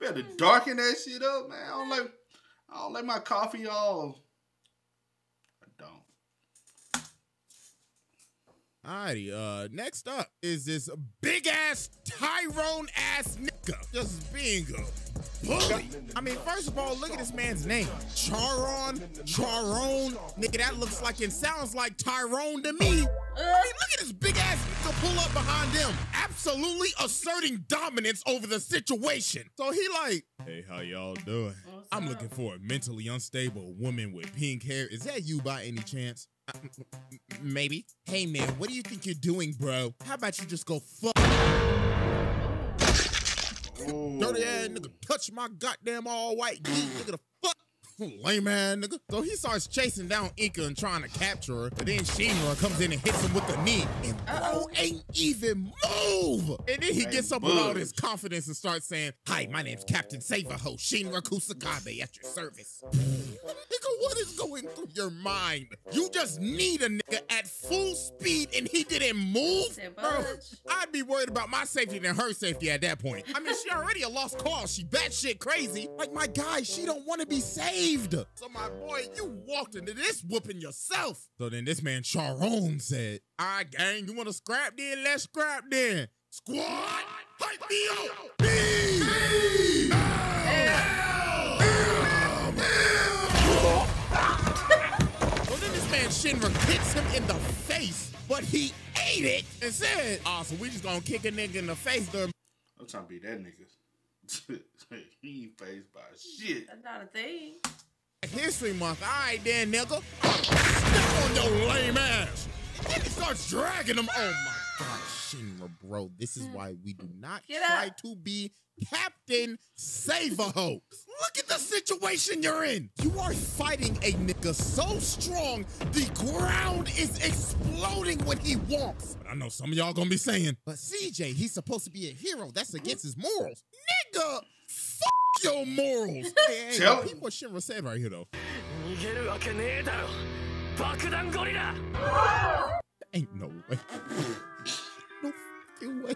Better darken that shit up, man. I don't like, I don't like my coffee all. Alrighty, uh, next up is this big-ass Tyrone-ass nigga just being a bully. I mean, first of all, look at this man's name. Charon, Charone. Nigga, that looks like and sounds like Tyrone to me. I mean, look at this big ass to pull up behind them, absolutely asserting dominance over the situation. So he like, hey, how y'all doing? What's I'm up? Looking for a mentally unstable woman with pink hair. Is that you by any chance? Uh, maybe. Hey man, what do you think you're doing, bro? How about you just go fuck? Oh. Dirty ass nigga, touch my goddamn all white geek, nigga the fuck. Lame ass nigga. So he starts chasing down Inka and trying to capture her, but then Shinra comes in and hits him with the knee, and bro ain't even move. And then he gets up with all his confidence and starts saying, hi, my name's Captain Save-A-Ho, Shinra Kusakabe at your service. Nigga, what is going through your mind? You just need a nigga at full speed and he didn't move? Bro, I'd be worried about my safety than her safety at that point. I mean, she already a lost cause. She batshit crazy. Like, my guy, she don't want to be saved. So my boy, you walked into this whooping yourself. So then this man Charon said, all right, gang, you want to scrap then? Let's scrap then. Squad, hype me up. B B L. So then this man Shinra kicks him in the face, but he ate it and said, oh, so we just gonna kick a nigga in the face then. I'm trying to beat that nigga. He ain't faced by shit. That's not a thing. History month. All right then, nigga. Step on your lame ass. And then he starts dragging him. Oh my God, Shinra, bro. This is why we do not Get try up. to be Captain Save-A-Ho. Look at the situation you're in. You are fighting a nigga so strong, the ground is exploding when he walks. But I know some of y'all gonna be saying, but C J, he's supposed to be a hero. That's against his morals. Nigga, fuck your morals. Hey, hey, Tell people what Shinra said right here, though. Ain't no way. No fucking way.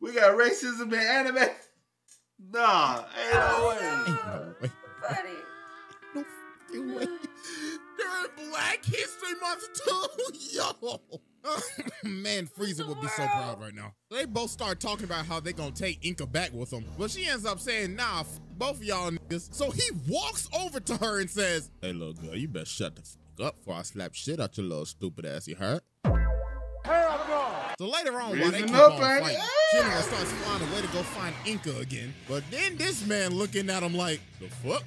We got racism in anime. Nah, ain't no way. Ain't no way. Buddy. No fucking way. During Black History Month too, yo. Man, Frieza would be so proud right now. They both start talking about how they gonna take Inka back with them, but she ends up saying, nah, f both of y'all niggas. So he walks over to her and says, hey, little girl, you better shut the fuck up before I slap shit out your little stupid ass, you heard? So later on, while they keep on fighting, Shinra starts flying away to go find Inka again. But then this man looking at him like, the fuck?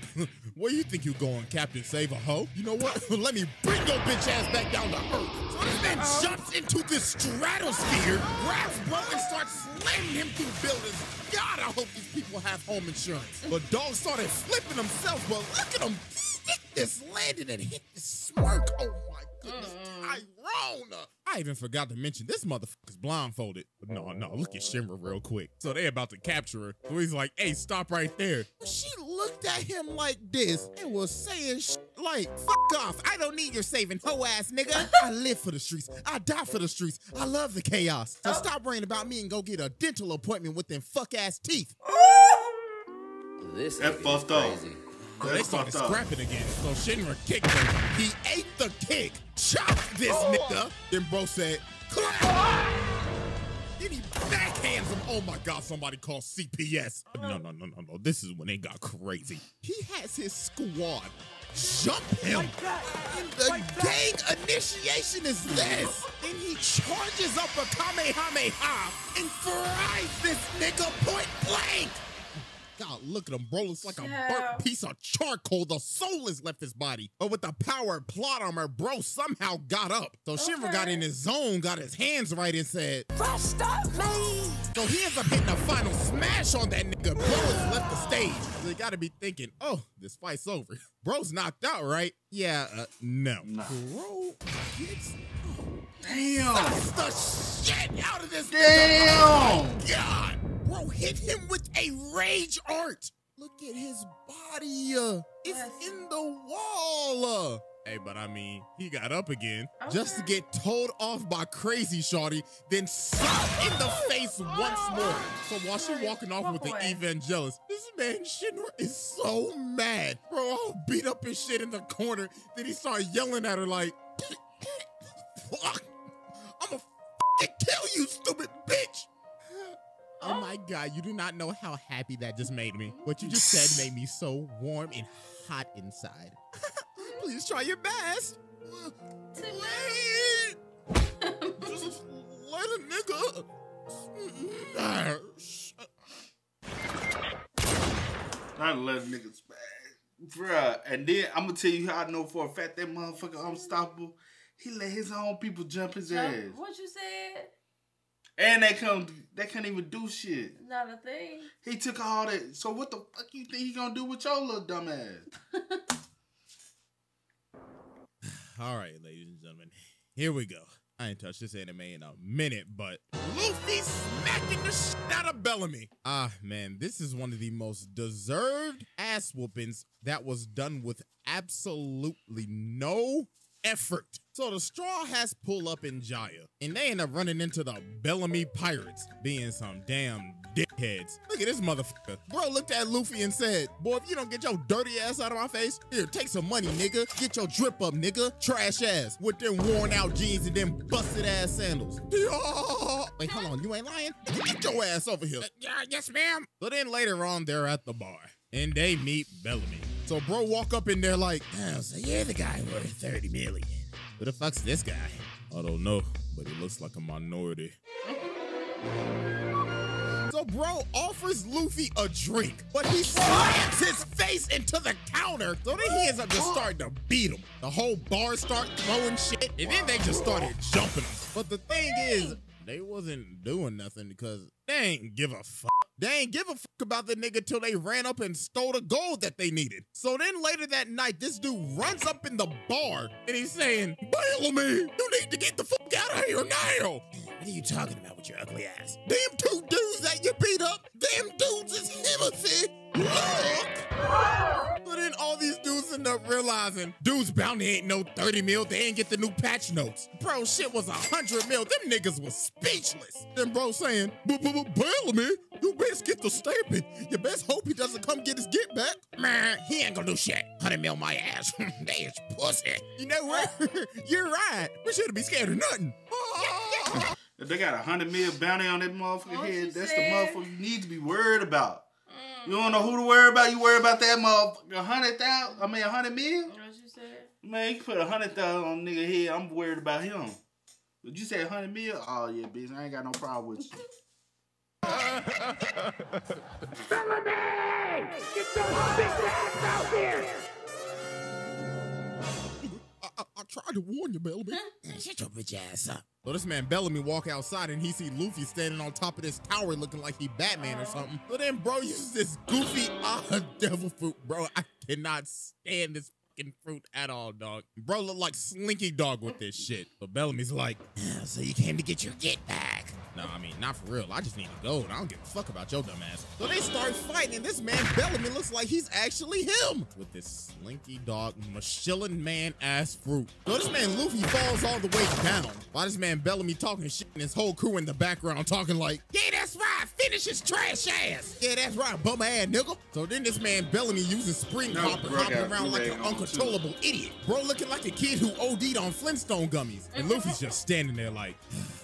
Where you think you going, Captain Save-A-Ho? You know what? Let me bring your bitch ass back down to earth. So this man jumps into this stratosphere, grabs bro and starts slamming him through buildings. God, I hope these people have home insurance. But dog started flipping himself, but look at him stick this landing and hit this smirk. Oh my goodness, Tyrone. I even forgot to mention this motherfucker's blindfolded. But no, no, look at Shinra real quick. So they about to capture her. So he's like, hey, stop right there. She looked at him like this and was saying shit like, fuck off. I don't need your saving hoe ass nigga. I live for the streets. I die for the streets. I love the chaos. So stop worrying about me and go get a dental appointment with them fuck ass teeth. This that fucked up. So they started scrapping again, so Shinra kicked him. He ate the kick, chopped this oh. nigga, then bro said, clap! Oh. Then he backhands him. Oh my God, somebody called C P S. But no, no, no, no, no, this is when they got crazy. He has his squad jump him. Like and the like gang that. initiation is this. Then he charges up a Kamehameha and fries this nigga point blank. God, look at him, bro. Looks like yeah. a burnt piece of charcoal. The soul has left his body. But with the power and plot armor, bro somehow got up. So okay. Shinra got in his zone, got his hands right, and said, bro, stop me. So he ends up hitting a final smash on that nigga. Bro has left the stage. So they gotta be thinking, oh, this fight's over. Bro's knocked out, right? Yeah, uh, no. Nah. Bro gets... Oh, damn. That's the shit out of this nigga. Damn. Oh, my God. Bro hit him with a rage art. Look at his body. Uh, it's yes. in the wall. Uh, hey, but I mean, he got up again okay. just to get told off by crazy shawty, then slapped in the face once more. So while she's walking off with the evangelist, this man Shinra is so mad. Bro, all beat up his shit in the corner. Then he started yelling at her like, fuck, I'ma fucking kill you, stupid bitch. Oh my God, you do not know how happy that just made me. What you just said made me so warm and hot inside. Please try your best. Please. just let a nigga smash. I let a nigga smash. Bruh, and then I'm gonna tell you how I know for a fact that motherfucker unstoppable. He let his own people jump his jump, ass. What you said? And they come, they can't even do shit. Not a thing. He took all that. So what the fuck you think he gonna do with your little dumb ass? All right, ladies and gentlemen, here we go. I ain't touched this anime in a minute, but Luffy smacking the shit out of Bellamy. Ah, man, this is one of the most deserved ass whoopings that was done with absolutely no effort. So the Straw Hats pull up in Jaya, and they end up running into the Bellamy Pirates, being some damn dickheads. Look at this motherfucker. Bro looked at Luffy and said, boy, if you don't get your dirty ass out of my face, here, take some money, nigga. Get your drip up, nigga. Trash ass with them worn out jeans and them busted ass sandals. Yo! Wait, hold on, you ain't lying? Get your ass over here. Uh, yes, ma'am. So then later on, they're at the bar, and they meet Bellamy. So bro walk up in there like, oh, so you're the guy worth thirty million. Who the fuck's this guy? I don't know, but he looks like a minority. So bro offers Luffy a drink, but he slaps his face into the counter. So then he ends up just starting to beat him. The whole bar start throwing shit, and then they just started jumping him. But the thing is, they wasn't doing nothing because they ain't give a fuck. They ain't give a fuck about the nigga till they ran up and stole the gold that they needed. So then later that night, this dude runs up in the bar and he's saying, "Bail me! You need to get the fuck out of here now!" What are you talking about with your ugly ass? Them two dudes that you beat up, them dudes is Himothy. Look! But then all these dudes end up realizing, dudes bounty ain't no thirty mil, they ain't get the new patch notes. Bro, shit was a hundred mil, them niggas was speechless. Then bro saying, "Bail me! You best get the stamping. You best hope he doesn't come get his get back. Man, he ain't gonna do shit. a hundred mil my ass. They is pussy. You know what? You're right. We shouldn't be scared of nothing. If they got a a hundred mil bounty on that motherfucker head, that's said? the motherfucker you need to be worried about. Mm. You don't know who to worry about? You worry about that motherfucker. a hundred thousand? I mean, a hundred mil? What you said? Man, you put a hundred thousand on nigga head. I'm worried about him. But you say a hundred mil? Oh, yeah, bitch. I ain't got no problem with you. Bellamy! Get those big ass out here! I, I, I tried to warn you, Bellamy. Shut your bitch ass up. So this man Bellamy walk outside and he see Luffy standing on top of this tower looking like he Batman or something. So then bro uses this goofy ah devil fruit, bro. I cannot stand this fucking fruit at all, dog. Bro look like Slinky Dog with this shit. But Bellamy's like, oh, so you came to get your get back. No, I mean, not for real. I just need to go, and I don't give a fuck about your dumb ass. So they start fighting, and this man, Bellamy, looks like he's actually him. With this Slinky Dog, Michelin Man ass fruit. So this man, Luffy, falls all the way down. While this man, Bellamy, talking shit, and his whole crew in the background talking like, yeah, that's right, finish his trash ass. Yeah, that's right, bum ass nigga. So then this man, Bellamy, uses Spring no, Hopper, hopping around like an uncontrollable too. idiot. Bro looking like a kid who OD'd on Flintstone gummies. And Luffy's just standing there like,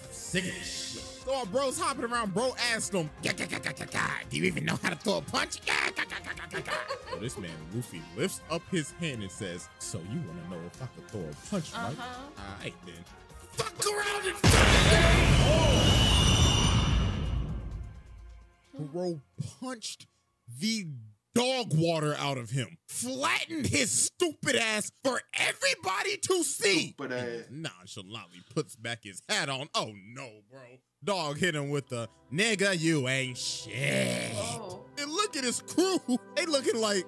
sick of this shit. So our bro's hopping around, bro asked him, do you even know how to throw a punch? So this man, Luffy, lifts up his hand and says, so you want to know if I could throw a punch, right? Uh-huh. All right, then. Fuck around and fuck it! Bro punched the dog water out of him. Flattened his stupid ass for everybody to see. But uh, nonchalantly puts back his hat on. Oh no, bro. Dog hit him with the nigga, you ain't shit. Oh. And look at his crew. They looking like,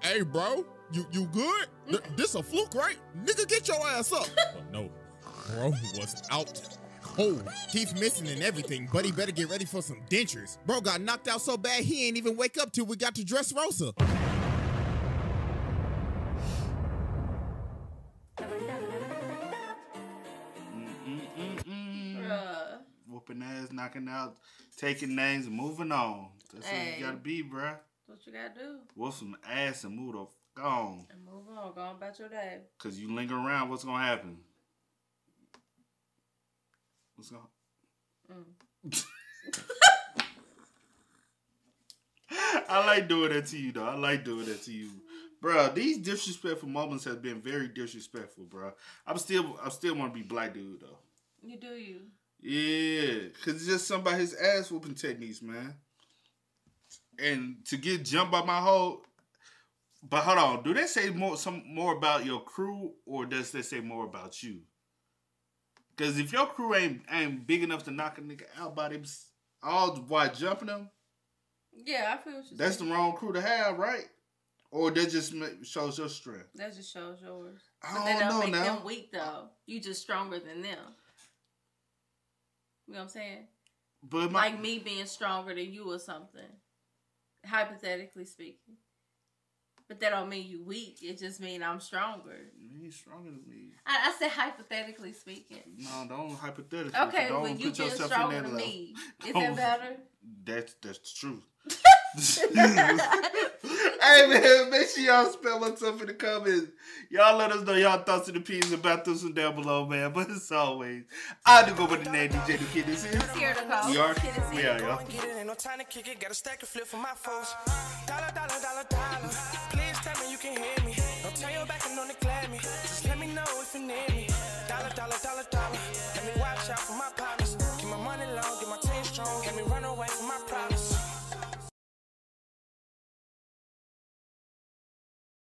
hey bro, you, you good? Th this a fluke, right? Nigga, get your ass up. But no, bro was out cold, teeth missing and everything, but he better get ready for some dentures. Bro got knocked out so bad he ain't even wake up till we got to Dressrosa. Mm-mm-mm-mm. Whooping ass, knocking out, taking names, moving on. That's hey. what you gotta be, bruh. What you gotta do? Whoop some ass and move the fuck on. And move on, go on about your day. Cause you linger around, what's gonna happen? What's up? Mm. I like doing that to you, though. I like doing that to you, bro. These disrespectful moments have been very disrespectful, bro. I'm still, I still want to be black dude, though. You do you? Yeah, because it's just something about his ass whooping techniques, man. And to get jumped by my whole... But hold on, do they say more some more about your crew, or does they say more about you? Because if your crew ain't ain't big enough to knock a nigga out by them, all while jumping them, yeah, I feel what you're that's saying. The wrong crew to have, right? Or that just shows your strength. That just shows yours. I but don't that don't know make now. Them weak though. You just stronger than them. You know what I'm saying? But my, like me being stronger than you or something, hypothetically speaking. But that don't mean you weak. It just mean I'm stronger. You're stronger than me. I, I said hypothetically speaking. No, don't hypothetically. Okay, don't well, you get stronger than me. Is that better? That's, that's the truth. Hey, man, make sure y'all spell what's up in the comments. Y'all let us know y'all thoughts and opinions about this one down below, man. But as always, I do go with the name D J The Kid. This is here to go. We are. We are, y'all. Gotta stack a flip for my folks. Dollar, dollar, dollar.